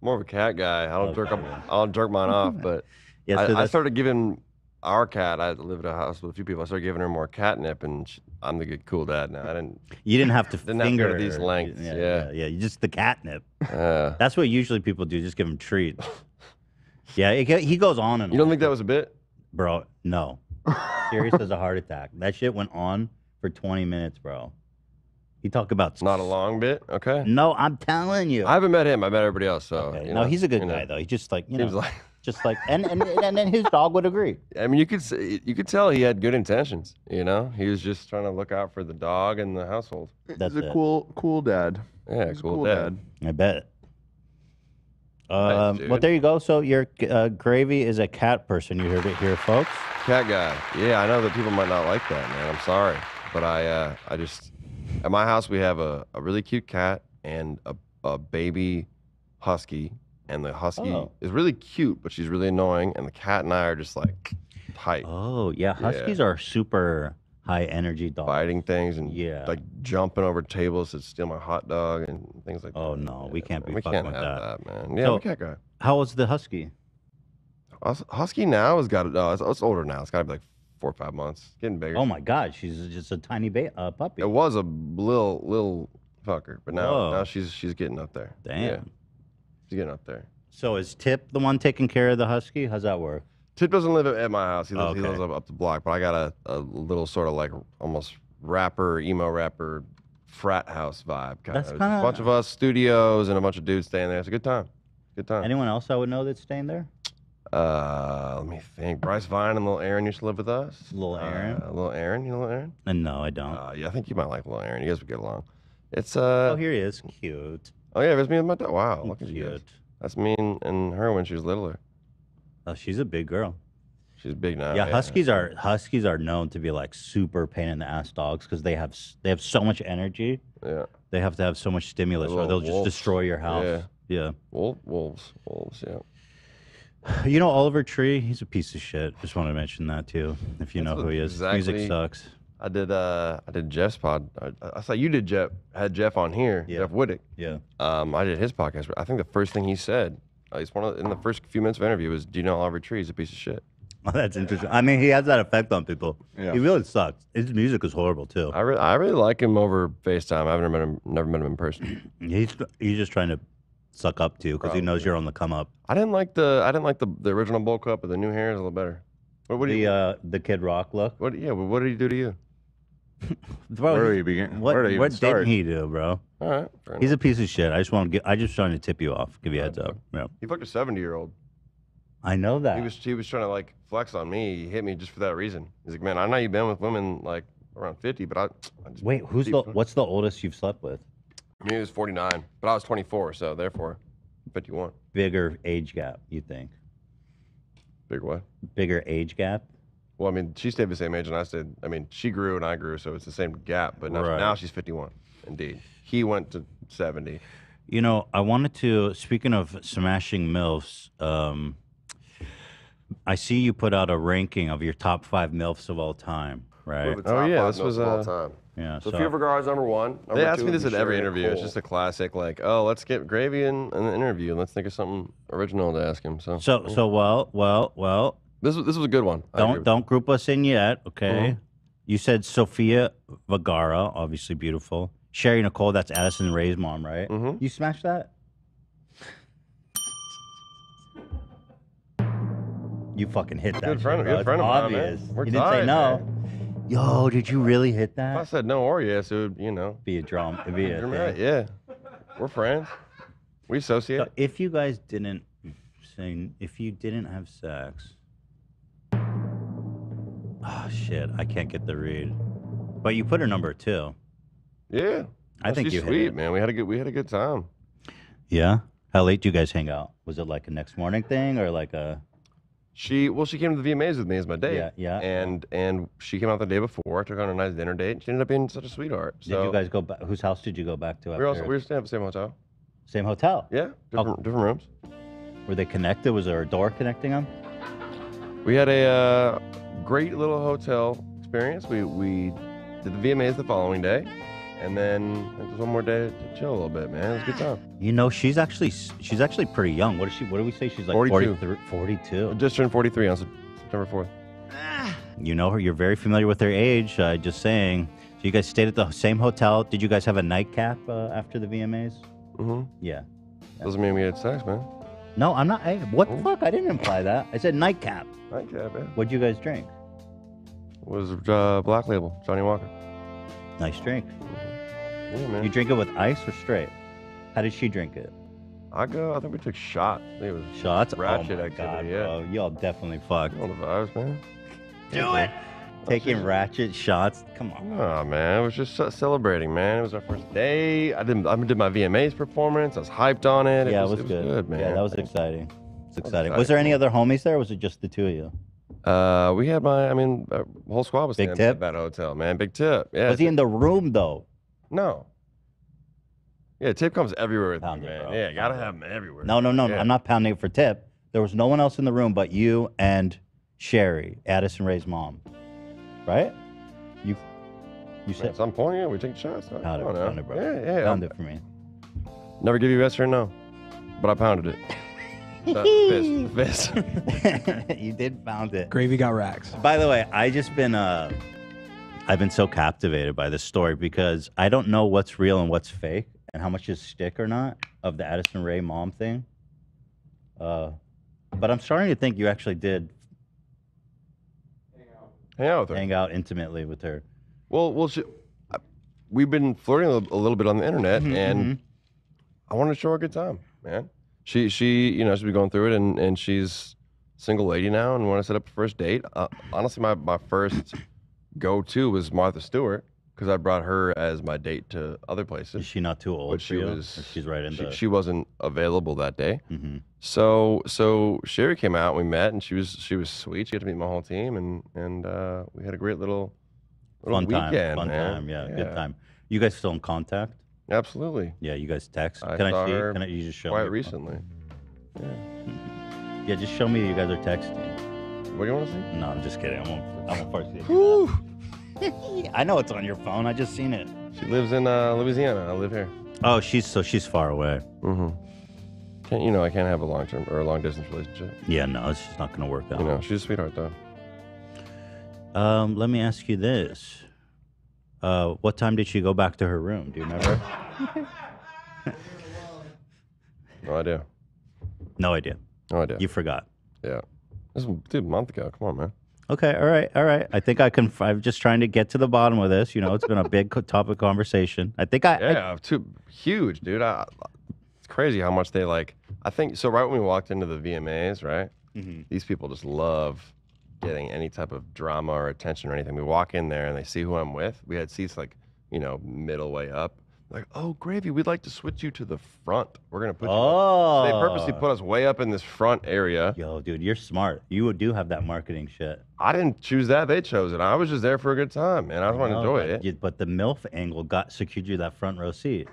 More of a cat guy. I don't oh, jerk. Up, I don't jerk mine off, but yeah, so I, I started giving. Our cat, I live in a house with a few people. I started giving her more catnip, and she, I'm the good cool dad now. I didn't. You didn't have to didn't finger have to these lengths. Yeah, yeah, yeah, yeah. Just the catnip. Uh, That's what usually people do. Just give him treats. Yeah, it, he goes on and. You don't on. Think that was a bit, bro? No. Serious as a heart attack. That shit went on for twenty minutes, bro. You talk about not a long bit, okay? No, I'm telling you. I haven't met him. I met everybody else. So okay. you no, know, he's a good guy know. Though. He's just like you know. Like Just like and, and and then his dog would agree. I mean, you could you could tell he had good intentions. You know, he was just trying to look out for the dog and the household. That's He's a it. cool cool dad. Yeah, He's cool, cool dad. dad. I bet. Um, nice, well, there you go. So your uh, Gravy is a cat person. You heard it here, folks. Cat guy. Yeah, I know that people might not like that, man. I'm sorry, but I uh, I just at my house we have a a really cute cat and a a baby husky. And the husky oh. is really cute, but she's really annoying. And the cat and I are just like tight. Oh, yeah. Huskies yeah. are super high energy dogs. Biting things and yeah. like jumping over tables to steal my hot dog and things like oh, that. Oh, no. Yeah, we can't man. be we fucking can't with that. that. man. Yeah, so, we can't go. How was the husky? Husky now has got oh, it's, it's older now. It's got to be like four or five months. It's getting bigger. Oh, my God. She's just a tiny ba uh, puppy. It was a little, little fucker. But now, oh. now she's, she's getting up there. Damn. Yeah. Getting up there. So is Tip the one taking care of the husky? How's that work? Tip doesn't live at my house. He lives, okay. he lives up, up the block. But I got a, a little sort of like almost rapper, emo rapper, frat house vibe. Kind That's of. Kinda... A bunch of us, studios, and a bunch of dudes staying there. It's a good time. Good time. Anyone else I would know that's staying there? Uh, let me think. Bryce Vine and Little Aaron used to live with us. Little Aaron. Uh, Little Aaron. You know Little Aaron? And no, I don't. Uh, yeah, I think you might like Little Aaron. You guys would get along. It's uh. Oh, here he is. Cute. Oh yeah, that's me and my dad. Wow, look at you. That's me and, and her when she was littler. Oh, she's a big girl. She's big now. Yeah, yeah, huskies are huskies are known to be like super pain in the ass dogs because they have they have so much energy. Yeah. They have to have so much stimulus, or they'll wolves. just destroy your house. Yeah. Yeah. Wolf, wolves, wolves. Yeah. You know Oliver Tree? He's a piece of shit. Just want to mention that too. If you that's know who he is, exactly. Music sucks. I did. Uh, I did Jeff's pod. I, I saw you did Jeff. Had Jeff on here. Yeah. Jeff Wittick. Yeah. Um, I did his podcast. I think the first thing he said, uh, he's one of the, in the first few minutes of interview, was, "Do you know Oliver Tree is a piece of shit?" Oh, that's interesting. I mean, he has that effect on people. Yeah. He really sucks. His music is horrible too. I really, I really like him over FaceTime. I've never met him. Never met him in person. he's he's just trying to suck up to you because he knows you're on the come up. I didn't like the. I didn't like the the original bowl cut, but the new hair is a little better. What, what the do you, uh, the Kid Rock look. What? Yeah. Well, what did he do to you? Bro, where do you begin? What, you what didn't he do, bro? All right, he's enough. a piece of shit. I just want to. Get, I just trying to tip you off, give you a heads up. Yeah. He fucked a seventy-year-old. I know that. He was he was trying to like flex on me. He hit me just for that reason. He's like, man, I know you've been with women like around fifty, but I. I just Wait, who's the? What's the oldest you've slept with? I mean, he was forty-nine, but I was twenty-four, so therefore, fifty-one. Bigger age gap, you think? Bigger what? Bigger age gap. Well, I mean, she stayed the same age, and I stayed. I mean, she grew and I grew, so it's the same gap. But now, right. now she's fifty-one, indeed. He went to seventy. You know, I wanted to. Speaking of smashing MILFs, um, I see you put out a ranking of your top five MILFs of all time, right? Well, oh yeah, this was uh, all time. Yeah. So, so. Few Vergara's number one. Number they ask me this at every interview. Nicole. It's just a classic, like, oh, let's get Gravy in an interview and let's think of something original to ask him. So. So yeah. so well well well. This was, this was a good one. Don't don't group us in yet, okay? Mm-hmm. You said Sofia Vergara, obviously beautiful. Sheree Nicole, that's Addison Rae's mom, right? Mm-hmm. You smashed that? You fucking hit that. Good friend, shit, good friend of mine, man. We're you tied, didn't say no. Man. Yo, did you really hit that? If I said no or yes, it would, you know. Be a drama. It'd be a thing. Right, yeah. We're friends. We associate. So if you guys didn't sing, if you didn't have sex. Oh, shit. I can't get the read. But you put her number two. Yeah. I think you sweet, man. We had a good we had a good time. Yeah? How late do you guys hang out? Was it like a next morning thing or like a... She well, she came to the V M As with me as my date. Yeah, yeah. And and she came out the day before. I took her on a nice dinner date. And she ended up being such a sweetheart. So did you guys go back? Whose house did you go back to? After? We were also we were staying at the same hotel. Same hotel. Yeah, different, oh. different rooms. Were they connected? Was there a door connecting them? We had a uh, great little hotel experience. We we did the V M As the following day, and then just one more day to chill a little bit, man. It was a good time. You know, she's actually she's actually pretty young. What is she? What do we say? She's like forty-two. forty-two. Just turned forty-three on September fourth. You know her. You're very familiar with her age. Uh, just saying. So you guys stayed at the same hotel. Did you guys have a nightcap uh, after the V M As? Mm-hmm. Yeah. Doesn't mean we had sex, man. No, I'm not. Hey, what the fuck? I didn't imply that. I said nightcap. Nightcap, yeah. What'd you guys drink? It was uh, Black Label, Johnny Walker. Nice drink. Mm-hmm. Yeah, man. You drink it with ice or straight? How did she drink it? I go. I think we took shots. I think it was shots. Ratchet oh activity. God, yeah. Bro. Y'all definitely fucked. All the vibes, man. Do yeah, it. Man. Taking just... ratchet shots. Come on. Oh man, it was just celebrating, man. It was our first day. I didn't. I did my V M As performance. I was hyped on it. Yeah, it was, it was, it was good. good, man. Yeah, that was exciting. It's exciting. Was there any other homies there? Or was it just the two of you? Uh, we had my. I mean, our whole squad was staying at that hotel, man. Big Tip. Yeah. Was he in the room though? No. Yeah, Tip comes everywhere with me, man. Bro. Yeah, gotta have him everywhere. No, no, no. Yeah. I'm not pounding it for Tip. There was no one else in the room but you and Sheree, Addison Rae's mom. Right? You you said at some point, yeah, we take shots. I pound it, pound it, bro. Yeah, yeah. Pound it for me. Never give you yes or no. But I pounded it. the fist. The fist. You did pound it. Gravy got racks. By the way, I just been uh I've been so captivated by this story because I don't know what's real and what's fake and how much is stick or not of the Addison Rae mom thing. Uh but I'm starting to think you actually did Hang out with her. Hang out intimately with her. Well, well, she, I, we've been flirting a little, a little bit on the internet, mm-hmm, and mm-hmm. I wanted to show her a good time, man. She, she, you know, she's been going through it, and, and she's a single lady now. And when I set up a first date, uh, honestly, my, my first go-to was Martha Stewart because I brought her as my date to other places. Is she not too old? But she for you? was. Or she's right in she, the... she wasn't available that day, mm-hmm. so so Sheree came out. We met, and she was she was sweet. She got to meet my whole team, and and uh, we had a great little, little fun weekend, time. Fun man. time, yeah, yeah, good time. You guys still in contact? Absolutely. Yeah, you guys text. I Can saw I see? Her Can I, you just show? Quite me recently. Yeah. Yeah, just show me that you guys are texting. What do you want to see? No, I'm just kidding. I won't. I won't force you. I know it's on your phone. I just seen it. She lives in uh, Louisiana. I live here. Oh, she's so she's far away. Mm-hmm. Can't, you know, I can't have a long-term or a long-distance relationship. Yeah, no, it's just not going to work out. You know, she's a sweetheart, though. Um, let me ask you this: uh, what time did she go back to her room? Do you remember? No idea. No idea. No idea. You forgot. Yeah. This was, dude, a month ago. Come on, man. Okay, all right, all right. I think I can. I'm just trying to get to the bottom of this. You know, it's been a big topic conversation. I think I. Yeah, I, too huge, dude. I, it's crazy how much they like. I think so. Right when we walked into the V M As, right? Mm-hmm. These people just love getting any type of drama or attention or anything. We walk in there and they see who I'm with. We had seats like, you know, middle way up. Like, oh, Gravy, we'd like to switch you to the front. We're going to put you oh. They purposely put us way up in this front area. Yo, dude, you're smart. You do have that marketing shit. I didn't choose that. They chose it. I was just there for a good time, man. I just want to enjoy but, it. You, but the MILF angle got secured you that front row seat.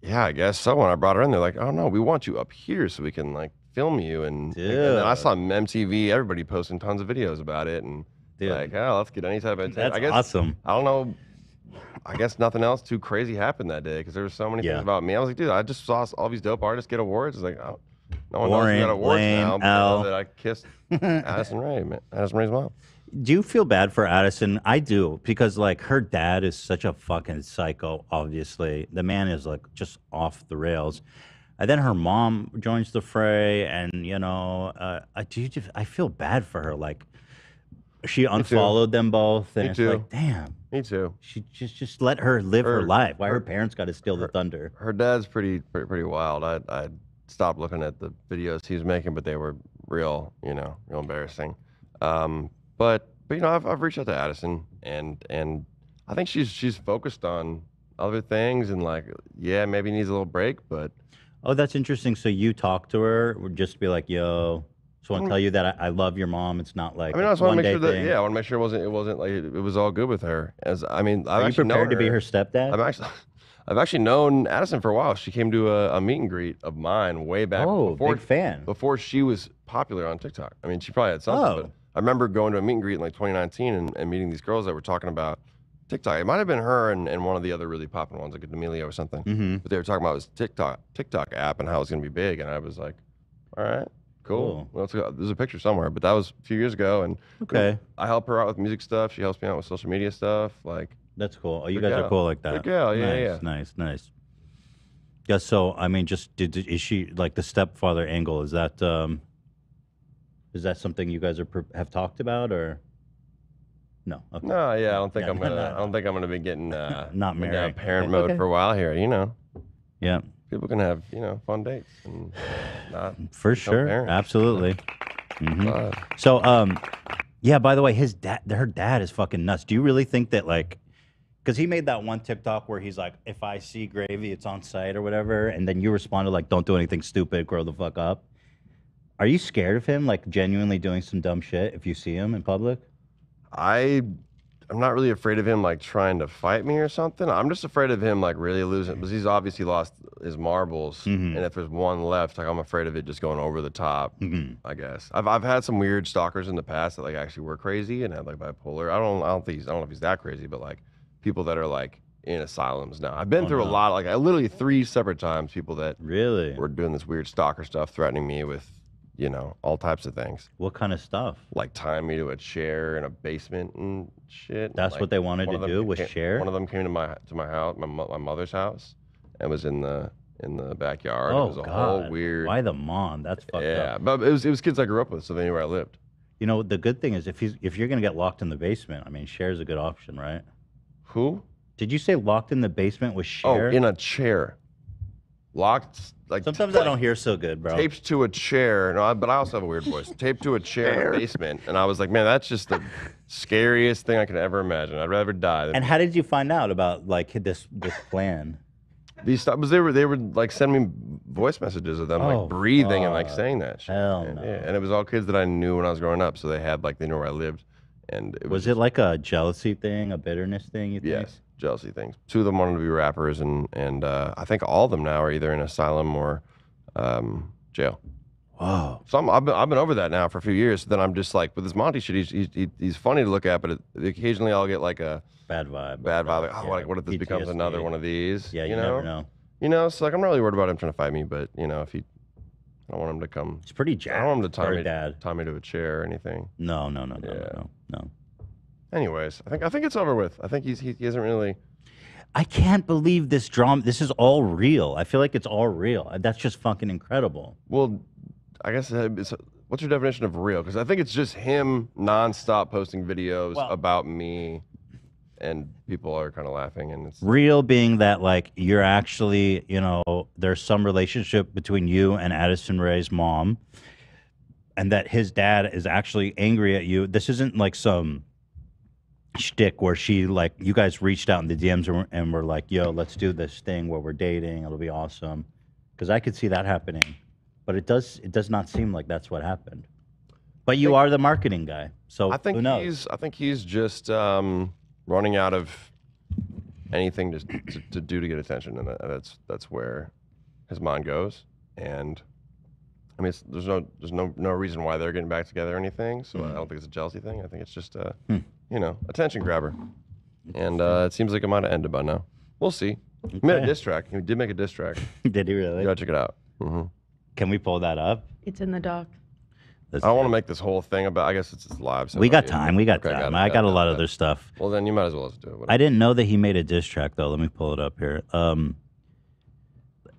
Yeah, I guess so. When I brought her in, they're like, oh, no, we want you up here so we can, like, film you. And, and then I saw M T V, everybody posting tons of videos about it. And dude. Like, oh, let's get any type of... That's I guess, awesome. I don't know... I guess nothing else too crazy happened that day because there were so many yeah. things about me. I was like, dude, I just saw all these dope artists get awards. It's like, oh, no one Boring, knows who got awards lame, now. But that I kissed Addison Rae, man. Addison Rae's mom. Do you feel bad for Addison? I do because like her dad is such a fucking psycho. Obviously, the man is like just off the rails. And then her mom joins the fray, and you know, uh, I do. Just, I feel bad for her. Like. She unfollowed them both, and it's like, damn. Me too. She just just let her live her, her life. Why her, her parents got to steal her, the thunder? Her dad's pretty pretty, pretty wild. I, I stopped looking at the videos he was making, but they were real, you know, real embarrassing. Um, but but you know, I've I've reached out to Addison, and and I think she's she's focused on other things, and like, yeah, maybe needs a little break, but. Oh, that's interesting. So you talk to her, just be like, yo. So I want to tell you that I, I love your mom. It's not like I mean, I just want to make sure that thing. yeah, I want to make sure it wasn't it wasn't like it was all good with her. As I mean, I've Are you prepared to be her stepdad? I'm actually, I've actually known Addison for a while. She came to a, a meet and greet of mine way back. Oh, before, big fan. Before she was popular on TikTok. I mean, she probably had something. Oh. But I remember going to a meet and greet in like twenty nineteen and, and meeting these girls that were talking about TikTok. It might have been her and, and one of the other really popping ones, like D'Amelio or something. Mm-hmm. But they were talking about this TikTok TikTok app and how it's going to be big. And I was like, all right. Cool. Well, there's a picture somewhere, but that was a few years ago, and okay, I help her out with music stuff. She helps me out with social media stuff. Like that's cool. Oh, you guys are cool like that. Yeah, yeah, nice, yeah. Nice, nice. Yeah. So, I mean, just did is she like the stepfather angle? Is that um, is that something you guys are have talked about or no? Okay. No, yeah, I don't think yeah, I'm gonna. Not, I don't think I'm gonna be getting uh, not married parent mode okay. for a while here. You know. Yeah. People can have, you know, fun dates and not for sure, parents. Absolutely. Mm-hmm. So, um, yeah. By the way, his dad, her dad, is fucking nuts. Do you really think that, like, because he made that one TikTok where he's like, "If I see gravy, it's on site or whatever," and then you responded like, "Don't do anything stupid, grow the fuck up." Are you scared of him, like, genuinely doing some dumb shit if you see him in public? I. I'm not really afraid of him like trying to fight me or something. I'm just afraid of him like really losing, because he's obviously lost his marbles. Mm-hmm. And if there's one left, like I'm afraid of it just going over the top. Mm-hmm. I guess I've I've had some weird stalkers in the past that like actually were crazy and had like bipolar. I don't I don't think he's, I don't know if he's that crazy, but like people that are like in asylums now. I've been oh, through no. a lot. Of, like I literally three separate times people that really were doing this weird stalker stuff, threatening me with. You know, all types of things. What kind of stuff? Like tying me to a chair in a basement and shit. That's like what they wanted to do was share. One of them came to my to my house, my, my mother's house, and was in the in the backyard. Oh, it was a God. whole weird. Why the mom? That's fucked yeah, up. Yeah, but it was it was kids I grew up with, so they knew where I lived. You know, the good thing is if he's if you're gonna get locked in the basement, I mean, share's a good option, right? Who? Did you say locked in the basement with share? Oh, in a chair. Locked. Like sometimes I don't hear so good, bro. Taped to a chair, no, I, but I also have a weird voice. Taped to a chair in the basement, and I was like, man, that's just the scariest thing I could ever imagine. I'd rather die. Than and how did you find out about like this this plan? These was they were they were like sending me voice messages of them oh, like breathing God. and like saying that shit. Hell and, no. yeah, and it was all kids that I knew when I was growing up, so they had like they knew where I lived, and it was, was just, it like a jealousy thing, a bitterness thing? You think? Yes. Jealousy things. Two of them wanted to be rappers, and and uh, I think all of them now are either in asylum or um, jail. Wow. So I'm, I've been I've been over that now for a few years. So then I'm just like with this Monty shit. He's he's, he's funny to look at, but it, occasionally I'll get like a bad vibe. Bad vibe. Like, oh, yeah. Like what if this P T S D becomes another one of these? Yeah, you, you know? never know. You know, so like I'm not really worried about him trying to fight me, but you know if he, I don't want him to come. It's pretty jacked. I don't want him to tie me, dad. tie me to a chair or anything. No, no, no, no, yeah. no, no. no. Anyways, I think I think it's over with. I think he's he, he isn't really. I can't believe this drama. This is all real. I feel like it's all real. That's just fucking incredible. Well, I guess it's, what's your definition of real? Because I think it's just him nonstop posting videos well, about me, and people are kind of laughing. And it's real being that like you're actually, you know, there's some relationship between you and Addison Rae's mom, and that his dad is actually angry at you. This isn't like some shtick where she like you guys reached out in the D Ms and, and were like, yo, let's do this thing where we're dating, it'll be awesome, because I could see that happening, but it does it does not seem like that's what happened. But you think, are the marketing guy, so I think who knows? he's I think he's just um running out of anything just to, to do to get attention, and that's that's where his mind goes. And I mean, it's, there's no there's no no reason why they're getting back together or anything, so mm. I don't think it's a jealousy thing. I think it's just uh hmm. you know, attention grabber. And uh, it seems like it might have ended by now. We'll see. He made a diss track. He did make a diss track. Did he really? You gotta check it out. Mm-hmm. Can we pull that up? It's in the doc. That's I don't want to make this whole thing about, I guess it's just live. So we got time. We got okay, time. Got I got, got a lot of other stuff. Well, then you might as well just do it. Whatever. I didn't know that he made a diss track, though. Let me pull it up here. Um,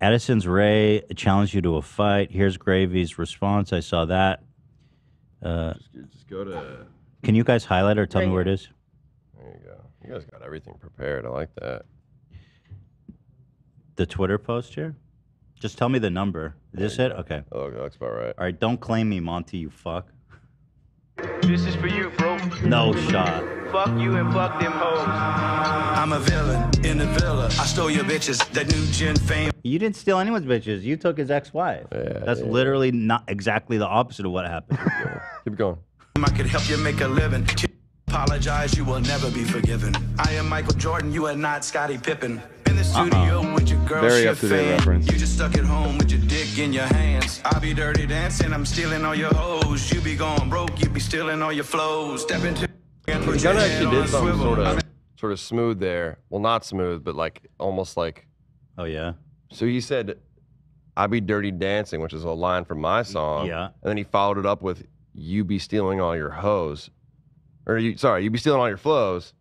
Addison's Rae challenged you to a fight. Here's Gravy's response. I saw that. Uh, just, just go to... Can you guys highlight or tell me where it is? There you go. You guys got everything prepared. I like that. The Twitter post here? Just tell me the number. Is this it? Okay. Oh, that looks about right. All right, don't claim me, Monty, you fuck. This is for you, bro. No shot. Fuck you and fuck them hoes. I'm a villain in the villa. I stole your bitches. That new gen fame. You didn't steal anyone's bitches. You took his ex-wife. Yeah, That's yeah. literally not exactly the opposite of what happened. Yeah. Keep going. I could help you make a living. Apologize, you will never be forgiven. I am Michael Jordan. You are not Scottie Pippen. In the studio uh-huh. with your girl, very up to date reference. You just stuck at home with your dick in your hands. I'll be dirty dancing. I'm stealing all your hoes. You be going broke. You be stealing all your flows. Step into. We kind of actually did something sort of, sort of smooth there. Well, not smooth, but like almost like. Oh yeah. So he said, "I be dirty dancing," which is a line from my song. Yeah. And then he followed it up with, "You be stealing all your hoes," or you, sorry, "You be stealing all your flows."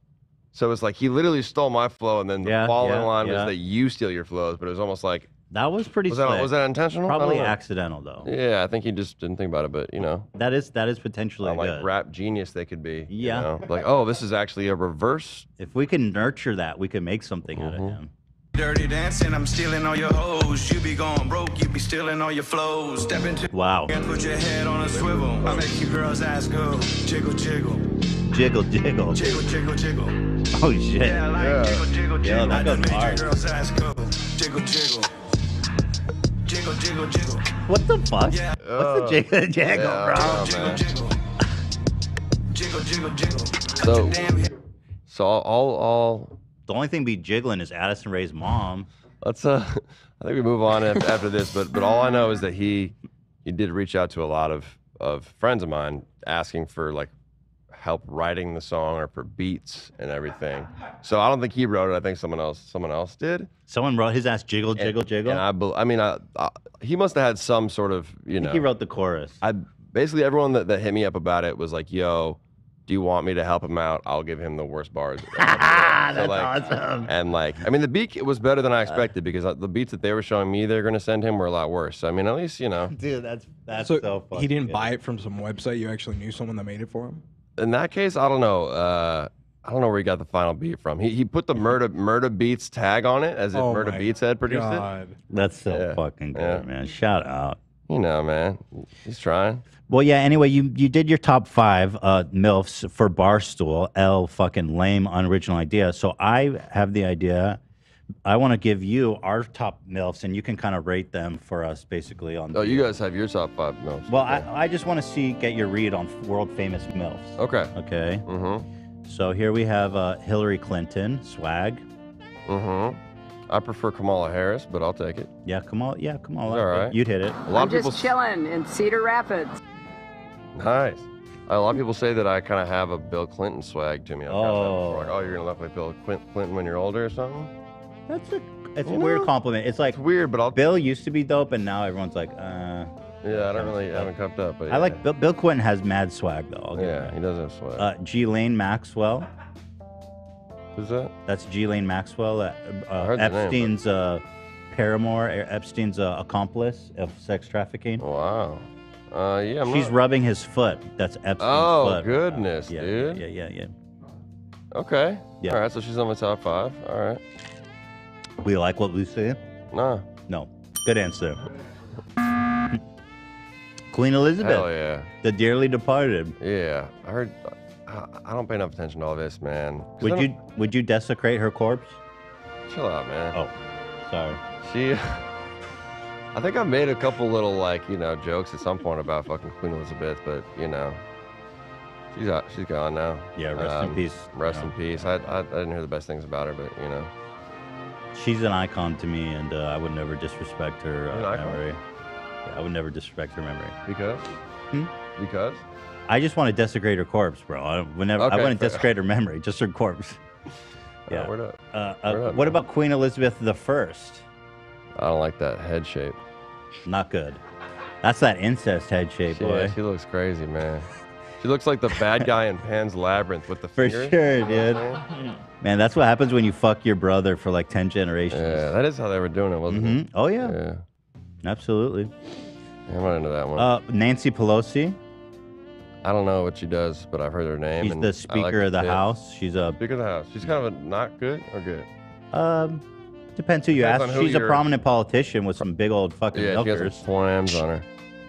So it's like he literally stole my flow, and then the yeah, following yeah, line yeah. was that you steal your flows. But it was almost like that was pretty. Was, that, was that intentional? Probably accidental though. Yeah, I think he just didn't think about it. But you know, that is that is potentially like good. Rap genius they could be. Yeah, you know? Like oh, this is actually a reverse. If we can nurture that, we could make something mm-hmm. out of him. Dirty dancing, I'm stealing all your hoes. You be going broke, you be stealing all your flows. Step into wow. And put your head on a swivel. I make you girls ass go. Jiggle, jiggle. Jiggle, jiggle. Jiggle, jiggle, jiggle. Oh shit. Yeah, like yeah. jiggle, jiggle, jiggle. Yeah, that goes hard. Girls ass go. Jiggle, jiggle. Jiggle, jiggle, jiggle. What the fuck? Yeah. What's the jiggle, jiggle, yeah, bro? Know, jiggle, jiggle. Jiggle, jiggle, jiggle. So, so all, all, all. The only thing be jiggling is Addison Rae's mom. Let's uh, I think we move on after this. But but all I know is that he he did reach out to a lot of of friends of mine asking for like help writing the song or for beats and everything. So I don't think he wrote it. I think someone else someone else did. Someone wrote his ass jiggle jiggle and, jiggle. And I I mean I, I he must have had some sort of you know. I think he wrote the chorus. I basically everyone that, that hit me up about it was like, yo, do you want me to help him out? I'll give him the worst bars. That's so like, awesome. And like, I mean, the beat was better than I expected because the beats that they were showing me they're gonna send him were a lot worse. So, I mean, at least you know. Dude, that's that's so, so funny. He didn't good. buy it from some website. You actually knew someone that made it for him. In that case, I don't know. Uh, I don't know where he got the final beat from. He he put the Murda Murda Beats tag on it as if oh Murda Beats had produced God. it. That's so yeah. fucking good, yeah. man. Shout out. You know, man, he's trying. Well, yeah, anyway, you, you did your top five uh, MILFs for Barstool. L fucking lame, unoriginal idea. So I have the idea. I want to give you our top MILFs, and you can kind of rate them for us, basically. On oh, the, you guys have your top five MILFs. Well, okay. I, I just want to see, get your read on world-famous MILFs. Okay. Okay. Mm-hmm. So here we have uh, Hillary Clinton, swag. Mm-hmm. I prefer Kamala Harris, but I'll take it. Yeah, Kamala. Yeah, Kamala. All right. You'd hit it. A lot I'm of people just chilling in Cedar Rapids. Nice. A lot of people say that I kind of have a Bill Clinton swag to me. I'm oh. Kind of like, oh, you're going to look like Bill Clinton when you're older or something? That's a, it's a no. weird compliment. It's like, it's weird, but I'll... Bill used to be dope, and now everyone's like, uh... Yeah, I don't really, I haven't cuffed up, but yeah. I like, Bill, Bill Clinton has mad swag, though. I'll give yeah, he does have swag. Uh, Ghislaine Maxwell. Who's that? That's Ghislaine Maxwell, uh, uh, Epstein's name, but... uh, paramour, Epstein's uh, accomplice of sex trafficking. Wow. Uh, yeah, I'm She's not... rubbing his foot. That's Epstein's oh, foot. Oh, goodness, uh, yeah, dude. Yeah, yeah, yeah, yeah. Okay. Yeah. All right, so she's on my top five. All right. We like what we see? Nah. No. Good answer. Queen Elizabeth. Hell yeah. The dearly departed. Yeah. I heard... I, I don't pay enough attention to all this, man. Would you would you desecrate her corpse? Chill out, man. Oh, sorry. She... I think I made a couple little, like, you know, jokes at some point about fucking Queen Elizabeth, but, you know, she's out, she's gone now. Yeah, rest um, in peace. Rest yeah. in peace. I, I I didn't hear the best things about her, but, you know. She's an icon to me, and uh, I would never disrespect her uh, memory. Yeah, I would never disrespect her memory. Because? Hmm? Because? I just want to desecrate her corpse, bro. I whenever okay, I want to desecrate her memory, just her corpse. Yeah. Uh, word up. Uh, uh, word up, what man. about Queen Elizabeth the First? I don't like that head shape. Not good. That's that incest head shape, she, boy. Yeah, she looks crazy, man. She looks like the bad guy in Pan's Labyrinth with the for fingers. sure, dude. Man, that's what happens when you fuck your brother for like ten generations. Yeah, that is how they were doing it, wasn't mm-hmm. it? Oh yeah. Yeah. Absolutely. Yeah, I'm not into that one. Uh, Nancy Pelosi. I don't know what she does, but I've heard her name. She's and the Speaker like of the tip. House. She's a Speaker of the House. She's kind of a not good or good. Um, depends who you depends ask. Who She's a prominent politician with some big old fucking milkers. Yeah, she has some clams on her.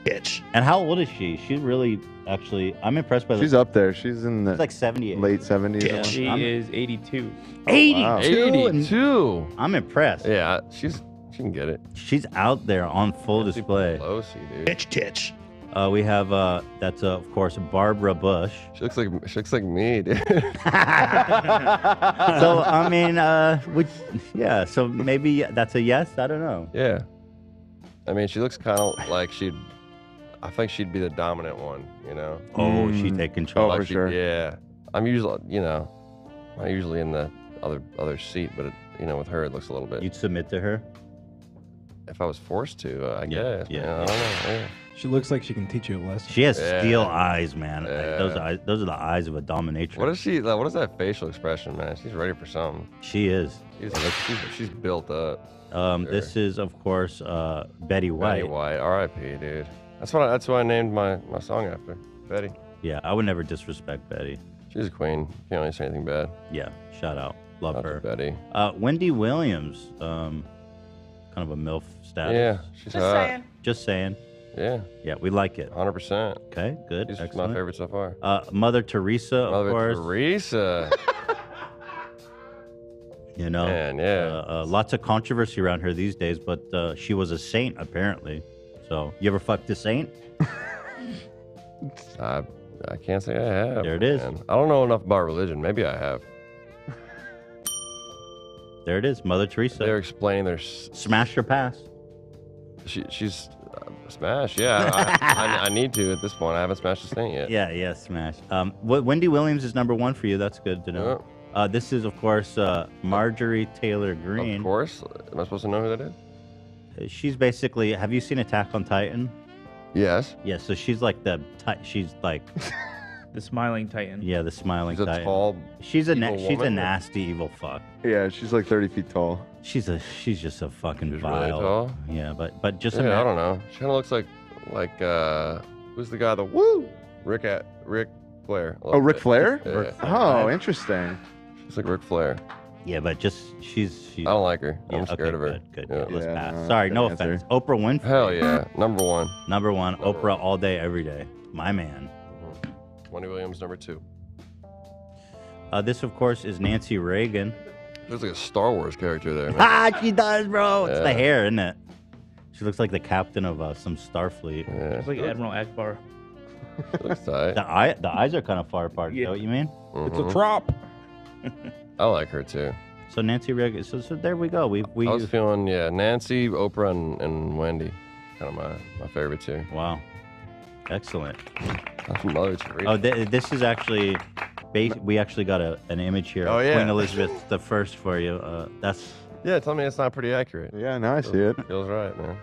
bitch. And how old is she? She really, actually, I'm impressed by. She's like, up there. She's in the she's like seventy-eight. Late seventies. Yeah, she I'm, is eighty-two. eighty-two. Wow. eighty-two. I'm impressed. Yeah, she's she can get it. She's out there on full that's display. Pelosi, dude. Bitch, titch. Uh, we have uh, that's uh, of course Barbara Bush. She looks like she looks like me, dude. So I mean, uh, which, yeah. So maybe that's a yes. I don't know. Yeah. I mean, she looks kind of like she'd. I think she'd be the dominant one, you know. Oh, she'd take control. Oh, like for she, sure. Yeah. I'm usually, you know, I'm usually in the other other seat, but it, you know, with her, it looks a little bit. You'd submit to her. If I was forced to, uh, I yeah, guess. Yeah. You know, I don't know. Yeah. She looks like she can teach you a lesson. She has yeah. steel eyes, man. Yeah. Like those eyes, those are the eyes of a dominatrix. What is she? Like, what is that facial expression, man? She's ready for something. She is. She's she's, she's built up. Um, sure. This is, of course, uh, Betty White. Betty White, R I P, dude. That's what I, that's what I named my my song after, Betty. Yeah, I would never disrespect Betty. She's a queen. You don't say anything bad. Yeah, shout out, love Not her. Betty. Uh, Wendy Williams, um, kind of a MILF status. Yeah, she's just hot. saying. Just saying. Yeah. Yeah, we like it. one hundred percent. Okay, good. She's excellent. My favorite so far. Uh, Mother Teresa, of Mother course. Mother Teresa. You know, man, yeah. uh, uh, lots of controversy around her these days, but uh, she was a saint, apparently. So, you ever fucked a saint? I, I can't say I have. There it is. Man. I don't know enough about religion. Maybe I have. There it is, Mother Teresa. They're explaining their... Smash or pass. She, she's... Uh, smash, yeah. I, I, I need to at this point. I haven't smashed a saint yet. Yeah, yeah, smash. Um, Wendy Williams is number one for you. That's good to know. Yeah. Uh, this is, of course, uh, Marjorie Taylor Greene. Of course. Am I supposed to know who that is? She's basically... Have you seen Attack on Titan? Yes. Yeah, so she's like the... She's like... the smiling titan. Yeah, the smiling she's titan. A tall, she's a na she's a nasty evil fuck. Yeah, she's like thirty feet tall. She's a... She's just a fucking she's vile. Really tall? Yeah, but, but just... Yeah, I don't know. She kind of looks like... Like, uh... Who's the guy that... Woo! Rick at... Rick Flair. Oh, Ric Flair? Yeah. Ric Flair? Oh, interesting. It's like Ric Flair. Yeah, but just she's. she's I don't like her. Yeah, I'm scared okay, of her. Good, good. Yeah. good. Let's yeah, pass. No, Sorry, no answer. offense. Oprah Winfrey. Hell yeah, number one. Number one. Number Oprah one. All day, every day. My man. Mm-hmm. Wendy Williams, number two. Uh, this, of course, is Nancy Reagan. There's like a Star Wars character there. Ah, she does, bro. It's yeah. the hair, isn't it? She looks like the captain of uh, some Starfleet. Yeah. It's like Admiral Akbar. Looks tight. The eye, the eyes are kind of far apart. Yeah. You know what you mean? Mm-hmm. It's a trop. I like her too. So Nancy Reagan. So, so there we go. We we. I was feeling yeah, Nancy, Oprah, and, and Wendy, kind of my my favorite too. Wow, excellent. Mother Teresa. Oh, th this is actually, bas we actually got a an image here. Oh yeah, Queen Elizabeth the First for you. Uh, that's. Yeah, tell me it's not pretty accurate. Yeah, no, I feels, see it. Feels right, man.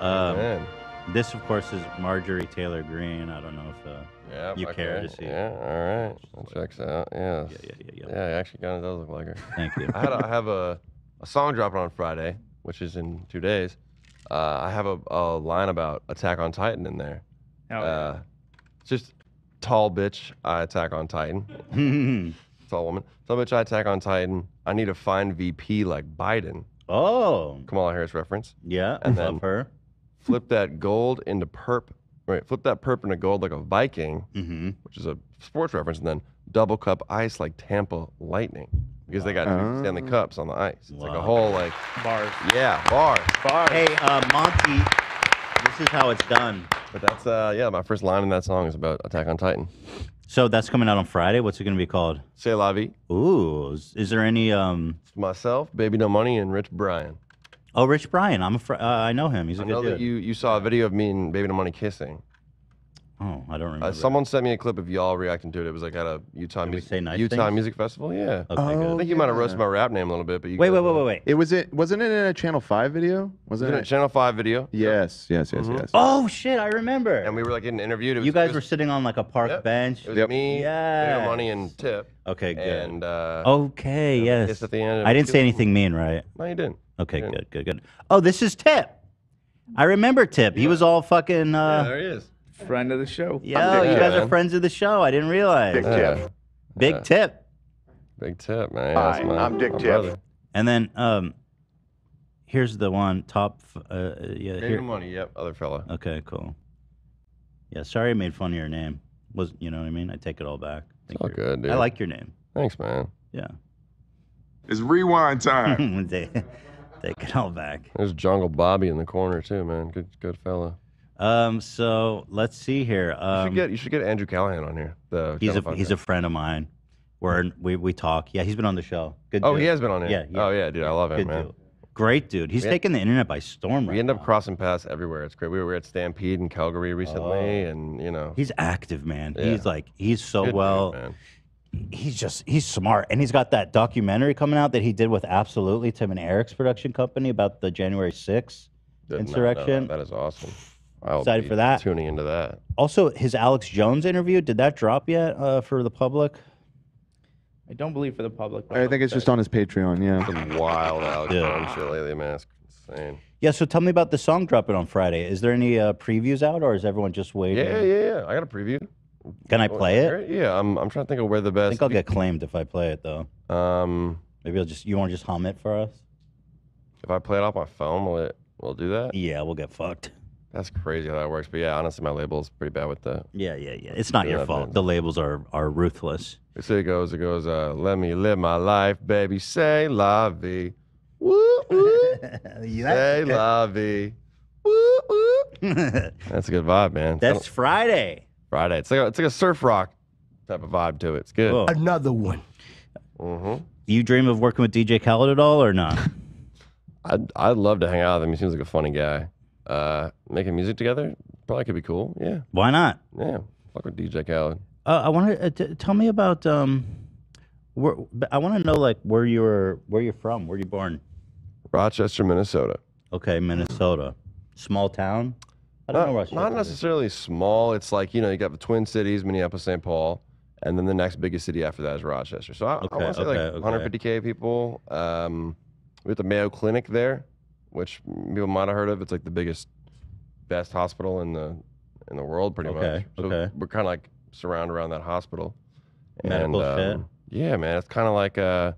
Um, man. This, of course, is Marjorie Taylor Greene. I don't know if uh, yep, you okay. care to see. Yeah, all right. That checks out. Yeah. Yeah, yeah, yeah. Yeah, yeah I actually kind of does look like her. Thank you. I, had, I have a, a song dropping on Friday, which is in two days. Uh, I have a, a line about Attack on Titan in there. Oh, uh, yeah. It's just tall bitch, I attack on Titan. Tall woman. Tall bitch, I attack on Titan. I need to find V P like Biden. Oh. Kamala Harris reference. Yeah, I love her. Flip that gold into perp, right? Flip that perp into gold like a Viking, mm-hmm. which is a sports reference, and then double cup ice like Tampa Lightning because wow. they got two Stanley Cups on the ice. It's wow. like a whole like bars. Yeah, bars. Bars. Hey, uh, Monty, this is how it's done. But that's uh, yeah, my first line in that song is about Attack on Titan. So that's coming out on Friday. What's it going to be called? C'est la vie. Ooh, is, is there any um? It's myself, Baby No Money, and Rich Brian. Oh, Rich Brian. I'm a fr uh, I know him. He's a I good know dude. That you, you saw a video of me and Baby No Money kissing. Oh, I don't remember. Uh, someone sent me a clip of y'all reacting to it. It was like at a Utah, Did music, we say nice Utah things? music festival. Yeah. Okay, oh, I think you yeah. might have roasted my rap name a little bit. But you wait, wait, wait, wait, wait. It was it, wasn't it in a Channel five video? Was it in a Channel five video? Yes, yes, yes, mm-hmm. yes. Oh, shit. I remember. And we were like getting interviewed. It was, you guys it was, were sitting on like a park yep. bench. It was yep. me, yes. Baby No Money, and Tip. Okay, good. And, uh, okay, yes. It's at the end. I didn't say anything mean, right? No, you didn't. Okay, yeah. good, good, good. Oh, this is Tip. I remember Tip. Yeah. He was all fucking... Uh, yeah, there he is. Friend of the show. Yeah, you guys man. are friends of the show. I didn't realize. Big yeah. Tip. Big yeah. Tip. Big Tip, man. Hi, my, I'm Dick Tip. Brother. And then um, here's the one top. Uh, yeah, Baby No Money. Yep, other fella. Okay, cool. Yeah, sorry I made fun of your name. Was you know what I mean? I take it all back. It's all good, dude. I like your name. Thanks, man. Yeah. It's rewind time. take, take it all back. There's Jungle Bobby in the corner too, man. Good, good fella. Um, so let's see here. Um, you should get you should get Andrew Callahan on here. The he's a he's guy. a friend of mine. We're we we talk. Yeah, he's been on the show. Good. Oh, dude. He has been on it. Yeah, yeah. Oh yeah, dude. I love him, good man. Dude. Great dude. He's yeah. taking the internet by storm right We end up now. crossing paths everywhere. It's great. We were at Stampede in Calgary recently, oh. and you know he's active, man. Yeah. He's like he's so good well. Dude, man. He's just he's smart, and he's got that documentary coming out that he did with Absolutely Tim and Eric's production company about the January sixth Did insurrection. That is awesome. I'll excited be for that. Tuning into that. Also, his Alex Jones interview, did that drop yet uh, for the public? I don't believe for the public. I think it's just on his Patreon. Yeah. Some wild Alex Jones shit lately, man. It's insane. Yeah. So tell me about the song dropping on Friday. Is there any uh, previews out, or is everyone just waiting? Yeah, yeah, yeah. I got a preview. Can I play it? Yeah, I'm. I'm trying to think of where the best. I think I'll get claimed if I play it though. Um, maybe I'll just. You want to just hum it for us? If I play it off my phone, will it? We'll do that. Yeah, we'll get fucked. That's crazy how that works. But yeah, honestly, my label's pretty bad with that. Yeah, yeah, yeah. It's not your fault. The labels are are ruthless. So it goes. It goes. Uh, let me live my life, baby. Say la vie. Woo woo. Say la vie. Woo woo. That's a good vibe, man. That's Friday. Friday. It's like a, it's like a surf rock type of vibe to it. It's good. Whoa. Another one. Mm-hmm. Do you dream of working with D J Khaled at all or not? I'd, I'd love to hang out with him. He seems like a funny guy. Uh, making music together probably could be cool. Yeah. Why not? Yeah. Fuck with D J Khaled. Uh, I want uh, to tell me about um, where, I want to know like where you're where you're from, where you born. Rochester, Minnesota. Okay, Minnesota, small town. I don't not, know not necessarily is. small. It's like, you know, you got the Twin Cities, Minneapolis, Saint Paul, and then the next biggest city after that is Rochester. So I, okay, I want to say okay, like okay. one hundred fifty K people. Um, we have the Mayo Clinic there, which people might have heard of. It's like the biggest, best hospital in the in the world, pretty okay, much. So okay. we're kind of like surrounded around that hospital. Medical and, um, shit. Yeah, man. It's kind of like a,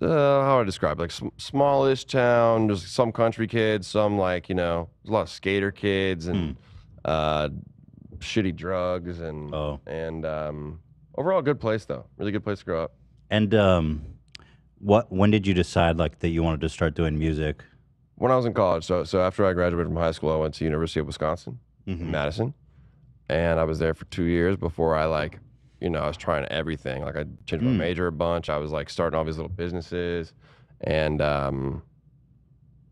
Uh, how I describe it, like sm smallish town, just some country kids, some like, you know, a lot of skater kids and mm. uh, shitty drugs and oh. and um, overall good place though, really good place to grow up. And um, what when did you decide like that you wanted to start doing music? When I was in college, so so after I graduated from high school, I went to University of Wisconsin, mm-hmm. Madison, and I was there for two years before I like. You know, I was trying everything. Like I changed my mm. major a bunch. I was like starting all these little businesses, and um,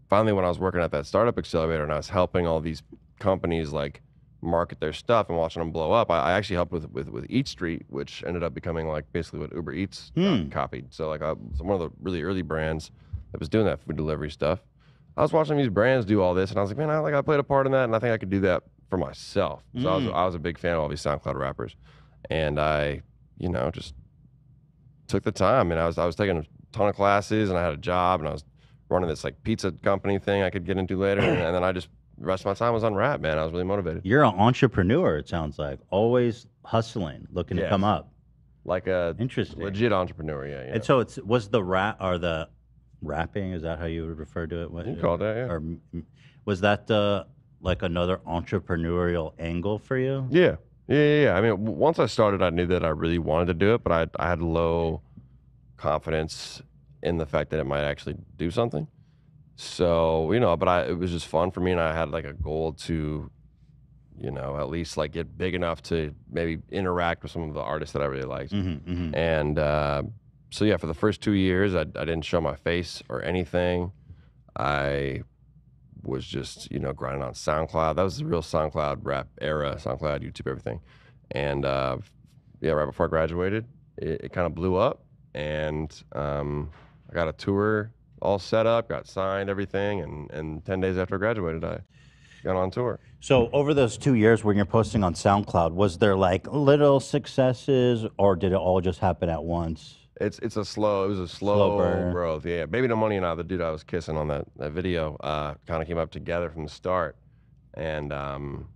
finally, when I was working at that startup accelerator, and I was helping all these companies like market their stuff and watching them blow up, I, I actually helped with with with Eat Street, which ended up becoming like basically what Uber Eats mm. uh, copied. So like I was one of the really early brands that was doing that food delivery stuff. I was watching these brands do all this, and I was like, man, I like I played a part in that, and I think I could do that for myself. So mm. I was I was a big fan of all these SoundCloud rappers. And I, you know, just took the time, and I was I was taking a ton of classes, and I had a job, and I was running this like pizza company thing I could get into later, and, and then I just the rest of my time was on rap, man. I was really motivated. You're an entrepreneur, it sounds like, always hustling, looking yes. to come up, like a interesting legit entrepreneur, yeah. You know? And so it's was the rap or the rapping? Is that how you would refer to it? What, you called that, yeah. Or was that uh, like another entrepreneurial angle for you? Yeah. Yeah, yeah, yeah. I mean, once I started, I knew that I really wanted to do it, but I, I had low confidence in the fact that it might actually do something. So, you know, but I, it was just fun for me, and I had like a goal to, you know, at least like get big enough to maybe interact with some of the artists that I really liked. Mm-hmm, mm-hmm. And uh, so, yeah, for the first two years, I, I didn't show my face or anything. I... was just, you know, grinding on SoundCloud. That was the real SoundCloud rap era, SoundCloud, YouTube, everything. And uh, yeah, right before I graduated, it, it kind of blew up, and um, I got a tour all set up, got signed, everything, and, and ten days after I graduated, I got on tour. So over those two years when you're posting on SoundCloud, was there like little successes, or did it all just happen at once? It's it's a slow, it was a slow, slow growth, yeah. Baby No Money and I, the dude I was kissing on that, that video, uh, kind of came up together from the start. And um,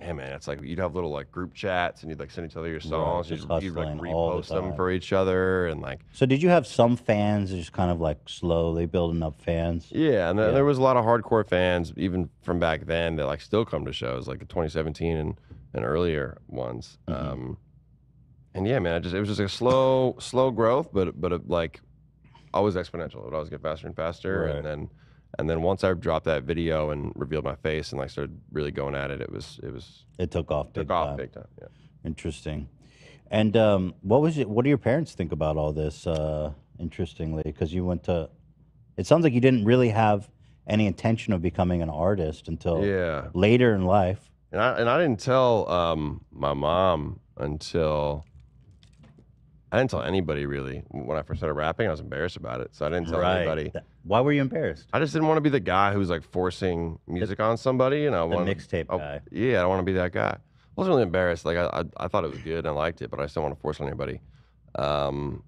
Yeah, man, it's like you'd have little like group chats, and you'd like send each other your songs. Right, you'd, you'd like repost the them for each other, and like. So did you have some fans just kind of like slowly building up fans? Yeah, and yeah. there was a lot of hardcore fans even from back then that like still come to shows, like the twenty seventeen and and earlier ones. Mm-hmm. um, and yeah, man, I just it was just a slow slow growth, but but a, like always exponential. It would always get faster and faster, right. and then. And then once I dropped that video and revealed my face and like started really going at it, it was it was it took off big took off time. big time. Yeah. Interesting. And um, what was it? What do your parents think about all this? Uh, interestingly, because you went to, it sounds like you didn't really have any intention of becoming an artist until yeah. later in life. And I and I didn't tell um, my mom until. I didn't tell anybody really. When I first started rapping, I was embarrassed about it, so I didn't tell right. anybody. Why were you embarrassed? I just didn't want to be the guy who's like forcing music the, on somebody, and I want the mixtape guy. Yeah, I don't want to be that guy. I wasn't really embarrassed. Like I, I, I thought it was good and I liked it, but I just didn't want to force it on anybody. Um,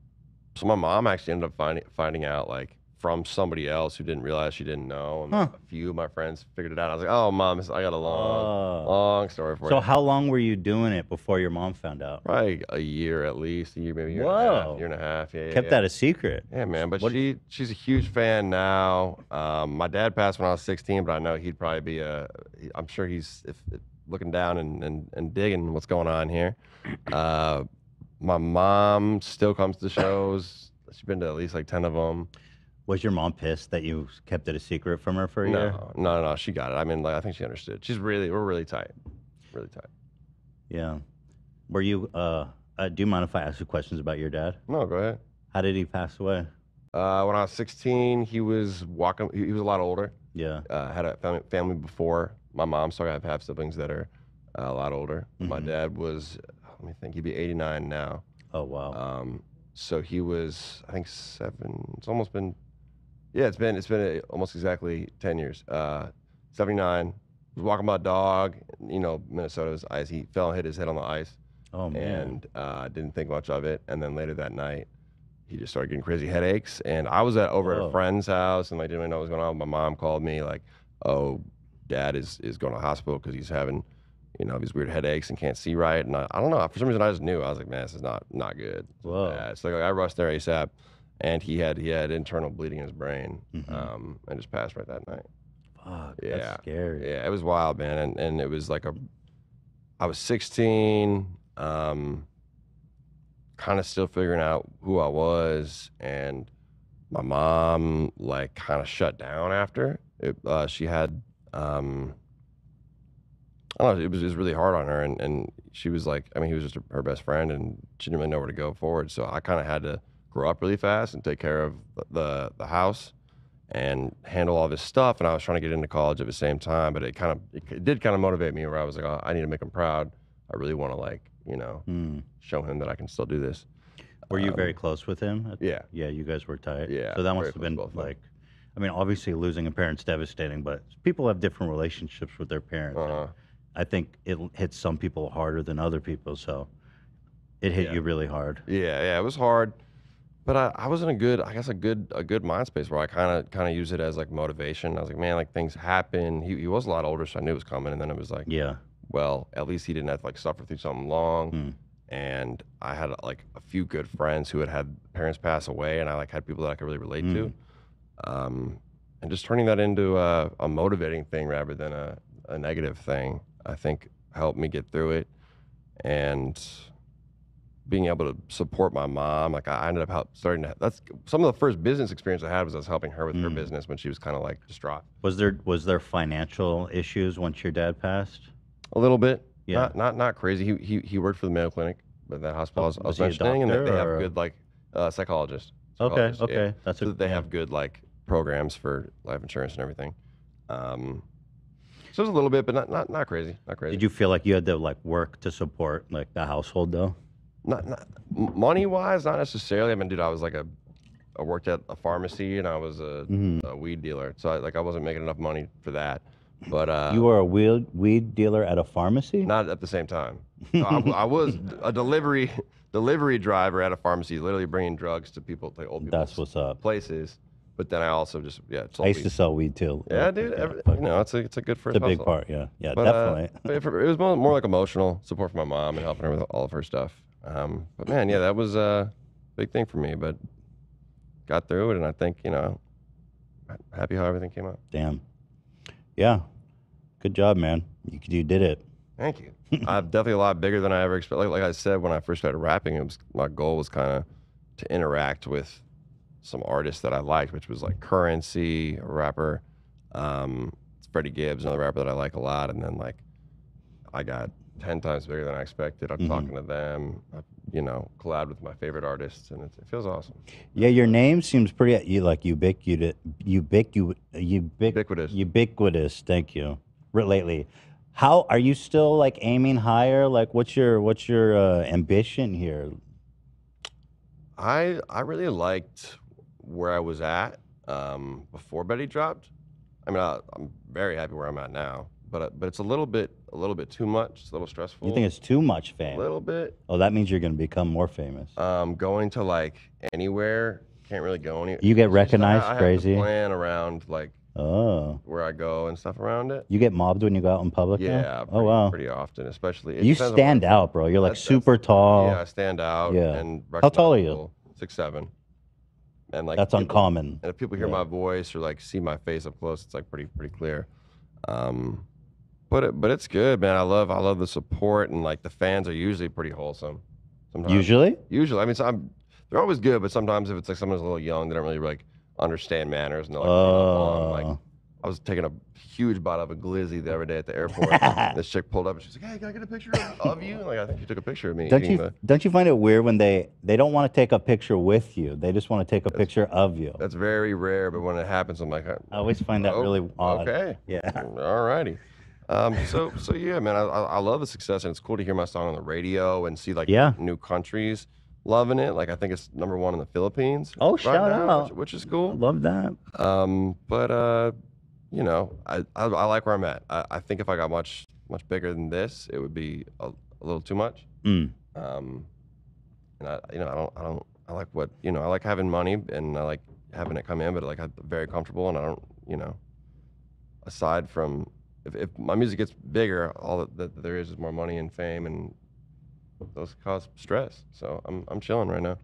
so my mom actually ended up finding finding out like from somebody else who didn't realize she didn't know. And huh. a few of my friends figured it out. I was like, oh, mom, I got a long, uh, long story for you. So how long were you doing it before your mom found out? Probably a year at least, a year, maybe a year Whoa. and a half, year and a half. Yeah, yeah, Kept yeah. that a secret. Yeah, man, but what she she's a huge fan now. Um, my dad passed when I was sixteen, but I know he'd probably be a, I'm sure he's if, if looking down and, and, and digging what's going on here. Uh, my mom still comes to shows. She's been to at least like ten of them. Was your mom pissed that you kept it a secret from her for a no, year? No, no, no, she got it. I mean, like, I think she understood. She's really, we're really tight, really tight. Yeah. Were you, uh, uh, do you mind if I ask you questions about your dad? No, go ahead. How did he pass away? Uh, when I was sixteen, he was walking, he, he was a lot older. Yeah. Uh, had a family, family before my mom, so I have half siblings that are uh, a lot older. Mm-hmm. My dad was, let me think, he'd be eighty-nine now. Oh, wow. Um, so he was, I think, seven, it's almost been, Yeah, it's been it's been almost exactly ten years. Uh, seventy-nine, was walking by a dog. You know, Minnesota was ice. He fell and hit his head on the ice. Oh man! And uh, didn't think much of it. And then later that night, he just started getting crazy headaches. And I was at over Whoa. at a friend's house, and like didn't really know what was going on. My mom called me like, "Oh, Dad is is going to the hospital because he's having, you know, these weird headaches and can't see right." And I, I don't know. For some reason, I just knew. I was like, "Man, this is not not good." Whoa! So like, I rushed there ASAP. And he had he had internal bleeding in his brain, mm-hmm. um, and just passed right that night. Fuck, yeah. That's scary. Yeah, it was wild, man, and and it was like a, I was sixteen, um, kind of still figuring out who I was, and my mom like kind of shut down after. It, uh, she had, um, I don't know, it was it was really hard on her, and and she was like, I mean, he was just her best friend, and she didn't really know where to go forward. So I kind of had to grow up really fast and take care of the the house and handle all this stuff, and I was trying to get into college at the same time, but it kind of it, it did kind of motivate me where I was like, oh, I need to make him proud. I really want to like, you know, mm. show him that I can still do this. Were um, you very close with him? Yeah. Yeah, you guys were tight. Yeah. So that must have been like, I mean, obviously losing a parent's devastating, but people have different relationships with their parents. Uh-huh. I think it hits some people harder than other people, so it hit yeah. you really hard. Yeah, yeah, it was hard. But I, I was in a good, I guess a good, a good mind space where I kind of, kind of use it as like motivation. I was like, man, like things happen. He, he was a lot older, so I knew it was coming. And then it was like, yeah, well, at least he didn't have to like suffer through something long. Mm. And I had like a few good friends who had had parents pass away, and I like had people that I could really relate mm. to. Um, and just turning that into a, a motivating thing rather than a, a negative thing, I think helped me get through it. And being able to support my mom, like I ended up help starting to. That's some of the first business experience I had was I was helping her with mm. her business when she was kind of like distraught. Was there was there financial issues once your dad passed? A little bit, yeah. Not not not crazy. He he, he worked for the Mayo Clinic, but that hospital oh, was, I was mentioning, and they, they have good like uh, psychologists. psychologists. Okay, okay, yeah. that's so a, they yeah. have good like programs for life insurance and everything. Um, so it was a little bit, but not not not crazy, not crazy. Did you feel like you had to like work to support like the household though? Not, not money wise, not necessarily. I mean, dude, I was like a, I worked at a pharmacy and I was a, mm-hmm. a weed dealer, so I, like I wasn't making enough money for that. But uh, you were a weed weed dealer at a pharmacy? Not at the same time. No, I, I was a delivery delivery driver at a pharmacy, literally bringing drugs to people, to old people's That's what's up. places, But then I also just, yeah. Sold I used weed. to sell weed too. Yeah, yeah dude. Yeah, every, you know, it's a, it's a good first It's a hustle. big part, yeah. Yeah, but, definitely. Uh, but it, it was more, more like emotional support for my mom and helping her with all of her stuff. Um, but man, yeah, that was a big thing for me. But got through it, and I think, you know, happy how everything came out. Damn. Yeah. Good job, man. You, you did it. Thank you. I'm definitely a lot bigger than I ever expected. Like, like I said, when I first started rapping, it was, my goal was kind of to interact with some artists that I liked, which was like Currency, a rapper, um, Freddie Gibbs, another rapper that I like a lot. And then like I got ten times bigger than I expected. I'm mm-hmm. talking to them, I, you know, collabed with my favorite artists, and it, it feels awesome. Yeah, your name seems pretty, you like ubiquitous, ubiquitous, ubiquitous, ubiquitous. Thank you. Lately, how are you still like aiming higher? Like, what's your what's your uh, ambition here? I I really liked where I was at um, before Betty dropped. I mean, I, I'm very happy where I'm at now, but but it's a little bit a little bit too much. It's a little stressful. You think it's too much fame? A little bit. Oh, that means you're going to become more famous. Um, going to like anywhere, can't really go anywhere. You get recognized, I, I crazy. Have to plan around like oh where I go and stuff around it. You get mobbed when you go out in public. Yeah. Now? Pretty, oh wow. Pretty often, especially. It you stand out, bro. You're like that's, super that's, tall. Yeah, I stand out. Yeah. And how tall are you? Six seven. And like that's people, uncommon. And if people hear yeah. my voice or like see my face up close, it's like pretty pretty clear. Um, but it, but it's good, man. I love I love the support, and like the fans are usually pretty wholesome. Sometimes. Usually. Usually, I mean, so I'm, they're always good, but sometimes if it's like someone's a little young, they don't really like understand manners, and they're like, oh. like I was taking a huge bottle of a glizzy the other day at the airport. This chick pulled up and she's like, "Hey, can I get a picture of, of you?" And like I think she took a picture of me. Don't you the... don't you find it weird when they they don't want to take a picture with you? They just want to take a that's, picture of you. That's very rare, but when it happens, I'm like, I, I always find that oh, really odd. Okay. Yeah. Alrighty. Um, so so yeah, man, I I love the success, and it's cool to hear my song on the radio and see like yeah. new countries loving it. Like I think it's number one in the Philippines. Oh, right shout now, out, which, which is cool. Love that. Um, but uh, you know, I, I I like where I'm at. I, I think if I got much much bigger than this, it would be a, a little too much. Mm. Um, and I you know I don't I don't I like what you know I like having money, and I like having it come in, but like I'm very comfortable, and I don't you know. Aside from if, if my music gets bigger, all that, that there is is more money and fame and. Those cause stress, so I'm I'm chilling right now.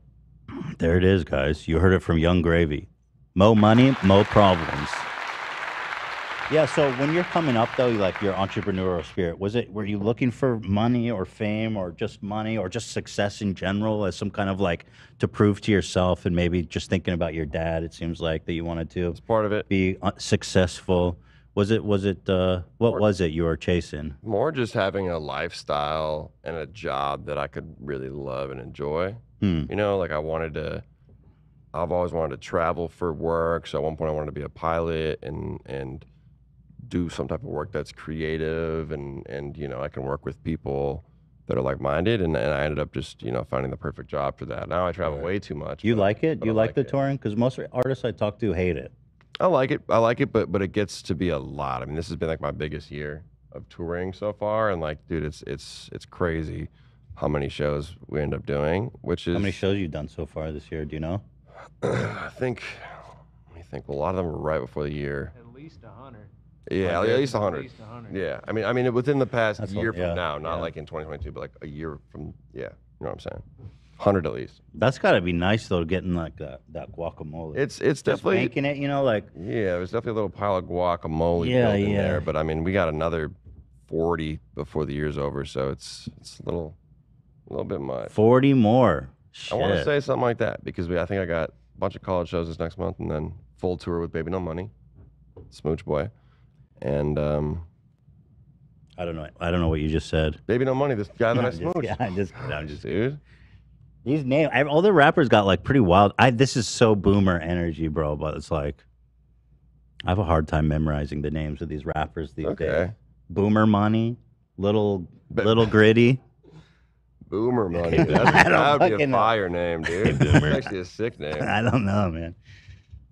There it is, guys. You heard it from Yung Gravy. Mo money, mo problems. Yeah. So when you're coming up, though, like your entrepreneurial spirit, was it? Were you looking for money or fame or just money or just success in general as some kind of like to prove to yourself, and maybe just thinking about your dad? It seems like that you wanted to. It's part of it. Be successful. Was it, was it, uh, what more, was it you were chasing? More just having a lifestyle and a job that I could really love and enjoy. Hmm. You know, like I wanted to, I've always wanted to travel for work. So at one point I wanted to be a pilot and, and do some type of work that's creative and, and, you know, I can work with people that are like-minded. And, and I ended up just, you know, finding the perfect job for that. Now I travel right. way too much. You but, like it? You like, like the it. touring? Because most artists I talk to hate it. I like it. I like it, but but it gets to be a lot. I mean, this has been like my biggest year of touring so far, and like, dude, it's it's it's crazy how many shows we end up doing. Which is how many shows you've done so far this year? Do you know? I think. Let me think. Well, a lot of them were right before the year. At least a hundred. Yeah, like, at least a hundred. Yeah, I mean, I mean, within the past That's year what, yeah, from now, not yeah. like in twenty twenty-two, but like a year from yeah. You know what I'm saying? Hundred at least. That's got to be nice though, getting like that, that guacamole. It's it's just definitely making it, you know, like yeah, there's definitely a little pile of guacamole yeah, built in yeah. there. But I mean, we got another forty before the year's over, so it's it's a little a little bit much. Forty more. Shit. I want to say something like that because we I think I got a bunch of college shows this next month, and then full tour with Baby No Money, Smooch Boy, and um. I don't know. I don't know what you just said. Baby No Money, this guy that I smooched. I'm just, I'm just dude. These names, all the rappers got like pretty wild. I this is so boomer energy, bro. But it's like, I have a hard time memorizing the names of these rappers these okay. days. Boomer money, little little gritty. Boomer money. That's, that would be a fire know. name, dude. That's actually a sick name. I don't know, man.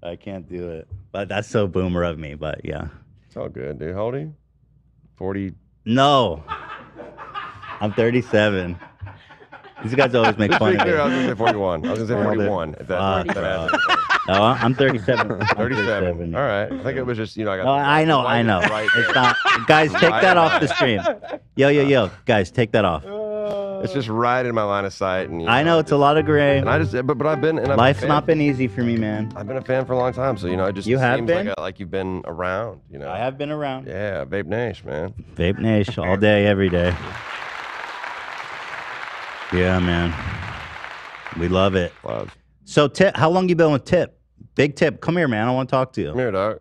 I can't do it. But that's so boomer of me. But yeah, it's all good, dude. How old are you? Forty. No, I'm thirty-seven. These guys always make fun of me. I was going to say forty-one. I was going to say forty-one. If that, uh, if that No, I'm thirty-seven. thirty-seven. All right. I think it was just, you know, I got. Oh, I know, I know. Right it's not, guys, take right that off the stream. Yo, yo, yo, guys, take that off. It's just right in my line of sight, and you know, I know it's a lot of gray. And I just, but, but I've been. And I've Life's been not been easy for me, man. I've been a fan for a long time, so you know, it just you have seems been? Like, a, like you've been around. You know, I have been around. Yeah, Vape Nash, man. Vape Nash all day, every day. Yeah, man. We love it. Love. So, Tip, how long you been with Tip? Big Tip, come here, man. I want to talk to you. Come here, dog.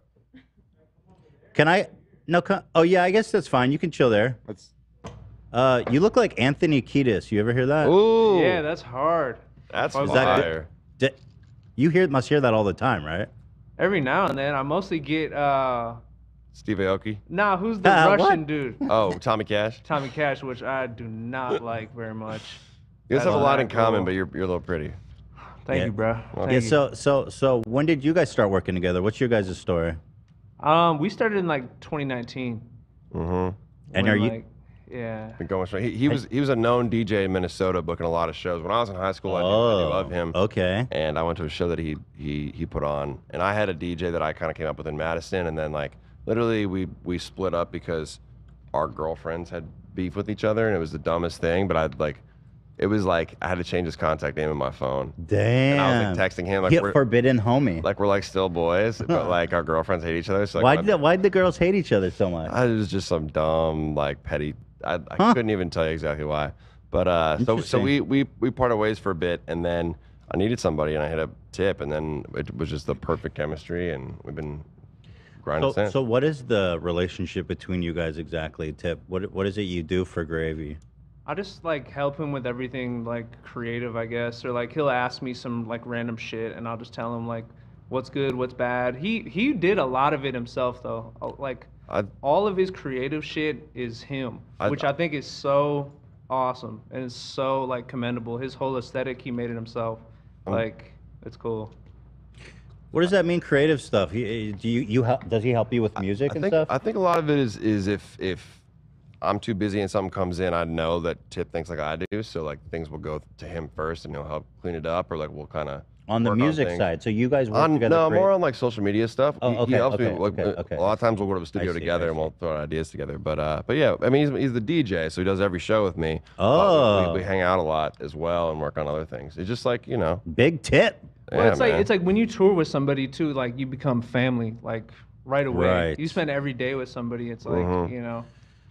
Can I? No. Come, oh, yeah. I guess that's fine. You can chill there. Let's. Uh, you look like Anthony Kiedis. You ever hear that? Ooh. Yeah, that's hard. That's fire. That, did, you hear must hear that all the time, right? Every now and then. I mostly get uh. Steve Aoki? Nah, who's the uh, Russian what? dude? Oh, Tommy Cash. Tommy Cash, which I do not like very much. You guys have a lot in common, cool. but you're you're a little pretty. Thank yeah. you, bro. Thank yeah. You. So so so when did you guys start working together? What's your guys' story? Um, we started in like twenty nineteen. Mm-hmm. And are you? Like, yeah. Been going straight. He, he was he was a known D J in Minnesota, booking a lot of shows. When I was in high school, oh, I, knew, I knew of him. Okay. And I went to a show that he he he put on, and I had a D J that I kind of came up with in Madison, and then like literally we we split up because our girlfriends had beef with each other, and it was the dumbest thing. But I'd like. It was like I had to change his contact name in my phone. Damn. And I was like texting him like Get we're forbidden homie. Like we're like still boys, but like our girlfriends hate each other. So like why did why did the girls hate each other so much? I, it was just some dumb like petty. I, I huh. couldn't even tell you exactly why. But uh, so so we we we parted ways for a bit, and then I needed somebody, and I hit up Tip, and then it was just the perfect chemistry, and we've been. So, so what is the relationship between you guys exactly, Tip? What what is it you do for Gravy? I just like help him with everything like creative, I guess, or like he'll ask me some like random shit, and I'll just tell him like what's good, what's bad. He he did a lot of it himself though. Like I, all of his creative shit is him, I, which I think is so awesome and it's so like commendable. His whole aesthetic he made it himself. Um, like it's cool. What does that mean, creative stuff? He, do you you help, does he help you with music I, I and think, stuff? I think a lot of it is is if if. I'm too busy and something comes in, I know that Tip thinks like I do, so like things will go to him first, and he'll help clean it up, or like we'll kind of on the music on side. So you guys work on, together? No, great. More on like social media stuff. Oh, okay, he helps okay, me. Like, okay, okay. A lot of times we'll go to the studio see, together and we'll throw ideas together. But uh, but yeah, I mean he's he's the D J, so he does every show with me. Oh, uh, we, we hang out a lot as well and work on other things. It's just like you know, Big Tip. Yeah, well, it's man. like it's like when you tour with somebody too, like you become family, like right away. Right. You spend every day with somebody. It's like mm-hmm. you know.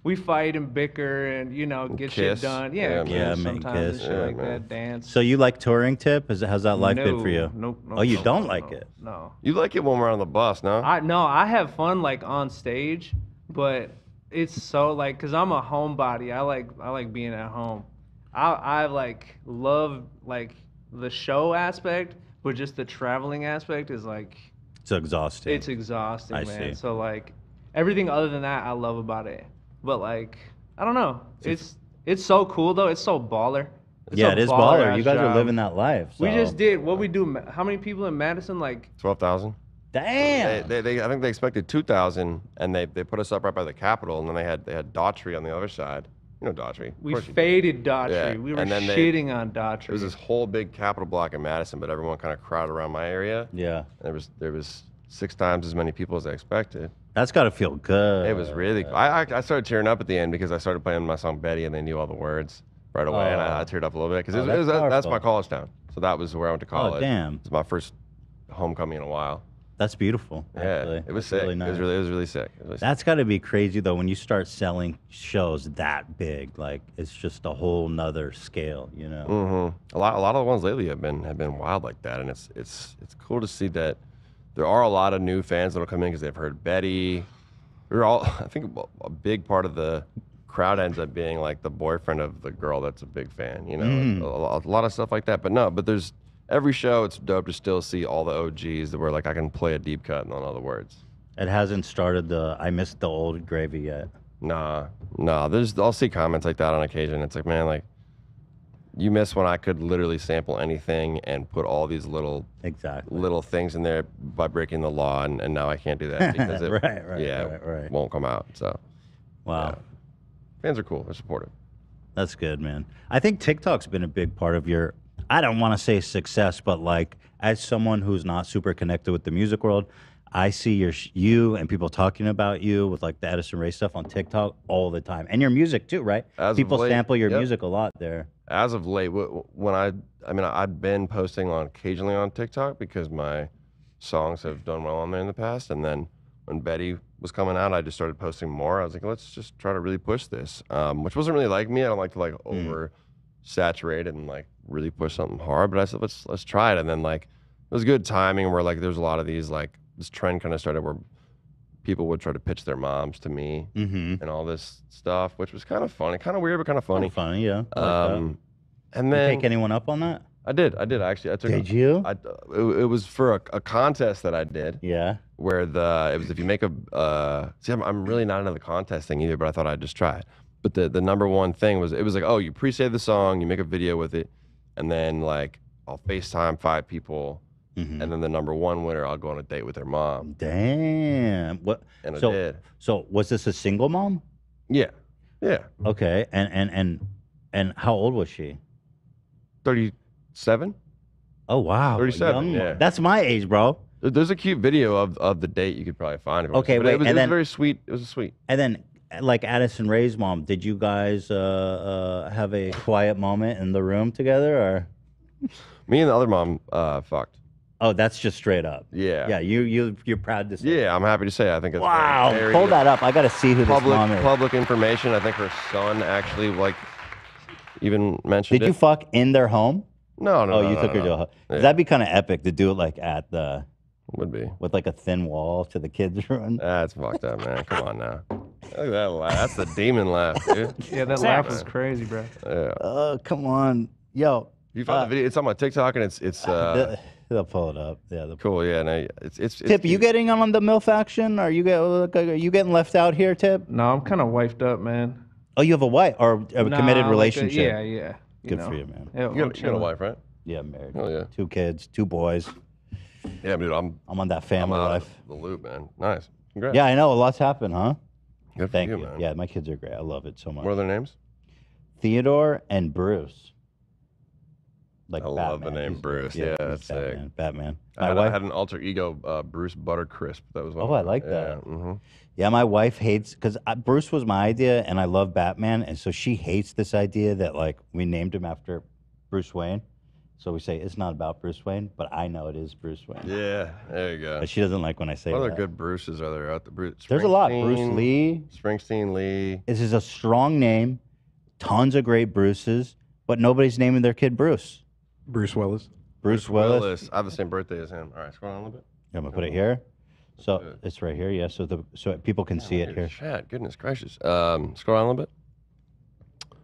We fight and bicker and, you know, get kiss. shit done. Yeah, yeah, sometimes kiss. Yeah, like man. that, dance. So you like touring, Tip? Is, how's that life no, been for you? Nope, nope, oh, you nope, don't nope, like nope, it? No. You like it when we're on the bus, no? I, no, I have fun, like, on stage, but it's so, like, because I'm a homebody. I like I like being at home. I, I, like, love, like, the show aspect, but just the traveling aspect is, like... It's exhausting. It's exhausting, I man. See. So, like, everything other than that I love about it. But like, I don't know. It's it's so cool though. It's so baller. It's yeah, so it is baller. baller. You guys job. are living that life. So. We just did what we do. How many people in Madison? Like twelve thousand. Damn. They, they, they, I think they expected two thousand, and they they put us up right by the Capitol, and then they had they had Daughtry on the other side. You know Daughtry. We faded Daughtry. Yeah. We were shitting they, on Daughtry. There was this whole big Capitol block in Madison, but everyone kind of crowded around my area. Yeah. And there was there was six times as many people as I expected. That's got to feel good. It was really cool. I, I, I started tearing up at the end because I started playing my song Betty, and they knew all the words right away, oh. and I, I teared up a little bit. Because oh, that's, that, that's my college town. So that was where I went to college. Oh, damn. It's my first homecoming in a while. That's beautiful. Yeah, actually. It was that's sick. Really nice. it, was really, it was really sick. Really that's got to be crazy, though, when you start selling shows that big. Like, it's just a whole nother scale, you know? Mm-hmm. A lot, a lot of the ones lately have been have been wild like that, and it's it's it's cool to see that. There are a lot of new fans that'll come in because they've heard Betty. We're all, I think a big part of the crowd ends up being like the boyfriend of the girl that's a big fan, you know, mm. a, a lot of stuff like that. But no, but there's every show, it's dope to still see all the O Gs that were like, I can play a deep cut and all the words. It hasn't started the, I missed the old Gravy yet. Nah, nah, there's, I'll see comments like that on occasion. It's like, man, like, you miss when I could literally sample anything and put all these little exactly. little things in there by breaking the law, and, and now I can't do that because it right, right, yeah, right, right. won't come out. So, wow. Yeah. Fans are cool. They're supportive. That's good, man. I think TikTok's been a big part of your I don't want to say success, but like as someone who's not super connected with the music world, I see your you and people talking about you with like the Addison Rae stuff on TikTok all the time, and your music too, right? As people late, sample your yep. music a lot there. As of late, when I, I mean, I've been posting on occasionally on TikTok because my songs have done well on there in the past, and then when Betty was coming out, I just started posting more. I was like, let's just try to really push this, um, which wasn't really like me. I don't like to like over saturate and like really push something hard, but I said let's let's try it, and then like it was good timing where like there's a lot of these like. This trend kind of started where people would try to pitch their moms to me mm-hmm. and all this stuff, which was kind of funny, kind of weird, but kind of funny. Kind of funny, yeah. Um, like and then did you take anyone up on that? I did. I did actually. I took. Did a, you? I, it, it was for a, a contest that I did. Yeah. Where the it was if you make a uh, see, I'm, I'm really not into the contest thing either, but I thought I'd just try it. But the the number one thing was it was like, oh, you pre-save the song, you make a video with it, and then like I'll FaceTime five people. Mm-hmm. And then the number one winner, I'll go on a date with their mom. Damn. What? And so, I did. So was this a single mom? Yeah. Yeah. Okay. And and and and how old was she? thirty-seven. Oh wow. thirty-seven. Young, yeah. That's my age, bro. There's a cute video of of the date you could probably find. Okay. But wait, it was, and it was then, very sweet. It was a sweet. And then, like Addison Rae's mom, did you guys uh, uh, have a quiet moment in the room together, or? Me and the other mom uh, fucked. Oh, that's just straight up. Yeah. Yeah, you, you, you're proud to say. Yeah, I'm happy to say. I think it's wow. Very, very Hold that up. I got to see who public, this mom is. Public information. I think her son actually, like, even mentioned Did it. you fuck in their home? No, no, oh, no. Oh, you no, took no, her no. to a home. Yeah. That'd be kind of epic to do it, like, at the... Would be. With, like, a thin wall to the kids' room. That's fucked up, man. Come on now. Look at that laugh. That's the demon laugh, dude. Yeah, that laugh is crazy, bro. Yeah. Oh, come on. Yo. You found uh, the video. It's on my TikTok, and it's... it's uh, the, They'll pull it up. Yeah. Cool. Yeah. No, it's, it's, Tip, it's, you getting on the MILF action? Are you, get, are you getting left out here, Tip? No, I'm kind of wifed up, man. Oh, you have a wife or a nah, committed relationship? Like a, yeah, yeah. You Good know. for you, man. Yeah, you, got, you got a wife, right? Yeah, I'm married. Oh, yeah. Two kids, two boys. Yeah, dude, I'm I'm on that family life. The loop, man. Nice. Congrats. Yeah, I know. A lot's happened, huh? Good Thank for you, you, man. Yeah, my kids are great. I love it so much. What are their names? Theodore and Bruce. Like I Batman. love the name he's, Bruce. Yeah, yeah that's Batman. Sick. Batman. My I, had, wife, I had an alter ego, uh, Bruce Buttercrisp. That was one. Oh, I like that. Yeah, mm-hmm. yeah my wife hates because Bruce was my idea, and I love Batman, and so she hates this idea that like we named him after Bruce Wayne. So we say it's not about Bruce Wayne, but I know it is Bruce Wayne. Yeah, there you go. But she doesn't like when I say. What other that. good Bruces are there out the Bruce? There's a lot. Bruce Lee. Springsteen Lee. This is a strong name. Tons of great Bruces, but nobody's naming their kid Bruce. Bruce Willis. Bruce Willis. Willis. I have the same birthday as him. All right, scroll down a little bit. Yeah, I'm gonna put it here. So it's right here. Yeah. So the so people can yeah, see it here. Chat. Goodness gracious. Um, scroll down a little bit.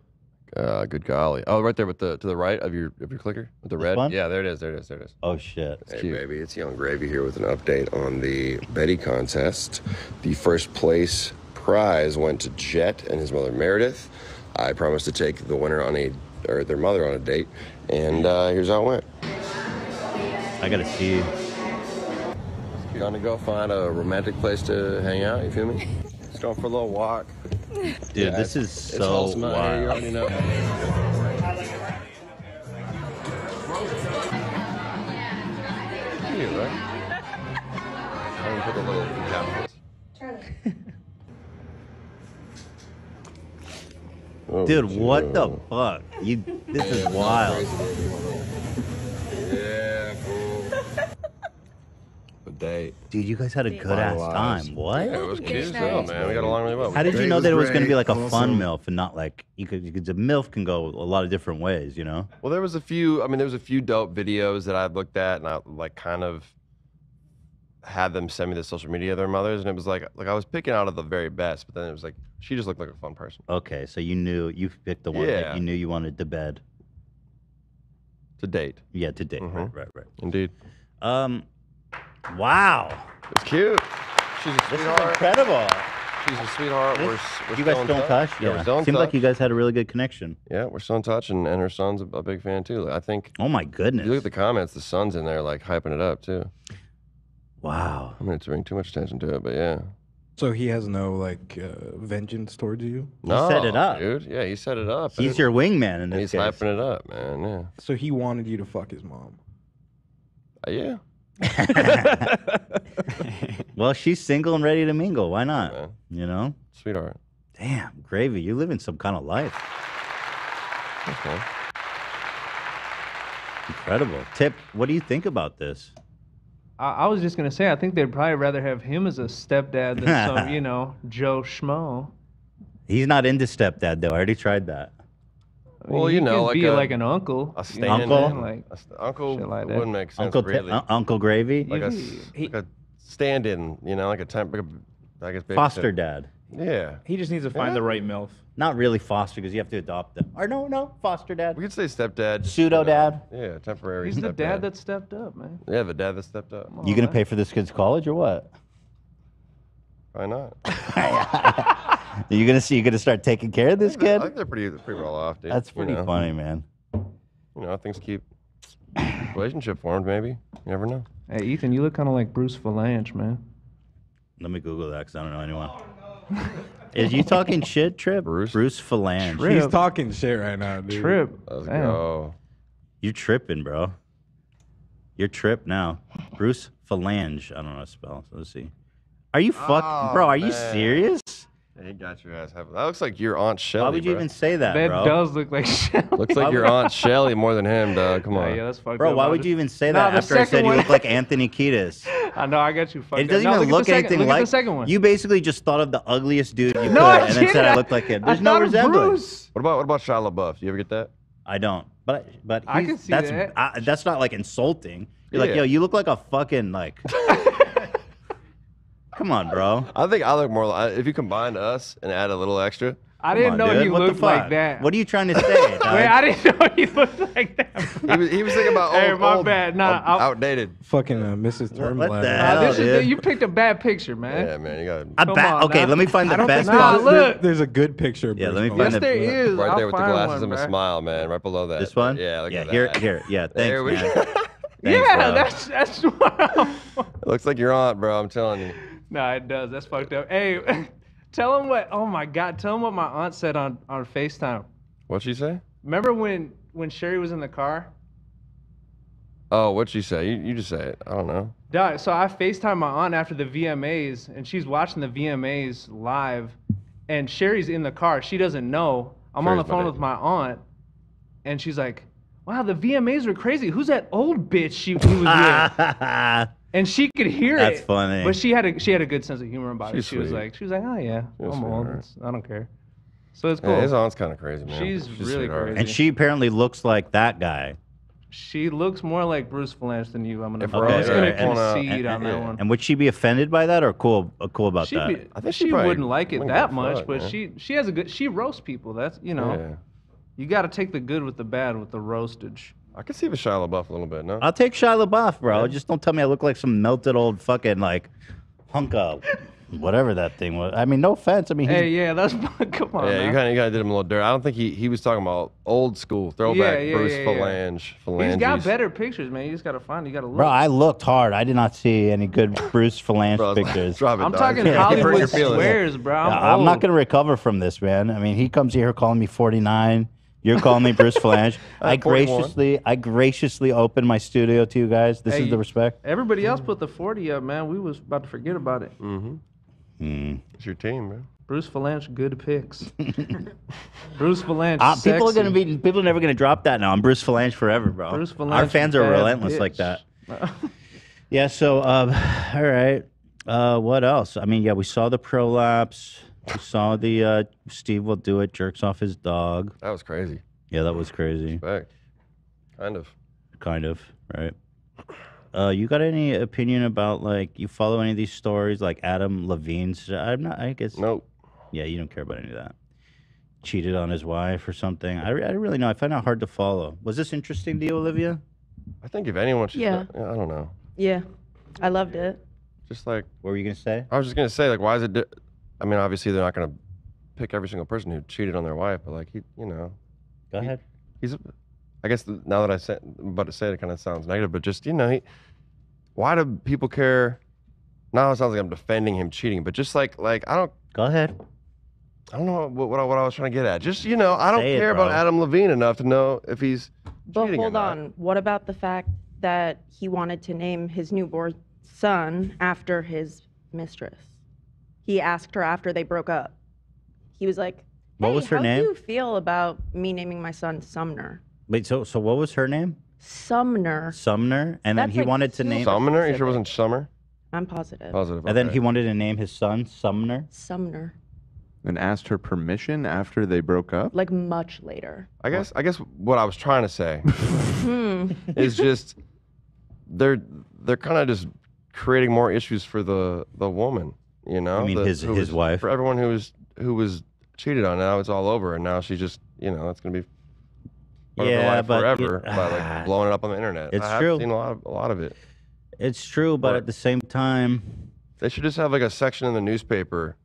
Uh, good golly. Oh, right there with the to the right of your of your clicker with the this red. One? Yeah, there it is. There it is. There it is. Oh shit. It's hey cute. baby, it's Yung Gravy here with an update on the Betty contest. The first place prize went to Jet and his mother Meredith. I promised to take the winner on a or their mother on a date. And uh, here's how it went. I gotta see you. You wanna go find a romantic place to hang out? You feel me? Let's go for a little walk. Dude, yeah, this is so wild. Hair, you already know. Cute, right? I'm gonna put a little down. Oh, Dude, Joe. what the fuck? You, this yeah, is wild. Crazy, yeah, cool. But date. Dude, you guys had a good ass time. What? Yeah, it was cute as hell, man. We got along really well. How did you know that it was going to be like a fun MILF and not like you could? You could the MILF can go a lot of different ways, you know. Well, there was a few. I mean, there was a few dope videos that I looked at, and I like kind of had them send me the social media of their mothers, and it was like like I was picking out of the very best, but then it was like she just looked like a fun person. Okay, so you knew you picked the one yeah. that you knew you wanted to bed. To date. Yeah, to date. Mm-hmm. Right, right, right. Indeed. Um, wow. It's cute. She's a sweetheart. This is incredible. She's a sweetheart. We're, we're you guys still in touch? touch? Yeah, yeah. Still in Seemed touch. like you guys had a really good connection. Yeah, we're still in touch, and, and her son's a, a big fan too. I think. Oh my goodness. If you look at the comments, the son's in there like hyping it up too. Wow. I mean, it's doing too much attention to it, but yeah. So he has no, like, uh, vengeance towards you? No, he set it up. Dude. Yeah, he set it up. He's your wingman in this he's case. He's hyping it up, man. Yeah. So he wanted you to fuck his mom? Uh, yeah. Well, she's single and ready to mingle. Why not? Yeah, you know? Sweetheart. Damn, Gravy, you live in some kind of life. Okay. Incredible. Tip, what do you think about this? I was just gonna say, I think they'd probably rather have him as a stepdad than some, you know, Joe Schmo. He's not into stepdad though. I already tried that. I mean, well, you know, like be a, like an uncle, a stand uncle, in, like a uncle like that. Wouldn't make sense. Uncle, really. uh, Uncle Gravy, like a, he, like a stand-in, you know, like a time, like a, I guess baby foster said. dad. Yeah, he just needs to find yeah. the right MILF. Not really foster because you have to adopt them. Or no, no, foster dad. We could say stepdad. Pseudo dad. You know, yeah, temporary. He's the dad that stepped up, man. Yeah, the dad that stepped up. You gonna pay for this kid's college or what? Why not? You're gonna see. You're gonna start taking care of this I kid. I think they're pretty, pretty well off, dude. That's pretty you know. funny, man. You know, things keep relationship formed. Maybe you never know. Hey, Ethan, you look kind of like Bruce Falange, man. Let me Google that because I don't know anyone. Is you talking shit, Trip? Bruce, Bruce Falange. Trip. He's talking shit right now, dude. Trip. Let's Damn. go. You're tripping, bro. You're tripped now. Bruce Falange. I don't know how to spell. So let's see. Are you fuck, oh, bro? Are man. you serious? Yeah, he got your ass. That looks like your Aunt Shelly. Why would you bro. even say that, that bro? That does look like Shelly. Looks like your Aunt Shelly more than him, dog. Come on. Yeah, yeah, that's fucked bro, up. Why would you even say nah, that after I said you look like Anthony Kiedis? I know, I got you fucked up. It doesn't no, even look, look anything second, look like... Look at the second one. You basically just thought of the ugliest dude you no, could I and did. then said I looked like him. There's I no resemblance. What about, what about Shia LaBeouf? Do you ever get that? I don't. But, but I can see that's, that. I, that's not like insulting. You're yeah. like, yo, you look like a fucking like... Come on, bro. I think I look more like... If you combine us and add a little extra... I didn't on, know dude. you what looked like that. What are you trying to say? Wait, I didn't know you looked like that. he, was, he was thinking about old, hey, my old, bad. Nah, old outdated. Fucking uh, Missus Thermalite. Nah, dude. You picked a bad picture, man. Yeah, man. You got a bad. Okay, now. let me find the best. Nah, look. There's, there's a good picture. Yeah, let me find yes, the, there is. Right I'll there with the glasses one, and the smile, man. Right below that. This one? Yeah. Look yeah. At here, that. here. Yeah. Thanks, man. Thanks, yeah, that's that's. It looks like your aunt, bro. I'm telling you. No, it does. That's fucked up. Hey. Tell him what, oh my God, tell him what my aunt said on, on FaceTime. What'd she say? Remember when, when Sheree was in the car? Oh, what'd she say? You, you just say it. I don't know. Duh, so I FaceTimed my aunt after the V M As, and she's watching the V M As live, and Sheree's in the car. She doesn't know. I'm Sheree's on the phone my with my aunt, and she's like, wow, the V M As were crazy. Who's that old bitch she was with? And she could hear That's it. That's funny. But she had a she had a good sense of humor about she's it. She sweet. was like she was like, oh yeah, she's I'm old. Right. I don't care. So it's cool. Yeah, his aunt's kind of crazy, man. She's, she's really crazy. Right. And she apparently looks like that guy. She looks more like Bruce Falange than you. I'm gonna. Okay, I'm just right. gonna concede and, on and, that and, one. And would she be offended by that or cool uh, cool about she'd that? Be, I think she, she wouldn't like it that much, fuck, but man. she she has a good she roasts people. That's you know, yeah. you got to take the good with the bad with the roastage. I can see the Shia LaBeouf a little bit, no? I'll take Shia LaBeouf, bro. Yeah. Just don't tell me I look like some melted old fucking, like, hunka, whatever that thing was. I mean, no offense. I mean, hey, yeah, that's... Come on, Yeah, you kind of did him a little dirt. I don't think he, he was talking about old school, throwback yeah, yeah, Bruce yeah, yeah, Falange. Yeah. He's got better pictures, man. You just got to find You got to look. Bro, I looked hard. I did not see any good Bruce Falange bro, pictures. Drop it, I'm dog. talking Hollywood squares, bro. I'm, yeah, I'm not going to recover from this, man. I mean, he comes here calling me forty-nine. You're calling me Bruce Falange. I graciously, I graciously opened my studio to you guys. This hey, is the respect. Everybody else put the forty up, man. We was about to forget about it. Mm-hmm. Mm. It's your team, man. Bruce Falange, good picks. Bruce Falange, uh, sexy. People are gonna be, people are never gonna drop that now. I'm Bruce Falange forever, bro. Bruce Falange, our fans are relentless bitch. like that. Yeah. So, um, all right. Uh, what else? I mean, yeah, we saw the prolapse. We saw the uh, Steve Will Do It, jerks off his dog. That was crazy. Yeah, that was crazy. Respect. Kind of. Kind of, right. Uh, you got any opinion about, like, you follow any of these stories, like Adam Levine's? I'm not, I guess. Nope. Yeah, you don't care about any of that. Cheated on his wife or something. I, re I really know. I find it hard to follow. Was this interesting to you, Olivia? I think if anyone should. Yeah. I don't know. Yeah. I loved it. Just like. What were you going to say? I was just going to say, like, why is it. Di I mean, obviously, they're not going to pick every single person who cheated on their wife, but, like, he, you know. Go ahead. He, he's, I guess, the, now that I said, I'm about to say it, it kind of sounds negative, but just, you know, he, why do people care now it sounds like I'm defending him cheating, but just like, like I don't. Go ahead. I don't know what what I, what I was trying to get at. Just, you know, I don't Say care it, about Adam Levine enough to know if he's but cheating hold or not. On. What about the fact that he wanted to name his newborn son after his mistress? He asked her after they broke up. He was like, hey, what was her how name? do you feel about me naming my son Sumner? Wait, so so what was her name? Sumner. Sumner, and That's then he like wanted to name Sumner. You sure it wasn't Summer? I'm positive. Positive. Okay. And then he wanted to name his son Sumner. Sumner. And asked her permission after they broke up? Like much later. I guess. I guess what I was trying to say is just they're they're kind of just creating more issues for the the woman. You know, I mean the, his his was, wife for everyone who was who was cheated on. Now it's all over, and now she just you know it's gonna be. Yeah, but forever it, by like blowing it up on the internet. It's I true. I've seen a lot of a lot of it. It's true, but, but at the same time, they should just have like a section in the newspaper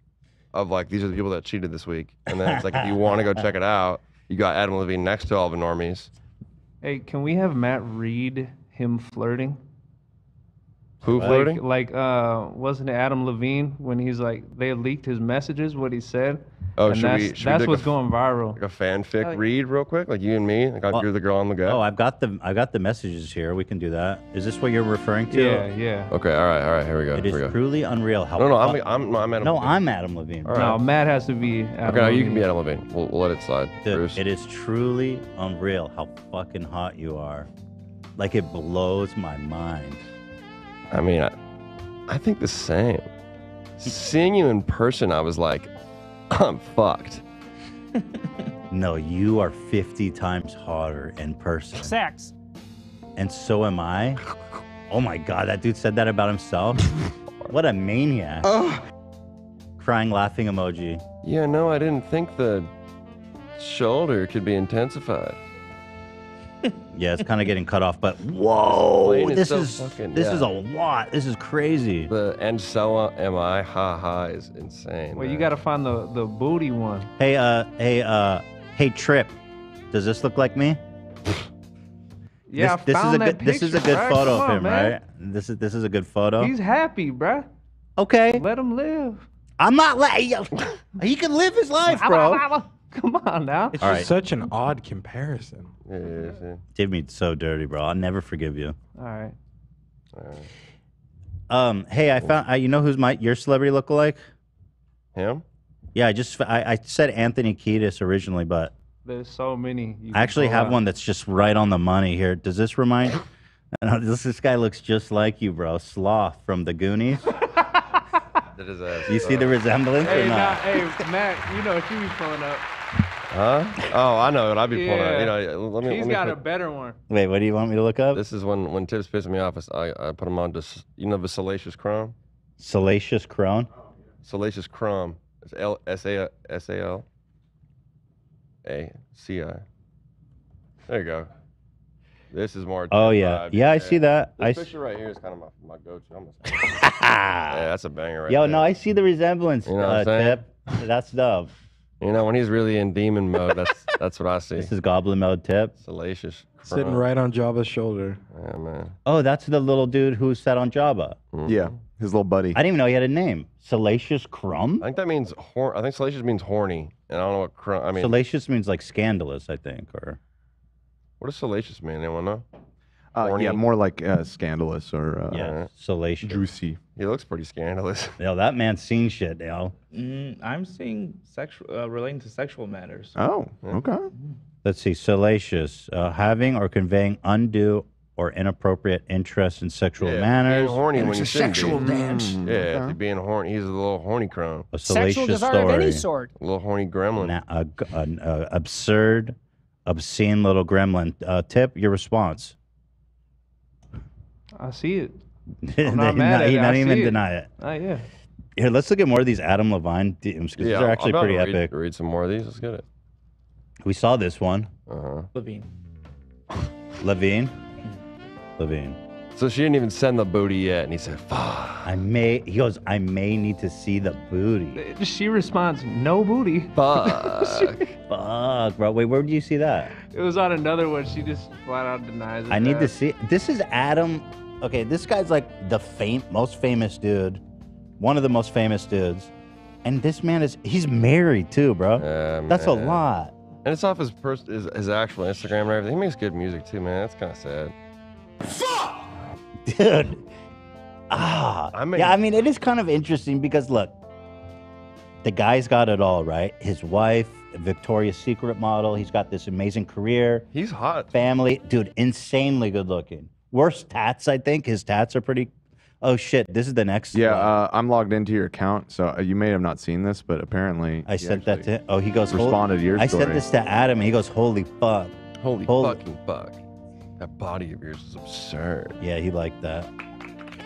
of like these are the people that cheated this week, and then it's like if you want to go check it out, you got Adam Levine next to all the normies. Hey, can we have Matt read him flirting? Who like, flirting? Like, uh, wasn't it Adam Levine when he's like they leaked his messages, what he said? Oh, and should that's, we, should that's we what's a, going viral. Like a fanfic oh, yeah. read real quick, like you and me. Like well, you're the girl on the guy. Oh, I've got the I got the messages here. We can do that. Is this what you're referring to? Yeah, yeah. Okay, all right, all right. Here we go. It here is truly unreal how. No, no, I'm I'm, I'm Adam. No, Levine. I'm Adam Levine. Right. No, Matt has to be. Adam okay, Levine. You can be Adam Levine. We'll, we'll let it slide. Dude, Bruce. It is truly unreal how fucking hot you are. Like it blows my mind. I mean, I, I think the same. Seeing you in person, I was like. I'm fucked. No, you are fifty times hotter in person. Sex. And so am I. Oh my god, that dude said that about himself. What a maniac. Oh. Crying laughing emoji. Yeah, no, I didn't think the shoulder could be intensified. Yeah, it's kind of getting cut off, but whoa, this is so fucking, this yeah. is a lot. This is crazy. The and so am I, ha ha, is insane. Well, man. You got to find the the booty one. Hey, uh, hey, uh, hey, Trip, does this look like me? Yeah, this, I found this is a good. Picture, this is a good right? photo on, of him, man. Right? This is this is a good photo. He's happy, bruh. Okay, let him live. I'm not letting you. He can live his life, bro. Come on now. It's just right. such an odd comparison. Yeah, yeah, yeah. Did me so dirty, bro. I'll never forgive you. All right. All right. Um, hey, I found. I, you know who's my your celebrity lookalike? Him? Yeah, I just I, I said Anthony Kiedis originally, but there's so many. I actually have out. one that's just right on the money here. Does this remind? this this guy looks just like you, bro. Sloth from the Goonies. That is a, you so. see the resemblance hey, or not? Nah, hey, Matt, you know she be pulling up. Huh? Oh, I know it. I'd be pulling yeah. out. You know, let me, He's let me got put... a better one. Wait, what do you want me to look up? This is when, when Tip's pissing me off. I, I put him on this, you know, the Salacious Crumb? Salacious Crumb? Salacious Crumb. It's L S A S A L A C I. There you go. This is more. Oh, yeah. Yeah, I see that. This picture right here is kind of my, my go-to. Yeah, that's a banger right there. Yo, no, I see the resemblance, Tip. That's dope. You know, when he's really in demon mode, that's that's what I see. This is goblin mode, Tip. Salacious. Crumb. Sitting right on Jabba's shoulder. Yeah, man. Oh, that's the little dude who sat on Jabba. Mm-hmm. Yeah, his little buddy. I didn't even know he had a name. Salacious Crumb? I think that means, hor I think salacious means horny. And I don't know what crumb, I mean. Salacious means like scandalous, I think. Or what does salacious mean? Anyone know? Uh, yeah, more like uh, scandalous or uh, yeah, salacious. Juicy. He looks pretty scandalous. Yo, that man's seen shit, yo. Mm, I'm seeing sexual, uh, relating to sexual matters. Oh, okay. Let's see, salacious. Uh, having or conveying undue or inappropriate interest in sexual yeah, manners. Being horny when it's a sexual be. dance. Mm, yeah, okay. Being horny. He's a little horny crumb. A salacious sexual desire story. Of any sort. A little horny gremlin. Now, uh, an uh, absurd, obscene little gremlin. Uh, Tip, your response. I see it. I'm not mad at it. Not even deny it. Oh, yeah. Here, let's look at more of these Adam Levine D Ms because yeah, these are actually pretty read, epic. Read some more of these. Let's get it. We saw this one. Uh-huh. Levine. Levine? Levine. So she didn't even send the booty yet, and he said, fuck. I may, he goes, I may need to see the booty. She responds, no booty. Fuck. Fuck, bro. Wait, where did you see that? It was on another one. She just flat out denies it. I need that. to see. This is Adam. Okay, this guy's like the fam- most famous dude one of the most famous dudes. And this man is, he's married too, bro. Uh, That's man. a lot. And it's off his, pers his his actual Instagram and everything. He makes good music too, man. That's kind of sad. Fuck! Dude. Ah. I mean, yeah, I mean, it is kind of interesting because, look, the guy's got it all, right? His wife, Victoria's Secret model. He's got this amazing career. He's hot. Family. Dude, insanely good looking. Worst tats, I think. His tats are pretty... Oh, shit. This is the next. Yeah, uh, I'm logged into your account, so you may have not seen this, but apparently... I sent that to him. Oh, he goes... Responded to your story. I sent this to Adam, and he goes, holy fuck. Holy, holy fucking fuck. That body of yours is absurd. Yeah, he liked that.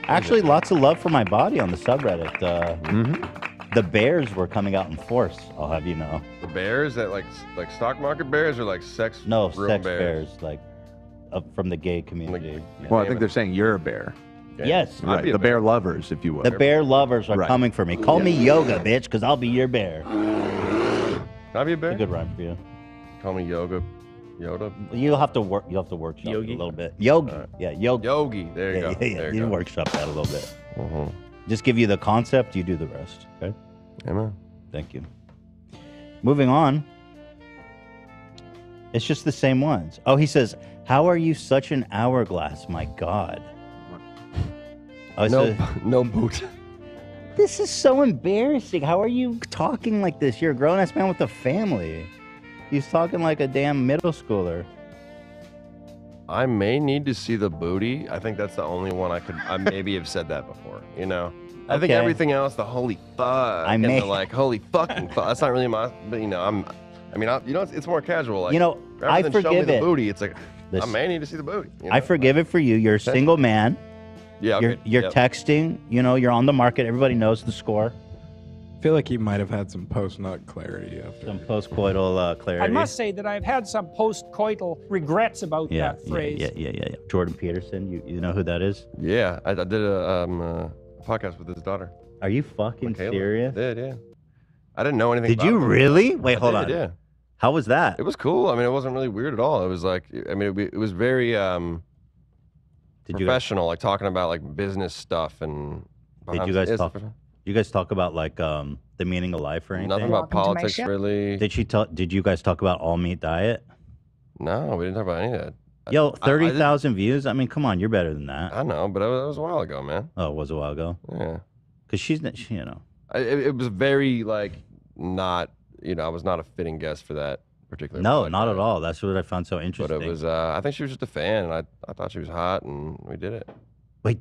Actually, lots of love for my body on the subreddit. Uh, mm-hmm. The bears were coming out in force, I'll have you know. The bears that, like, like stock market bears or, like, sex... No, sex bears, bears like, up from the gay community. Like, yeah. Well, I think they're saying you're a bear. Yes. Right. The bear. bear lovers, if you will. The bear lovers are right. coming for me. Call yeah. me yoga, bitch, because I'll be your bear. I'll be a bear? That's a good rhyme for you. Call me yoga. Yoda? You'll have to work. You'll have to workshop yogi. It a little bit. Yogi. Right. Yeah, yogi. Yogi. There you yeah, go. Yeah, yeah. There you, you go. Workshop that a little bit. Mm-hmm. Just give you the concept. You do the rest. Okay? Amen. Thank you. Moving on. It's just the same ones. Oh, he says, how are you such an hourglass? My God. Oh, no, a, no boot. This is so embarrassing. How are you talking like this? You're a grown-ass man with a family. He's talking like a damn middle schooler. I may need to see the booty. I think that's the only one I could. I maybe have said that before. You know. I okay. think everything else, the holy fuck, I and may. the like holy fucking fuck. That's not really my. But you know, I'm. I mean, I, you know, it's, it's more casual. Like, you know, rather I than forgive show me the it. Booty, it's like this, I may need to see the booty. You know? I forgive like, it for you. You're a single man. Yeah, okay. You're, you're yep. texting, you know, you're on the market. Everybody knows the score. I feel like you might have had some post-nut clarity after. Some post-coital uh, clarity. I must say that I've had some post-coital regrets about yeah, that phrase. Yeah, yeah, yeah, yeah. Jordan Peterson, you, you know who that is? Yeah, I, I did a, um, a podcast with his daughter. Are you fucking serious? I did, yeah. I didn't know anything did about Did you him. really? Wait, I hold did, on. Yeah. How was that? It was cool. I mean, it wasn't really weird at all. It was like, I mean, it, it was very... Um, Did professional, guys, like talking about like business stuff and. Did you guys talk? You guys talk about like um, the meaning of life or anything? Nothing about Welcome politics really. Did she talk? Did you guys talk about all meat diet? No, we didn't talk about any of that. Yo, thirty thousand views. I mean, come on, you're better than that. I know, but it was, it was a while ago, man. Oh, it was a while ago. Yeah, because she's not. She, you know, I, it, it was very like not. You know, I was not a fitting guest for that. Particular no, not at all. That's what I found so interesting. But it was, uh, I think she was just a fan, and I, I thought she was hot, and we did it. Wait,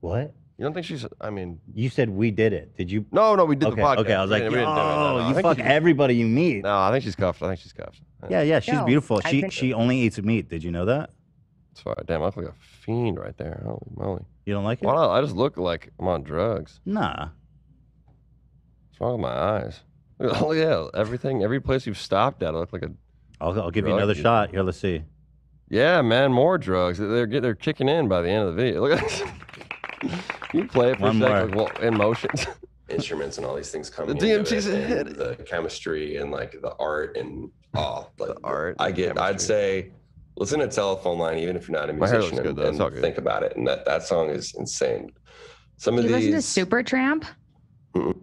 what? You don't think she's, I mean. You said we did it. Did you? No, no, we did okay, the podcast. Okay, I was like, we, yo, we no, no. you I fuck she, everybody you meet. No, I think she's cuffed. I think she's cuffed. Yeah, yeah, she's no, beautiful. I she she so. only eats meat. Did you know that? That's why, damn, I look like a fiend right there. Holy moly. You don't like it? Why not? I just look like I'm on drugs. Nah. What's wrong with my eyes? Oh yeah, everything, every place you've stopped at, I look like a. I'll, I'll give you another user. shot here. Let's see. Yeah, man, more drugs. They're they're kicking in by the end of the video. Look at this. You play it for a second, like, in motion. Instruments and all these things coming. The D M T's ahead. The chemistry and like the art and all. Oh, like, the art. I get. Chemistry. I'd say, listen to Telephone Line, even if you're not a musician, good, and, and think about it. And that that song is insane. Some of you these. You listen to Supertramp. Mm-mm.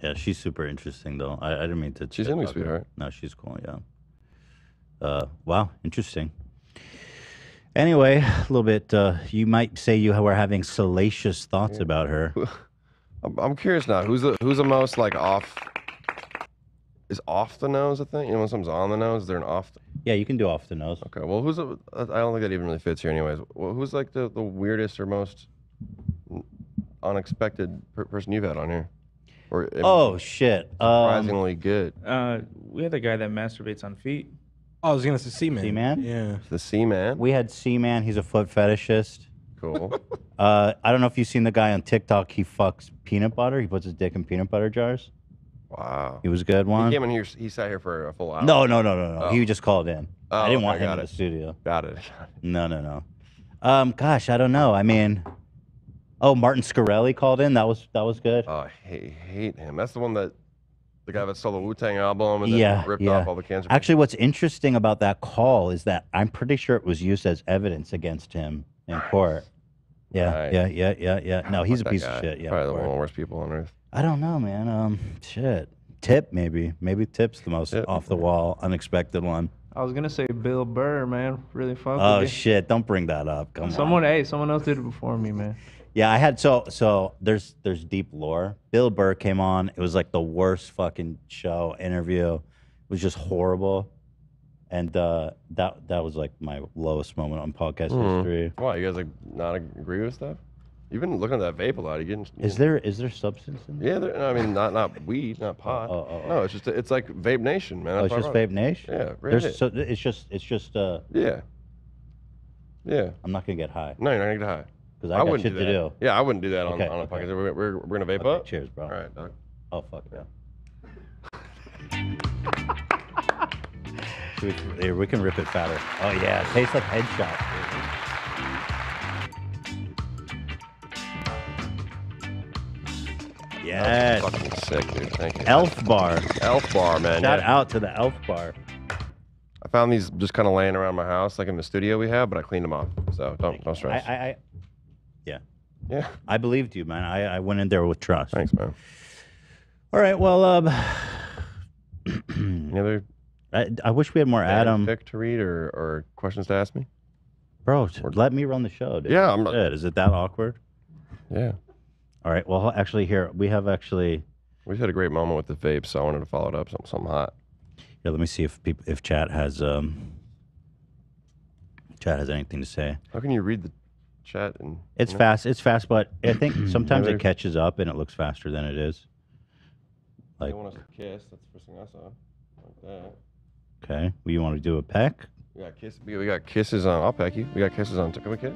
Yeah, she's super interesting, though. I, I didn't mean to... She's in my sweetheart. No, she's cool, yeah. Uh, wow, interesting. Anyway, a little bit... Uh, you might say you were having salacious thoughts yeah. about her. I'm curious now. Who's the who's the most, like, off... Is off the nose a thing? You know, when someone's on the nose, they're an off... The... Yeah, you can do off the nose. Okay, well, who's... A, I don't think that even really fits here anyways. Well, who's, like, the, the weirdest or most unexpected per person you've had on here? Or, oh shit! Surprisingly um, good. Uh, we had a guy that masturbates on feet. Oh, I was gonna say Seaman. Seaman? Yeah. The Seaman. We had Seaman. He's a foot fetishist. Cool. uh, I don't know if you've seen the guy on TikTok. He fucks peanut butter. He puts his dick in peanut butter jars. Wow. He was a good one. He came in here. He sat here for a full hour. No, no, no, no, no. Oh. He just called in. Oh, I didn't want I him in it. the studio. Got it. No, no, no. Um, gosh, I don't know. I mean. Oh, Martin Scarelli called in. That was that was good. Oh, I hate, hate him. That's the one that the guy that stole the Wu-Tang album and then yeah, ripped yeah. off all the cancer. Actually, people. What's interesting about that call is that I'm pretty sure it was used as evidence against him in court. Yeah, right. yeah, yeah, yeah, yeah. No, he's a piece guy. of shit. Yeah, probably one of the worst people on earth. I don't know, man. Um, shit. Tip, maybe. Maybe Tip's the most off-the-wall, unexpected one. I was going to say Bill Burr, man. Really funky. Oh, shit. Don't bring that up. Come someone, on. Hey, someone else did it before me, man. Yeah, I had so so there's there's deep lore. Bill Burr came on. It was like the worst fucking show interview. It was just horrible. And uh, that that was like my lowest moment on podcast mm. history. Why, you guys like not agree with stuff? You've been looking at that vape a lot. You getting, you is know. there is there substance in there? Yeah, there, no, I mean not not weed, not pot. Oh, oh, oh, no, it's just it's like Vape Nation, man. Oh, it's just Vape Nation. Yeah, really. It. So it's just it's just. Uh, yeah. Yeah. I'm not gonna get high. No, you're not gonna get high. Because I, I got shit do to do. Yeah, I wouldn't do that on, okay, on a okay. podcast. We're, we're, we're gonna vape okay, up. Cheers, bro. All right, dog. Oh fuck yeah. We, here, we can rip it fatter. Oh, yeah. It tastes like headshot. Dude. Yes. That was fucking sick, dude. Thank you. Elf bar. Elf bar, man. Shout yeah. out to the elf bar. I found these just kind of laying around my house, like in the studio we have, but I cleaned them off. So don't, don't stress. I, I, I, yeah. Yeah. I believed you, man. I, I went in there with trust. Thanks, man. All right. Well, um, any other. I, I wish we had more Adam. Pick to read or, or questions to ask me? Bro, or, let me run the show, dude. Yeah, I'm not... Is it that awkward? Yeah. All right, well, actually, here, we have actually... We had a great moment with the vape, so I wanted to follow it up, something, something hot. Yeah, let me see if people, if chat has um, chat has anything to say. How can you read the chat? And It's you know? fast, it's fast, but I think sometimes it catches up and it looks faster than it is. Like, they want us to kiss, that's the first thing I saw. Like that. Okay. Well, you want to do a peck? We got, kiss, we got kisses on. I'll peck you. We got kisses on. Can we kiss?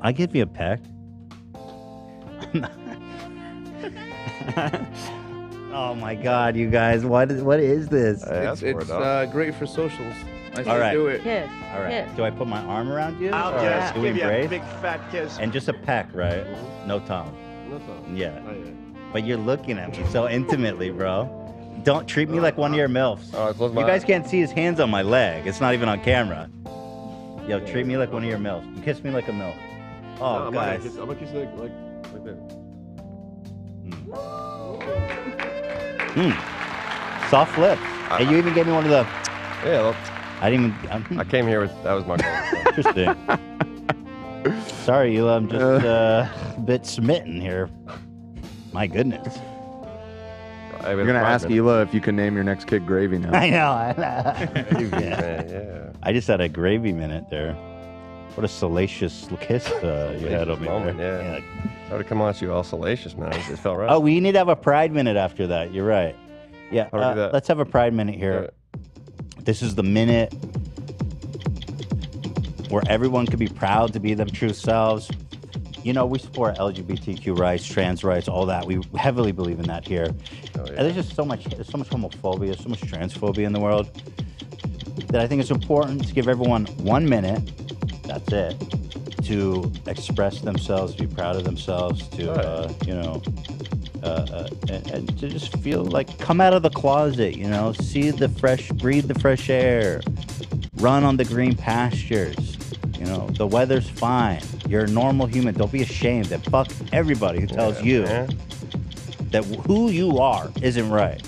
I give you a peck. Oh my God, you guys! What is what is this? It's, it's uh, great for socials. I All right. Do it. Kiss. All right. Kiss. Do I put my arm around you? I'll just give you a big fat kiss. And just a peck, right? No tongue. No tongue. Yeah. Not yet. But you're looking at me so intimately, bro. Don't treat me like one of your MILFs. Right, you guys can't see his hands on my leg. It's not even on camera. Yo, yeah, treat me like one of your MILFs. You kiss me like a MILF. Oh, no, guys. I'm gonna kiss, I'm gonna kiss like, like, like that. Mm. Mm. Soft lip. Uh, hey, you even gave me one of the... Yeah. Well, I didn't even... I'm, I came here with... That was my goal. Interesting. Sorry, you. I'm just uh, a bit smitten here. My goodness. You're going to ask Hila if you can name your next kid Gravy now. I know. Gravy, yeah. Yeah. I just had a gravy minute there. What a salacious kiss uh, you salacious had over moment, there. Yeah. Yeah. I would have come on to you all salacious, man. It felt right. Oh, we need to have a pride minute after that. You're right. Yeah. Uh, let's have a pride minute here. Yeah. This is the minute where everyone can be proud to be their true selves. You know, we support L G B T Q rights, trans rights, all that. We heavily believe in that here. Oh, yeah. And there's just so much, there's so much homophobia, so much transphobia in the world that I think it's important to give everyone one minute, that's it, to express themselves, be proud of themselves, to, right. uh, you know, uh, uh, and, and to just feel like, come out of the closet, you know, see the fresh, breathe the fresh air, run on the green pastures. You know, the weather's fine. You're a normal human. Don't be ashamed. And fuck everybody who tells yeah, you man. that who you are isn't right.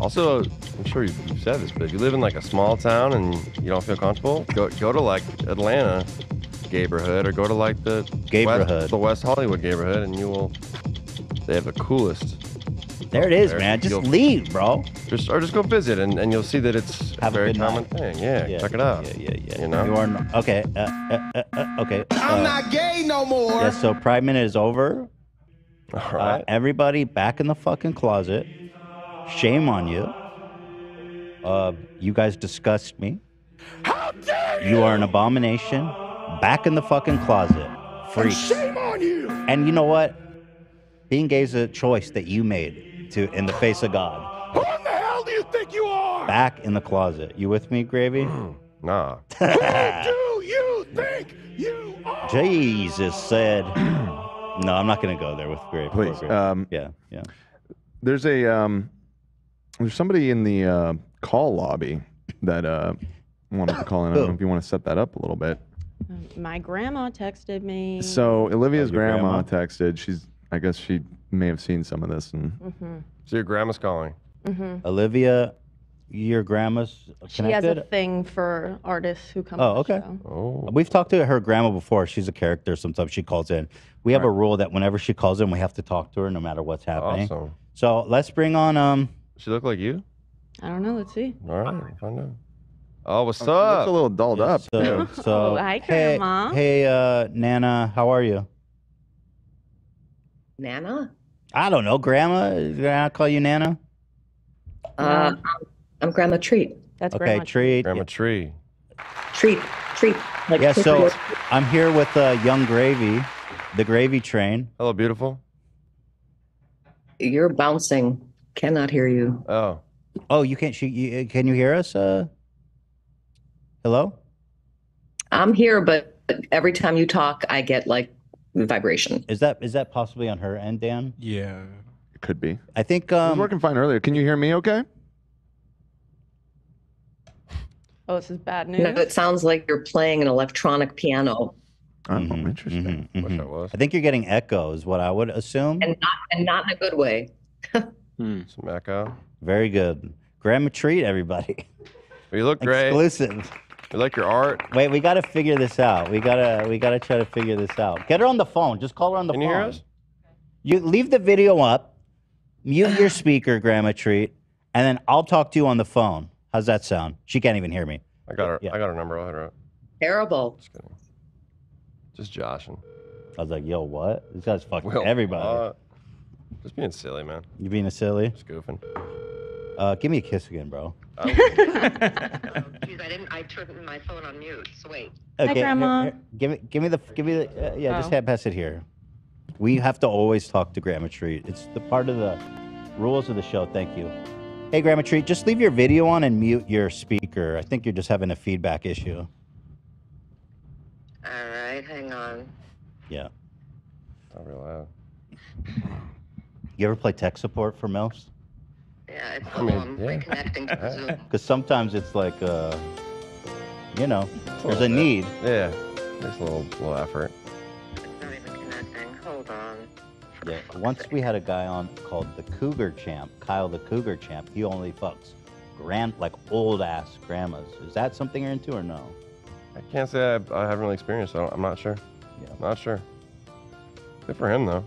Also, I'm sure you've said this, but if you live in like a small town and you don't feel comfortable, go go to like Atlanta neighborhood or go to like the West, the West Hollywood neighborhood, and you will. They have the coolest. There it is, there. man. Just you'll, leave, bro. Just or just go visit, and, and you'll see that it's Have a very a common night. thing. Yeah, yeah, check it out. Yeah, yeah, yeah. You know? You are not, okay, uh, uh, uh, okay. Uh, I'm not gay no more. Yeah, so Pride Minute is over. All right. Uh, everybody back in the fucking closet. Shame on you. Uh, you guys disgust me. How dare you! You are an abomination. Back in the fucking closet. Freak. Shame on you! And you know what? Being gay is a choice that you made. To, in the face of God. Who in the hell do you think you are? Back in the closet. You with me, Gravy? Nah. Who do you think you are? Jesus said. No, I'm not going to go there with Gravy. Please. Gravy. Um, yeah, yeah. There's a um, there's somebody in the uh, call lobby that uh, wanted to call in. I don't know if you want to set that up a little bit. My grandma texted me. So Olivia's oh, grandma, grandma texted. She's, I guess she may have seen some of this. And mm-hmm. So your grandma's calling. Mm-hmm. Olivia, your grandma's connected? She has a thing for artists who come oh, to the okay. show. Oh, okay. We've talked to her grandma before. She's a character. Sometimes she calls in. We have right. a rule that whenever she calls in, we have to talk to her no matter what's happening. Awesome. So let's bring on... um. She look like you? I don't know. Let's see. All right. I know. Oh, what's oh, up? Looks a little dolled yeah, up. So, so, oh, hi, hey, Grandma. Hey, uh, Nana, how are you? Nana? I don't know, Grandma. Is Grandma call you Nana? Uh, I'm Grandma Treat. That's okay, Grandma Treat. Grandma yeah. Treat. Treat. Treat. Like yeah. So years. I'm here with uh, Yung Gravy, the Gravy Train. Hello, beautiful. You're bouncing. Cannot hear you. Oh. Oh, you can't. She, you, can you hear us? Uh, hello. I'm here, but every time you talk, I get like vibration. Is that is that possibly on her end, Dan? Yeah, it could be. I think um, it was working fine earlier. Can you hear me? Okay. Oh, this is bad news. No, it sounds like you're playing an electronic piano. Oh, mm-hmm, interesting. Mm-hmm, mm-hmm. Wish I was. I think you're getting echo, is what I would assume, and not and not in a good way. Hmm. Some echo. Very good. Grandma Treat, everybody. Well, you look great. Exclusive. We like your art. Wait, we gotta figure this out. We gotta, we gotta try to figure this out. Get her on the phone. Just call her on the Can phone. Can you hear us? You leave the video up. Mute your speaker, Grandma Treat, and then I'll talk to you on the phone. How's that sound? She can't even hear me. I got her. Yeah. I got her number. I'll hit her up. Terrible. Just kidding. Just joshing. I was like, yo, what? This guy's fucking Will, everybody. Uh, Just being silly, man. You being a silly? Just goofing. Uh, give me a kiss again, bro. Oh, geez, I didn't. I turned my phone on mute. So wait. Okay, hi, Grandma. Here, here, give me, give me the, give me the. Uh, yeah, oh. just have pass it here. We have to always talk to Grandma Treat. It's the part of the rules of the show. Thank you. Hey, Grandma Treat, just leave your video on and mute your speaker. I think you're just having a feedback issue. All right, hang on. Yeah. Not real loud. You ever play tech support for M I L Fs? Yeah, it's cool. I'm yeah. reconnecting to Zoom. Because sometimes it's like, uh, you know, it's there's a, a need. Yeah, there's a little, little effort. It's not even connecting. Hold on. Yeah. Once sake. we had a guy on called the Cougar Champ, Kyle the Cougar Champ. He only fucks grand, like old-ass grandmas. Is that something you're into or no? I can't say I, I haven't really experienced it. I'm not sure. Yeah. I'm not sure. Good for him, though.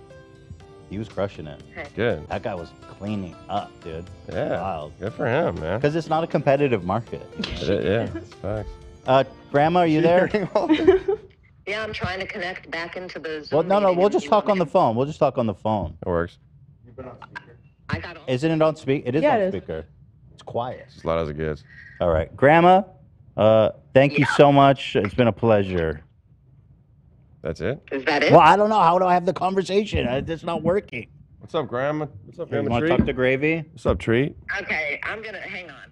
He was crushing it. Good. That guy was cleaning up, dude. Yeah. Wild. Good for him, man. Because it's not a competitive market. It, yeah, it's facts. Uh, Grandma, are you there? Yeah, I'm trying to connect back into the Zoom. Well, no, no, we'll just talk on the phone. We'll just talk on the phone. It works. You've been on speaker. I got on. Isn't it on speaker? It is yeah, on it speaker. Is. It's quiet. It's as loud as it gets. All right. Grandma, uh, thank yeah. you so much. It's been a pleasure. That's it? Is that it? Well, I don't know. How do I have the conversation? It's not working. What's up, Grandma? What's up, Grandma? You want to talk to Gravy? What's up, Treat? Okay, I'm going to hang on.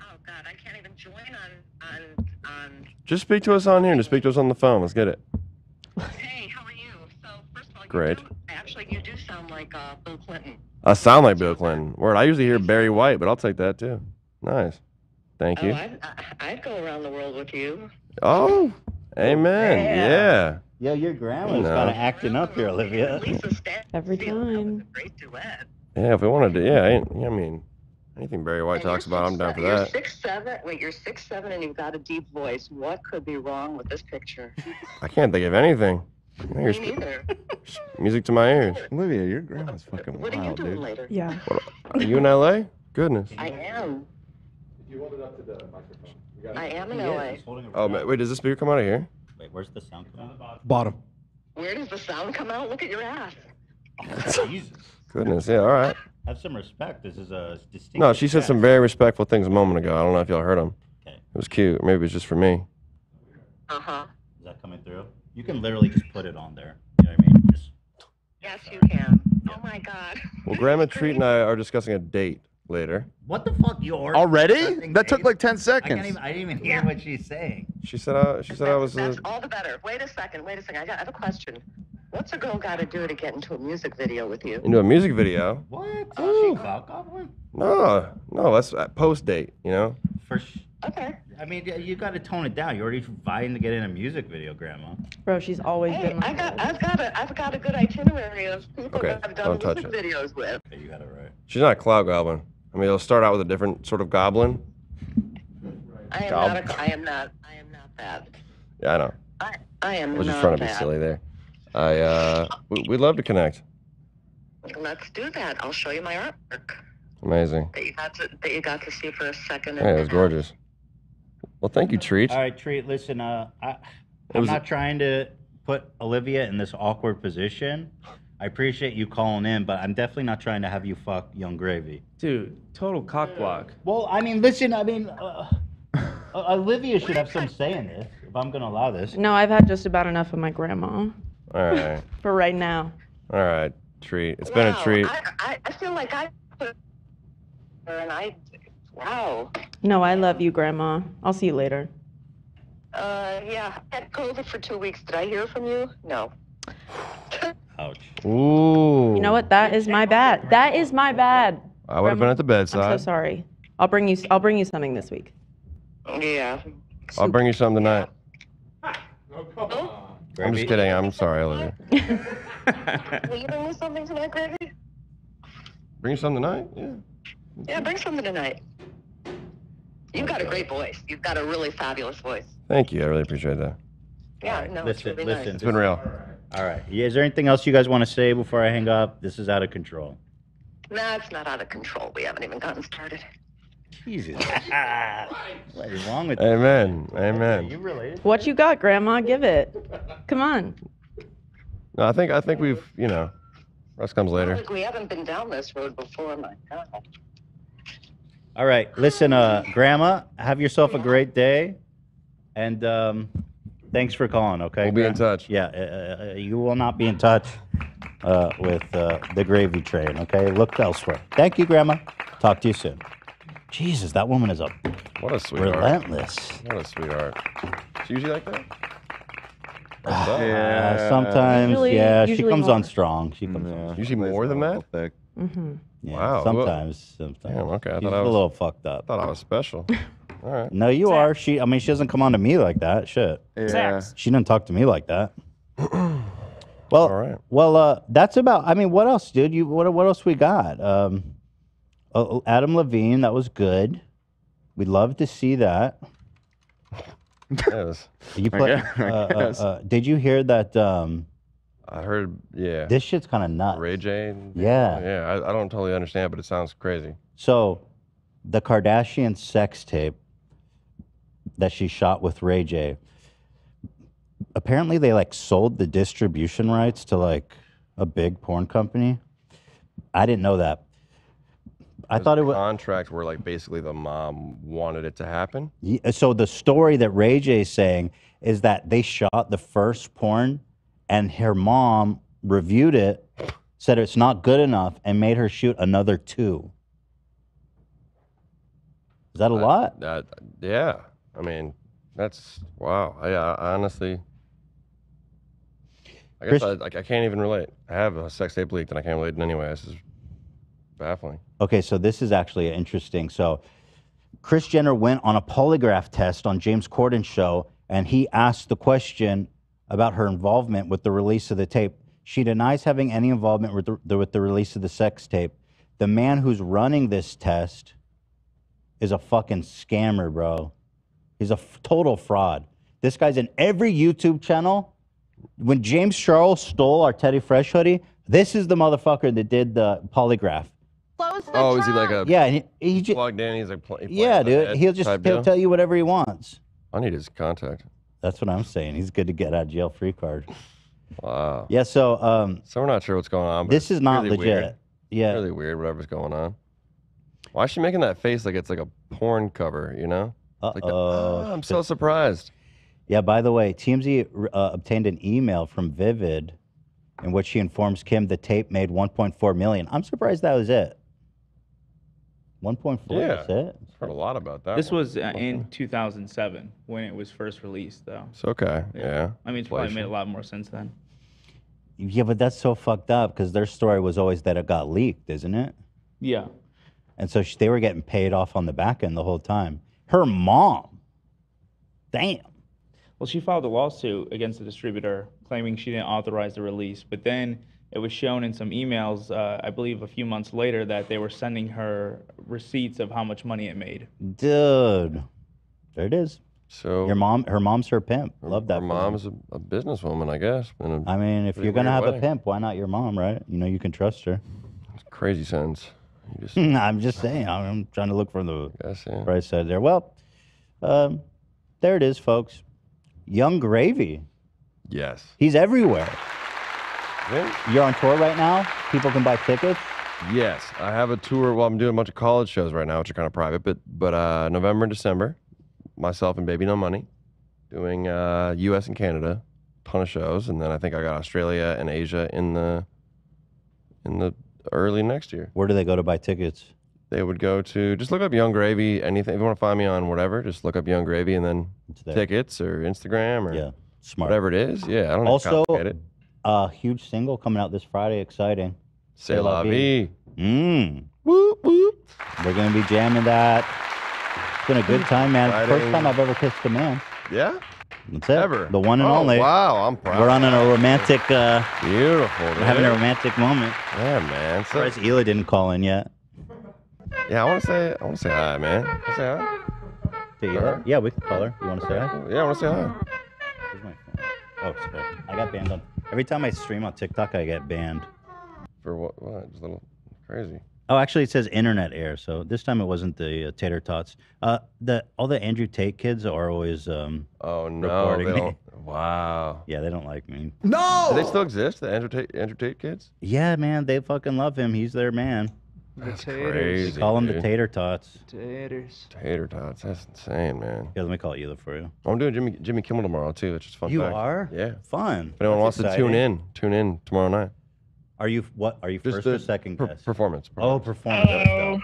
Oh, God, I can't even join on, on, on... Just speak to us on here. Just speak to us on the phone. Let's get it. Hey, how are you? So, first of all, Great. You do, actually, you do sound like uh, Bill Clinton. I sound like Bill Clinton. Word, I usually hear Barry White, but I'll take that, too. Nice. Thank you. Oh, I'd, I'd go around the world with you. Oh, amen. Yeah. yeah. Yo, your grandma's no. kind of acting up here, Olivia. Every time. Yeah, if we wanted to, yeah, I, I mean, anything Barry White and talks about, i I'm down for that. You're six seven. Wait, you're six seven, and you've got a deep voice. What could be wrong with this picture? I can't think of anything. Me neither. Music to my ears. Olivia, your grandma's fucking what wild, What are you doing dude. later? Yeah. What, are you in L A? Goodness. I am. You hold it up to the microphone. I am in L A. Oh, man. Wait, does the speaker come out of here? Wait, where's the sound come out? Bottom. Where does the sound come out? Look at your ass. Oh, Jesus. Goodness, yeah, all right. Have some respect. This is a distinct. No, she said some very respectful things a moment ago. I don't know if y'all heard them. Okay. It was cute. Maybe it was just for me. Uh-huh. Is that coming through? You can literally just put it on there. You know what I mean? Just... Yes, Sorry. you can. Yeah. Oh, my God. Well, Grandma Treat and I are discussing a date. Later. What the fuck? You already already? That took like ten seconds. I, even, I didn't even hear yeah. what she's saying. She said. I, she said that's, I was. That's uh, all the better. Wait a second. Wait a second. I, got, I have a question. What's a girl got to do to get into a music video with you? Into a music video? What? Oh, she got one? No, no. That's post date. You know. First. Okay. I mean, you got to tone it down. You're already vying to get in a music video, Grandma. Bro, she's always hey, been. Like I got, I've got a, I've got a good itinerary of people okay, that I've done music videos with. Okay, you got it right. She's not a cloud goblin. I mean, it'll start out with a different sort of goblin. I am Gob not. A, I am not. I am not that. Yeah, I know. I, I am. We're just not trying to be that. silly there. I. Uh, we, we'd love to connect. Let's do that. I'll show you my artwork. Amazing. That you got to, that you got to see for a second. Yeah, it was gorgeous. Well, thank you, Treat. All right, Treat. Listen, uh, I, I'm not it? trying to put Olivia in this awkward position. I appreciate you calling in, but I'm definitely not trying to have you fuck Yung Gravy. Dude, total cockblock. Well, I mean, listen, I mean, uh, Olivia should have some say in this, if I'm going to allow this. No, I've had just about enough of my grandma. All right. For right now. All right, Treat. It's wow, been a treat. I, I feel like I put her and I... Wow. No, I love you, Grandma. I'll see you later. Uh, yeah. I had COVID for two weeks. Did I hear from you? No. Ouch. Ooh. You know what? That is my bad. That is my bad. I would have been at the bedside. I'm so sorry. I'll bring you. I'll bring you something this week. Yeah. I'll bring you something tonight. Oh. I'm just kidding. I'm sorry, Olivia. Will you bring me something tonight, Gravy? Bring you something tonight? Yeah. Yeah, bring something tonight. You've got a great voice. You've got a really fabulous voice. Thank you. I really appreciate that. Yeah, right. no, listen, it's really listen. Nice. It's been real. All right. Yeah, is there anything else you guys want to say before I hang up? This is out of control. Nah, it's not out of control. We haven't even gotten started. Jesus. What is wrong with you? Amen. That? Amen. You related? What you got, Grandma? Give it. Come on. No, I think I think we've, you know, rest comes later. We haven't been down this road before, my God. All right, listen, uh, Grandma, have yourself a great day, and um, thanks for calling, okay? We'll be Grandma? in touch. Yeah, uh, uh, you will not be in touch uh, with uh, the gravy train, okay? Look elsewhere. Thank you, Grandma. Talk to you soon. Jesus, that woman is a what a sweetheart. Relentless. What a sweetheart. Is she usually like that? Uh, yeah. Sometimes, usually, yeah, usually she comes more. on strong. She comes mm-hmm. on strong. Usually more than that? Thick. Mm-hmm. Yeah, wow. Sometimes, sometimes. Damn, okay. I She's thought I was, a little fucked up. I thought I was special. All right. No, you Zach. are. She. I mean, she doesn't come on to me like that. Shit. Yeah. Zach. She doesn't talk to me like that. Well, all right. Well, uh, that's about. I mean, what else, dude? You. What? What else we got? Um, uh, Adam Levine. That was good. We'd love to see that. Yes. You play, I guess, I uh, uh, uh, did you hear that? Um, I heard, yeah. This shit's kind of nuts. Ray J? Yeah. Yeah, I, I don't totally understand, but it sounds crazy. So, the Kardashian sex tape that she shot with Ray J, apparently they, like, sold the distribution rights to, like, a big porn company. I didn't know that. I There's thought it was... contract where, like, basically the mom wanted it to happen? Yeah, so, the story that Ray J's saying is that they shot the first porn and her mom reviewed it, said it's not good enough, and made her shoot another two. Is that a I, lot? I, yeah. I mean, that's, wow. I, I honestly, I guess Chris, I, like, I can't even relate. I have a sex tape leaked, and I can't relate in any way. This is baffling. Okay, so this is actually interesting. So Kris Jenner went on a polygraph test on James Corden's show, and he asked the question about her involvement with the release of the tape. She denies having any involvement with the, with the release of the sex tape. The man who's running this test is a fucking scammer, bro. He's a f total fraud. This guy's in every YouTube channel. When James Charles stole our Teddy Fresh hoodie, this is the motherfucker that did the polygraph. Close the oh, trunk. Is he like a... Yeah, he, he just... Plugged in, he's like... He yeah, dude, he'll just he'll tell you whatever he wants. I need his contact. That's what I'm saying. He's good to get out of jail free card. Wow. Yeah, so... Um, so we're not sure what's going on. But this is not really legit. Weird. Yeah. Really weird, whatever's going on. Why is she making that face like it's like a porn cover, you know? Uh-oh. Like oh, I'm so surprised. Yeah, by the way, T M Z uh, obtained an email from Vivid in which she informs Kim the tape made one point four million dollars. I'm surprised that was it. one point four, yeah. That's it? I've heard a lot about that. This one. was uh, in two thousand seven when it was first released, though. It's okay, yeah. yeah. I mean, it's Inflation. probably made a lot more sense then. Yeah, but that's so fucked up because their story was always that it got leaked, isn't it? Yeah. And so she, they were getting paid off on the back end the whole time. Her mom Damn. Well, she filed a lawsuit against the distributor claiming she didn't authorize the release, but then it was shown in some emails, uh, I believe a few months later, that they were sending her receipts of how much money it made. Dude. There it is. So your mom, her mom's her pimp. Love that. Her mom's a, a businesswoman, I guess. In a I mean, if you're going to have way. a pimp, why not your mom, right? You know, you can trust her. It's crazy sense. You just... I'm just saying. I'm trying to look for the guess, yeah. right side there. Well, um, there it is, folks. Yung Gravy. Yes. He's everywhere. Really? You're on tour right now? People can buy tickets? Yes. I have a tour. Well, I'm doing a bunch of college shows right now, which are kind of private, but, but uh, November and December. Myself and Baby No Money, doing uh, U S and Canada, ton of shows, and then I think I got Australia and Asia in the in the early next year. Where do they go to buy tickets? They would go to just look up Yung Gravy. Anything if you want to find me on whatever, just look up Yung Gravy and then tickets or Instagram or yeah, smart. whatever it is. Yeah, I don't know how to complicate it. Also, a huge single coming out this Friday. Exciting. C'est la vie. Mmm. Whoop whoop. We're gonna be jamming that. It's been a good time, man. Friday. First time I've ever kissed a man. Yeah? That's it. Ever. The one and oh, only. Wow, I'm proud. We're on a romantic... Uh, Beautiful, dude. We're having a romantic moment. Yeah, man. So... Surprised Hila didn't call in yet. Yeah, I want to say... I want to say hi, man. Can I say hi? To Hila? Yeah, we can call her. You want to say hi? Yeah, I want to say hi. Where's my phone? Oh, sorry. I got banned on... Every time I stream on TikTok, I get banned. For what? What? It's a little crazy. Oh, actually, it says internet air, so this time it wasn't the uh, tater tots. Uh, the all the Andrew Tate kids are always um. Oh no! Recording they me. Don't. Wow. Yeah, they don't like me. No. Do they still exist, the Andrew Tate Andrew Tate kids? Yeah, man, they fucking love him. He's their man. That's the taters. Crazy. They call him dude. the tater tots. Taters. Tater tots. That's insane, man. Yeah, let me call Hila for you. I'm doing Jimmy Jimmy Kimmel tomorrow too, which is fun. You fact. are? Yeah. Fun. If anyone That's wants exciting. to tune in, tune in tomorrow night. Are you what? Are you Just first or second per guess? Performance, performance. Oh, performance. Hello.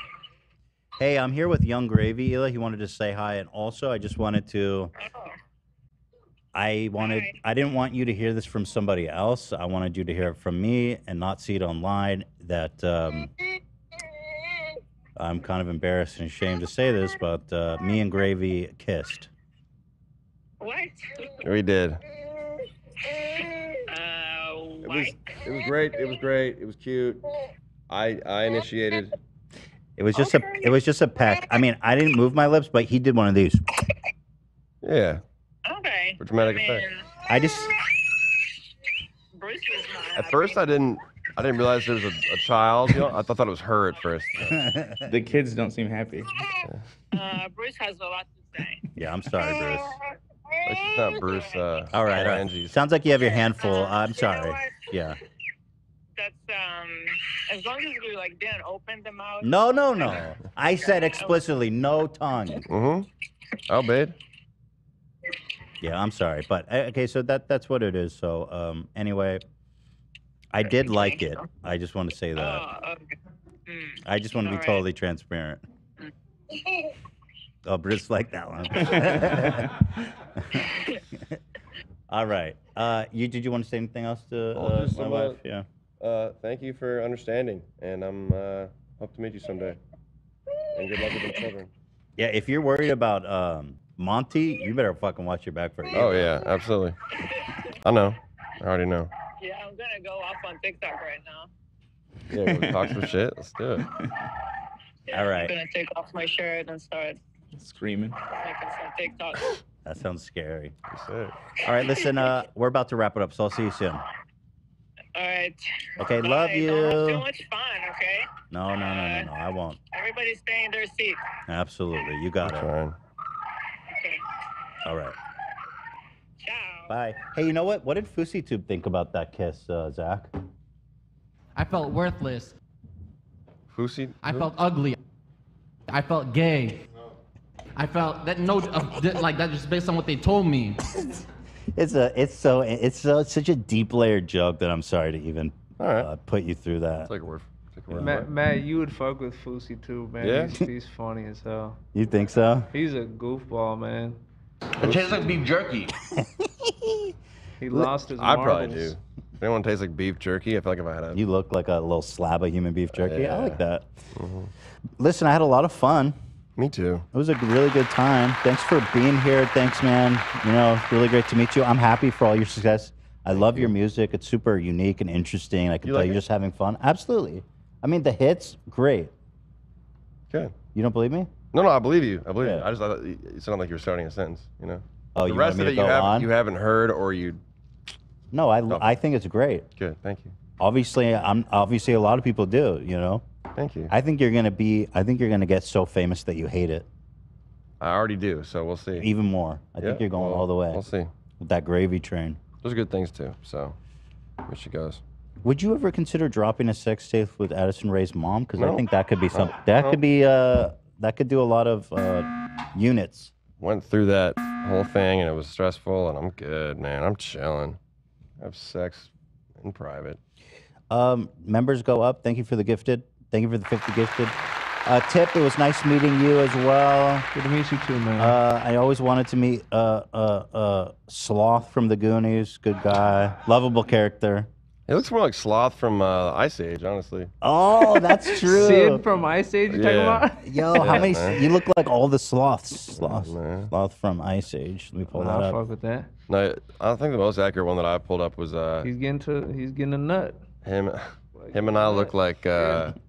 Hey, I'm here with Yung Gravy. Hila, he wanted to say hi, and also I just wanted to. Oh. I wanted. Hi. I didn't want you to hear this from somebody else. I wanted you to hear it from me and not see it online. That um, I'm kind of embarrassed and ashamed to say this, but uh, me and Gravy kissed. What? We did. It was, it was great. It was great. It was cute. I I initiated. It was just a it was just a peck. I mean, I didn't move my lips, but he did one of these. Yeah. Okay. For dramatic I mean, effect. I just. Bruce was my at first, I didn't I didn't realize there was a, a child. You know, I thought, thought it was her at first. The kids don't seem happy. Uh, Bruce has a lot to say. Yeah, I'm sorry, Bruce. It's not Bruce. Uh, all right. All right. Sounds like you have your handful. Uh, I'm sorry. Yeah. That's um. As long as we like didn't open the mouth. No, no, no. I said explicitly no tongue. Mm-hmm. Oh, babe. Yeah, I'm sorry, but okay. So that that's what it is. So um. Anyway, I did like it. I just want to say that. Oh, okay. Mm. I just want to be all totally right. transparent. Mm. Oh, Bruce liked that one. All right. Uh, you did you want to say anything else to uh, my wife? Yeah. Uh, thank you for understanding, and I'm uh, hope to meet you someday. And good luck with the children. Yeah, if you're worried about um, Monty, you better fucking watch your back for it. Oh yeah, absolutely. I know. I already know. Yeah, I'm gonna go off on TikTok right now. Yeah, we'll talk some shit. Let's do it. Yeah, All right. I'm gonna take off my shirt and start. Screaming. That sounds scary. All right, listen, uh, we're about to wrap it up, so I'll see you soon. All right. Okay, Bye. love you. Don't have too much fun, okay? No, no, no, no, no, I won't. Everybody stay in their seat. Absolutely, you got That's it. Fine. Okay. All right. Ciao. Bye. Hey, you know what? What did FoosyTube think about that kiss, uh, Zach? I felt worthless. Fousey? I felt ugly. I felt gay. I felt that no, uh, like that just based on what they told me. It's a, it's so, it's so, it's such a deep layered joke that I'm sorry to even All right. uh, put you through that. It's like a word. Like a word Matt, Matt, you would fuck with Fousey too, man. Yeah? He's, he's funny as hell. You think so? He's a goofball, man. It tastes like beef jerky. He lost his marbles. I probably do. If anyone tastes like beef jerky, I feel like if I had a... You look like a little slab of human beef jerky. Uh, yeah. I like that. Mm-hmm. Listen, I had a lot of fun. Me too. It was a really good time. Thanks for being here. Thanks, man. You know, really great to meet you. I'm happy for all your success. I love your music. It's super unique and interesting. I can tell you're just having fun. Absolutely. I mean, the hits, great. Okay. You don't believe me? No, no, I believe you. I believe you. I just thought it sounded like you were starting a sentence, you know? Oh, you want me to go on? The rest of it you haven't heard or you... No, I, I think it's great. Good, thank you. Obviously, I'm obviously a lot of people do, you know? Thank you. I think you're gonna be. I think you're gonna get so famous that you hate it. I already do, so we'll see. Even more. I yeah, think you're going well, all the way. We'll see. With that gravy train. Those are good things too. So, here she goes. Would you ever consider dropping a sex tape with Addison Rae's mom? Because no. I think that could be something. No. That no. could be. Uh, that could do a lot of uh, units. Went through that whole thing and it was stressful, and I'm good, man. I'm chilling. I have sex in private. Um, members go up. Thank you for the gifted. Thank you for the fifty gifted. Uh, Tip, it was nice meeting you as well. Good to meet you too, man. Uh, I always wanted to meet uh, uh, uh, Sloth from the Goonies. Good guy. Lovable character. It looks more like Sloth from uh, Ice Age, honestly. Oh, that's true. Sid from Ice Age, you yeah. talking about? Yo, yeah, how many... Man. You look like all the Sloths. Sloth, yeah, Sloth from Ice Age. Let me pull I'll that up. I'll fuck with that. No, I think the most accurate one that I pulled up was... Uh, he's, getting to, he's getting a nut. Him, like, him and I look like... Uh, yeah.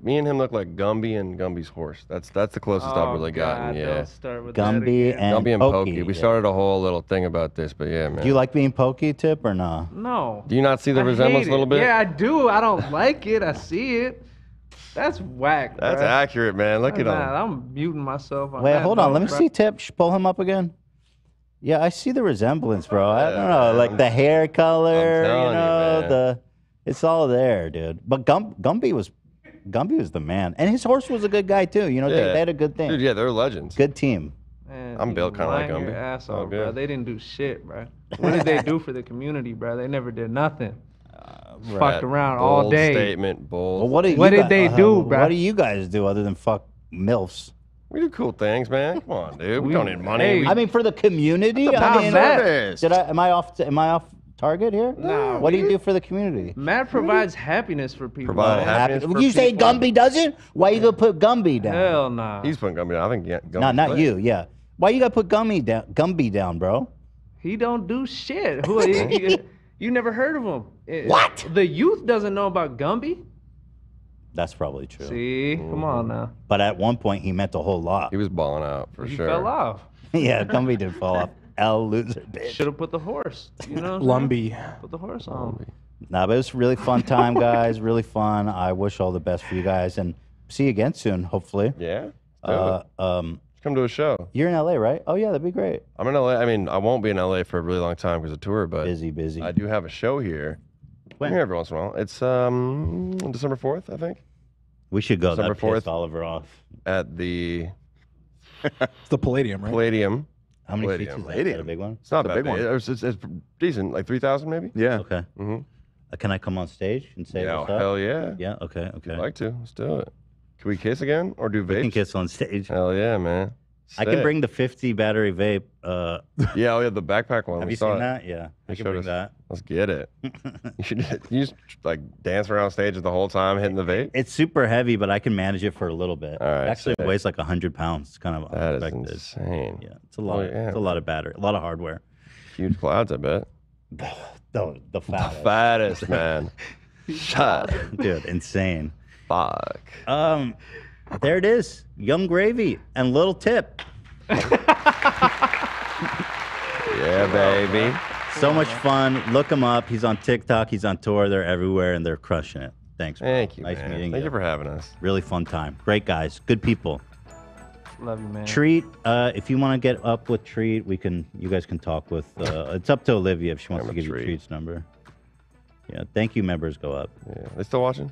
Me and him look like Gumby and Gumby's horse. That's that's the closest oh, I've really gotten. God, yeah. Start with Gumby and Gumby and Pokey. We yeah. started a whole little thing about this, but yeah, man. Do you like being Pokey, Tip, or nah? No. Do you not see the I resemblance a little bit? Yeah, I do. I don't like it. I see it. That's whack. That's bro. accurate, man. Look I'm at him. I'm muting myself. On Wait, that hold on. Let me bro. see Tip. Pull him up again. Yeah, I see the resemblance, bro. I don't know, like the hair color. You know, you, the it's all there, dude. But Gum Gumby was. Gumby was the man, and his horse was a good guy too. You know, yeah. they, they had a good thing. Dude, yeah, they're legends. Good team. Man, I'm built kind of like Gumby. Your ass off, oh, bro. They didn't do shit, bro. What did they do for the community, bro? They never did nothing. Uh, Fucked around bold all day. Statement, bold. Well, what did, what did they uh, do, bro? What do you guys do other than fuck milfs? We do cool things, man. Come on, dude. We, we don't need money. Hey, we, I mean, for the community. I mean, did I? Am I off? Am I off? Target here? No. What do you do for the community? Matt provides happiness for people. Provide happiness for you say people. Gumby doesn't? Why you gonna put Gumby down? Hell no. Nah. He's putting Gumby down. I think yeah, Gumby. No, not plays. you. Yeah. Why you gotta put Gumby down? Gumby down, bro. He don't do shit. Who? you, you, you never heard of him? What? The youth doesn't know about Gumby. That's probably true. See, mm. come on now. But at one point, he meant a whole lot. He was balling out for he sure. He fell off. yeah, Gumby did fall off. L loser bitch. Should have put the horse. You know, Lumby. Put the horse on. Lumby. Nah, but it was a really fun time, guys. Really fun. I wish all the best for you guys, and see you again soon, hopefully. Yeah. Uh, um. Come to a show. You're in L A, right? Oh yeah, that'd be great. I'm in L A. I mean, I won't be in L A for a really long time because of tour, but busy, busy. I do have a show here. When? I'm here every once in a while. It's um December fourth, I think. We should go. December fourth. That pissed Oliver off. At the. It's the Palladium, right? Palladium. How many Palladium. feet is that? Is that a big one? It's not it's a big big one. It was, it's, it's decent, like three thousand maybe? Yeah. Okay. Mm-hmm. uh, can I come on stage and say yeah, what's up? Hell yeah. Yeah, okay, okay. I'd like to. Let's do it. Can we kiss again or do vape? We can kiss on stage. Hell yeah, man. Stay. I can bring the fifty battery vape. Uh... Yeah, oh yeah, the backpack one. Have we you saw seen it. that? Yeah, I can bring us. that. Let's get it. you should you just like dance around stage the whole time hitting the vape? It's super heavy, but I can manage it for a little bit. All right, it actually sick. weighs like a hundred pounds. It's kind of that unexpected. Is insane. Yeah, it's a lot. Oh, yeah. of, it's a lot of battery, a lot of hardware. Huge clouds, I bet. the, the, the fattest. The fattest, man. Shut up. Dude, insane. Fuck. Um... There it is, Yung Gravy and Little Tip. yeah, baby. So much fun. Look him up. He's on TikTok. He's on tour. They're everywhere, and they're crushing it. Thanks, bro. Thank you, Nice man. meeting Thank you. Thank you for having us. Really fun time. Great guys. Good people. Love you, man. Treat. Uh, if you want to get up with Treat, we can. You guys can talk with. Uh, it's up to Olivia if she wants I'm to give treat. you Treat's number. Yeah. Thank you. Members go up. Yeah. They still watching?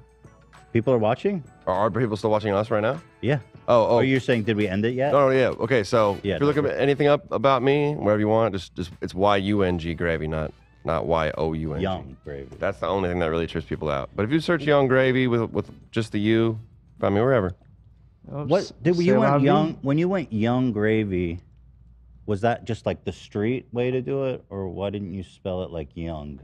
People are watching? Are people still watching us right now? Yeah. Oh, oh. Oh, you're saying, did we end it yet? No, no, yeah. Okay, so yeah, if you're no, looking no. anything up about me, wherever you want, just, just it's Y U N G Gravy, not not Y O U N G. Yung Gravy. That's the only thing that really trips people out. But if you search Yung Gravy with with just the U, find me wherever. What did you went Yung when you went Yung Gravy? Was that just like the street way to do it, or why didn't you spell it like Young?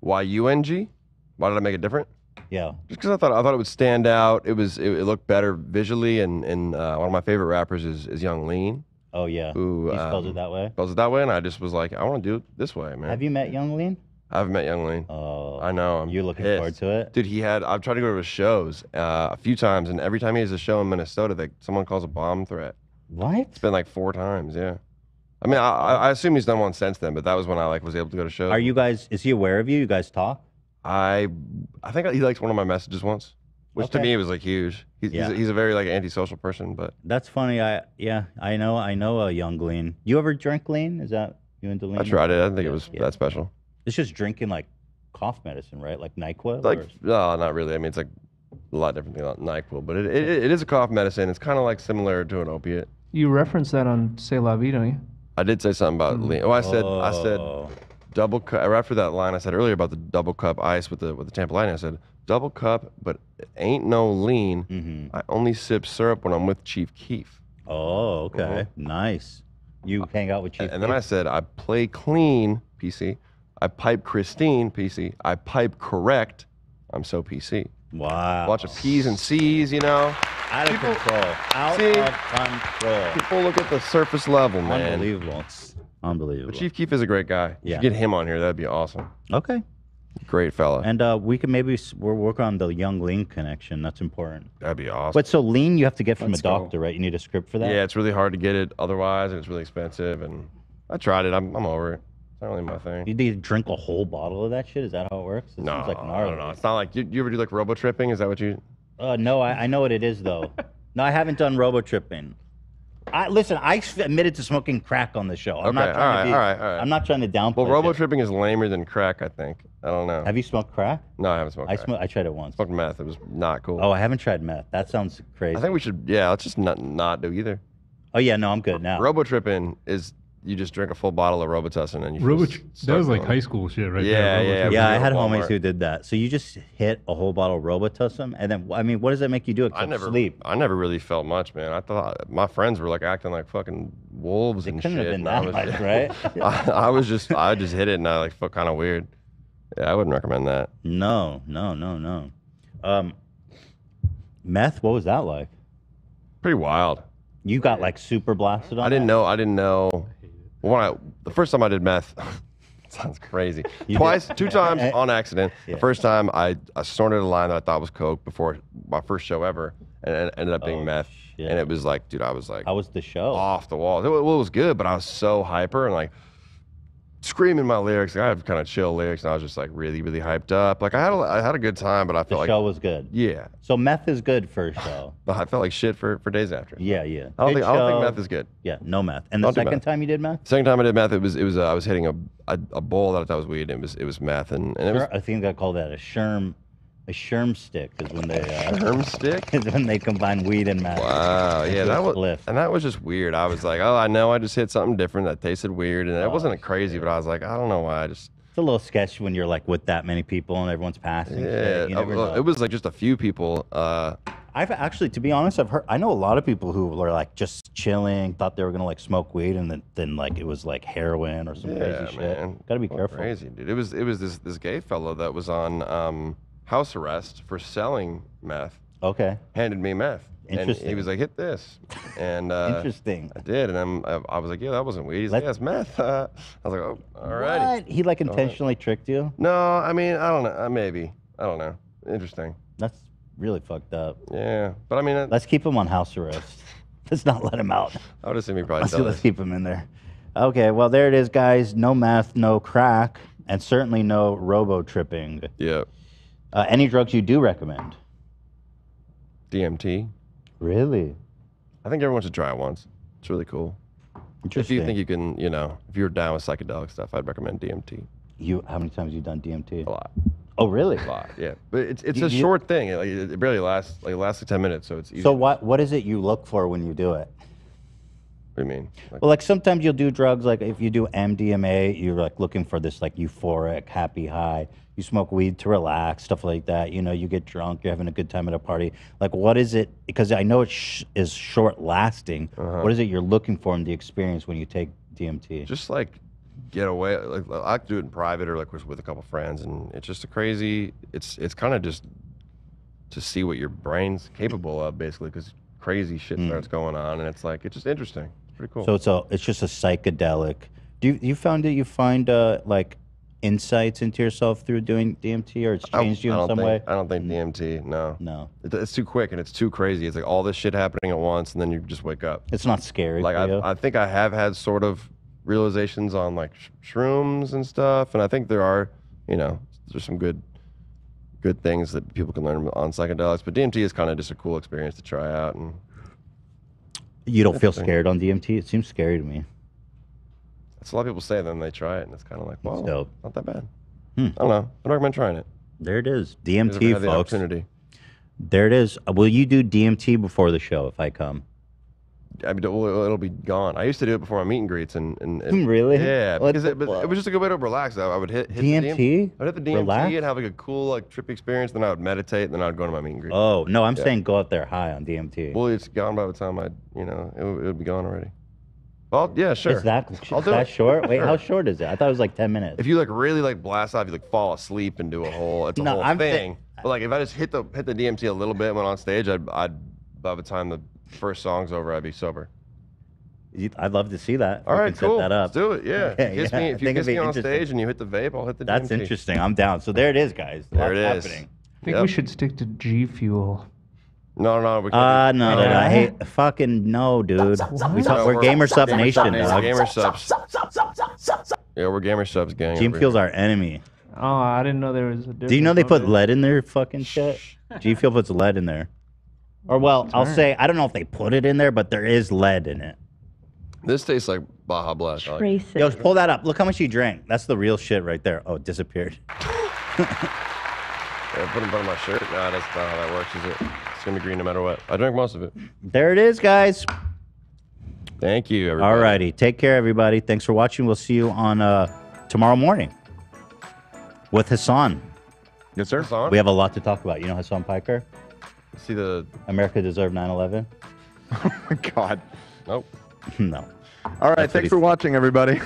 Y U N G. Why did I make it different? Yeah. Just because I thought I thought it would stand out. It was it, it looked better visually, and and uh, one of my favorite rappers is is Young Lean. Oh yeah. Who he spells um, it that way. Spells it that way, and I just was like, I want to do it this way, man. Have you met Young Lean? I've met Young Lean. Oh, I know. I'm you're looking pissed. forward to it, dude. He had. I've tried to go to his shows uh, a few times, and every time he has a show in Minnesota, that someone calls a bomb threat. What? It's been like four times. Yeah. I mean, I, I assume he's done one since then, but that was when I like was able to go to shows. Are you guys? Is he aware of you? You guys talk? I, I think he liked one of my messages once, which okay. to me was like huge. He's, yeah. he's, a, he's a very like antisocial person, but that's funny. I yeah, I know. I know a Young Lean. You ever drink Lean? Is that you into Lean? I tried it. I didn't think yeah. it was yeah. that special. It's just drinking like cough medicine, right? Like NyQuil? Like, no, not really. I mean, it's like a lot different than NyQuil, but it, it, it is a cough medicine. It's kind of like similar to an opiate. You referenced that on C'est La Vie, don't you? I did say something about Lean. Oh, I said, oh. I said, double cup. Right after that line I said earlier about the double cup ice with the with the Tampa Lightning, I said, double cup, but it ain't no lean. Mm-hmm. I only sip syrup when I'm with Chief Keef. Oh, okay. Mm-hmm. Nice. You hang out with Chief Keef. And then I said, I play clean, P C. I pipe Christine, P C. I pipe correct. I'm so P C. Wow. Watch of P's and C's, you know. Out of people, control. Out see, of control. People look at the surface level, man. Unbelievable. Unbelievable. But Chief Keef is a great guy. Yeah. If you get him on here, that'd be awesome. Okay. Great fella. And uh, we can maybe we'll work on the Young Lean connection. That's important. That'd be awesome. But so Lean, you have to get from Let's a doctor, go. right? You need a script for that? Yeah, it's really hard to get it otherwise, and it's really expensive. And I tried it. I'm, I'm over it. Not really my thing. You need to drink a whole bottle of that shit? Is that how it works? It no, like I don't know. It's not like, you, you ever do like robo-tripping? Is that what you? Uh, no, I, I know what it is though. No, I haven't done robo-tripping. I, listen, I admitted to smoking crack on the show. I'm okay, not trying all right, to be, all right, all right. I'm not trying to downplay Well, robo-tripping is lamer than crack, I think. I don't know. Have you smoked crack? No, I haven't smoked I crack. Sm I tried it once. I smoked meth. It was not cool. Oh, I haven't tried meth. That sounds crazy. I think we should, yeah, let's just not, not do either. Oh yeah, no, I'm good now. Robo-tripping is... You just drink a full bottle of Robitussin and you Robo just That was like high school shit right yeah, there. Yeah, yeah. Yeah, I had Walmart. homies who did that. So you just hit a whole bottle of Robitussin and then, I mean, what does that make you do except I never, sleep? I never really felt much, man. I thought my friends were like acting like fucking wolves they and shit. It couldn't have been that much, right? I, I was just, I just hit it and I like felt kind of weird. Yeah, I wouldn't recommend that. No, no, no, no. Um, meth, what was that like? Pretty wild. You got like super blasted on I didn't that? know, I didn't know. When I, the first time I did meth, sounds crazy. You Twice, did. two times on accident. Yeah. The first time I, I snorted a line that I thought was coke before my first show ever, and it ended up being oh, meth. Shit. And it was like, dude, I was like, how was the show? Off the wall. It, it was good, but I was so hyper and like screaming my lyrics. Like, I have kind of chill lyrics, and I was just like really, really hyped up. Like I had a, I had a good time, but I felt like the show was good. Yeah. So meth is good for a show. But I felt like shit for for days after. Yeah, yeah. I don't, think, I don't think meth is good. Yeah, no meth. And the second time you did meth? Second time I did meth, it was it was uh, I was hitting a, a a bowl that I thought was weed. And it was it was meth, and, and it was, I think they call that a sherm. A sherm stick is when they uh, sherm stick is when they combine weed and meth. Wow, yeah, that was lift. and that was just weird. I was like, oh, I know, I just hit something different that tasted weird, and oh, it wasn't crazy, shit. but I was like, I don't know why. I just it's a little sketchy when you're like with that many people and everyone's passing. Yeah, you never I, know. It was like just a few people. Uh, I've actually, to be honest, I've heard. I know a lot of people who were like just chilling, thought they were gonna like smoke weed, and then, then like it was like heroin or some yeah, crazy man. shit. Gotta be careful. Crazy, dude. It was it was this this gay fellow that was on. Um, house arrest for selling meth. Okay. Handed me meth. Interesting. And he was like, hit this. And uh, interesting. I did, and I'm, I, I was like, yeah, that wasn't weed. He's like, yeah, it's meth. Uh, I was like, oh, all right. He like intentionally tricked you? No, I mean, I don't know. Uh, maybe. I don't know. Interesting. That's really fucked up. Yeah, but I mean. It, let's keep him on house arrest. Let's not let him out. I would assume he probably does. Let's keep him in there. Okay, well, there it is, guys. No meth, no crack, and certainly no robo-tripping. Yep. Uh, any drugs you do recommend? D M T. Really? I think everyone should try it once. It's really cool. Interesting. If you think you can, you know, if you're down with psychedelic stuff, I'd recommend D M T. You, how many times have you done D M T? A lot. Oh, really? A lot, yeah. But it's it's you, a you, short thing. It, like, it barely lasts, like, it lasts like ten minutes, so it's easy. So what, what is it you look for when you do it? What do you mean? Like, well, like sometimes you'll do drugs, like if you do M D M A, you're like looking for this like euphoric, happy high. You smoke weed to relax, stuff like that. You know, you get drunk, you're having a good time at a party. Like, what is it? Because I know it sh is short lasting. Uh-huh. What is it you're looking for in the experience when you take D M T? Just like get away. Like I like to do it in private or like with a couple friends, and it's just a crazy. It's it's kind of just to see what your brain's capable of, basically, because crazy shit mm. starts going on, and it's like it's just interesting. It's pretty cool. So it's a, it's just a psychedelic. Do you, you found that you find uh, like insights into yourself through doing D M T, or it's changed you in some think, way? I don't think D M T. No. No. It, it's too quick and it's too crazy. It's like all this shit happening at once, and then you just wake up. It's not scary. Like I, I think I have had sort of realizations on like sh shrooms and stuff, and I think there are, you know, there's some good. good things that people can learn on psychedelics, but D M T is kind of just a cool experience to try out. And you don't feel scared on D M T? It seems scary to me. That's a lot of people say, then they try it, and it's kind of like, well, not that bad. Hmm. I don't know. I'd recommend trying it. There it is. D M T, folks. The opportunity. There it is. Will you do D M T before the show if I come? I mean, it'll, it'll be gone. I used to do it before my meet and greets, and, and, and really, yeah, because it, it was just a good way to relax. I, I would hit, hit D M T. The D M, I'd hit the D M T relax? and have like a cool, like trippy experience. Then I would meditate, and then I would go to my meet and greet. Oh no, I'm yeah. saying go out there high on D M T. Well, it's gone by the time I, you know, it, it would be gone already. Well, yeah, sure. Is that, I'll do that it. short? Wait, sure. How short is it? I thought it was like ten minutes. If you like really like blast off, you like fall asleep and do a whole, it's a no, whole I'm thing. But like if I just hit the hit the D M T a little bit and went on stage, I'd, I'd by the time the first song's over, I'd be sober. I'd love to see that. All right, cool. Set that up. Let's do it. Yeah. Okay, kiss yeah. me. If you kiss me on stage and you hit the vape, I'll hit the D M T. That's interesting. I'm down. So there it is, guys. There That's it is. Happening. I think yep. we should stick to G Fuel. No, no, we can't. Uh, no, no, no, I hate fucking no, dude. We talk, we're, we're GamerSupps Nation, dog. GamerSupps. Yeah, we're GamerSupps gang. G Fuel's our enemy. Oh, I didn't know there was a difference. Do you know they put lead in their fucking shit? G Fuel puts lead in there. Or, well, I'll say, I don't know if they put it in there, but there is lead in it. This tastes like Baja Blast. Like. Yo, pull that up. Look how much you drank. That's the real shit right there. Oh, it disappeared. Yeah, put it on my shirt. Nah, that's not how that works, is it? It's going to be green no matter what. I drank most of it. There it is, guys. Thank you, everybody. All righty. Take care, everybody. Thanks for watching. We'll see you on uh, tomorrow morning with Hassan. Yes, sir. Hassan? We have a lot to talk about. You know Hassan Piker? See the America deserved nine eleven? Oh my God. Nope. No. All right. That's thanks for watching, everybody.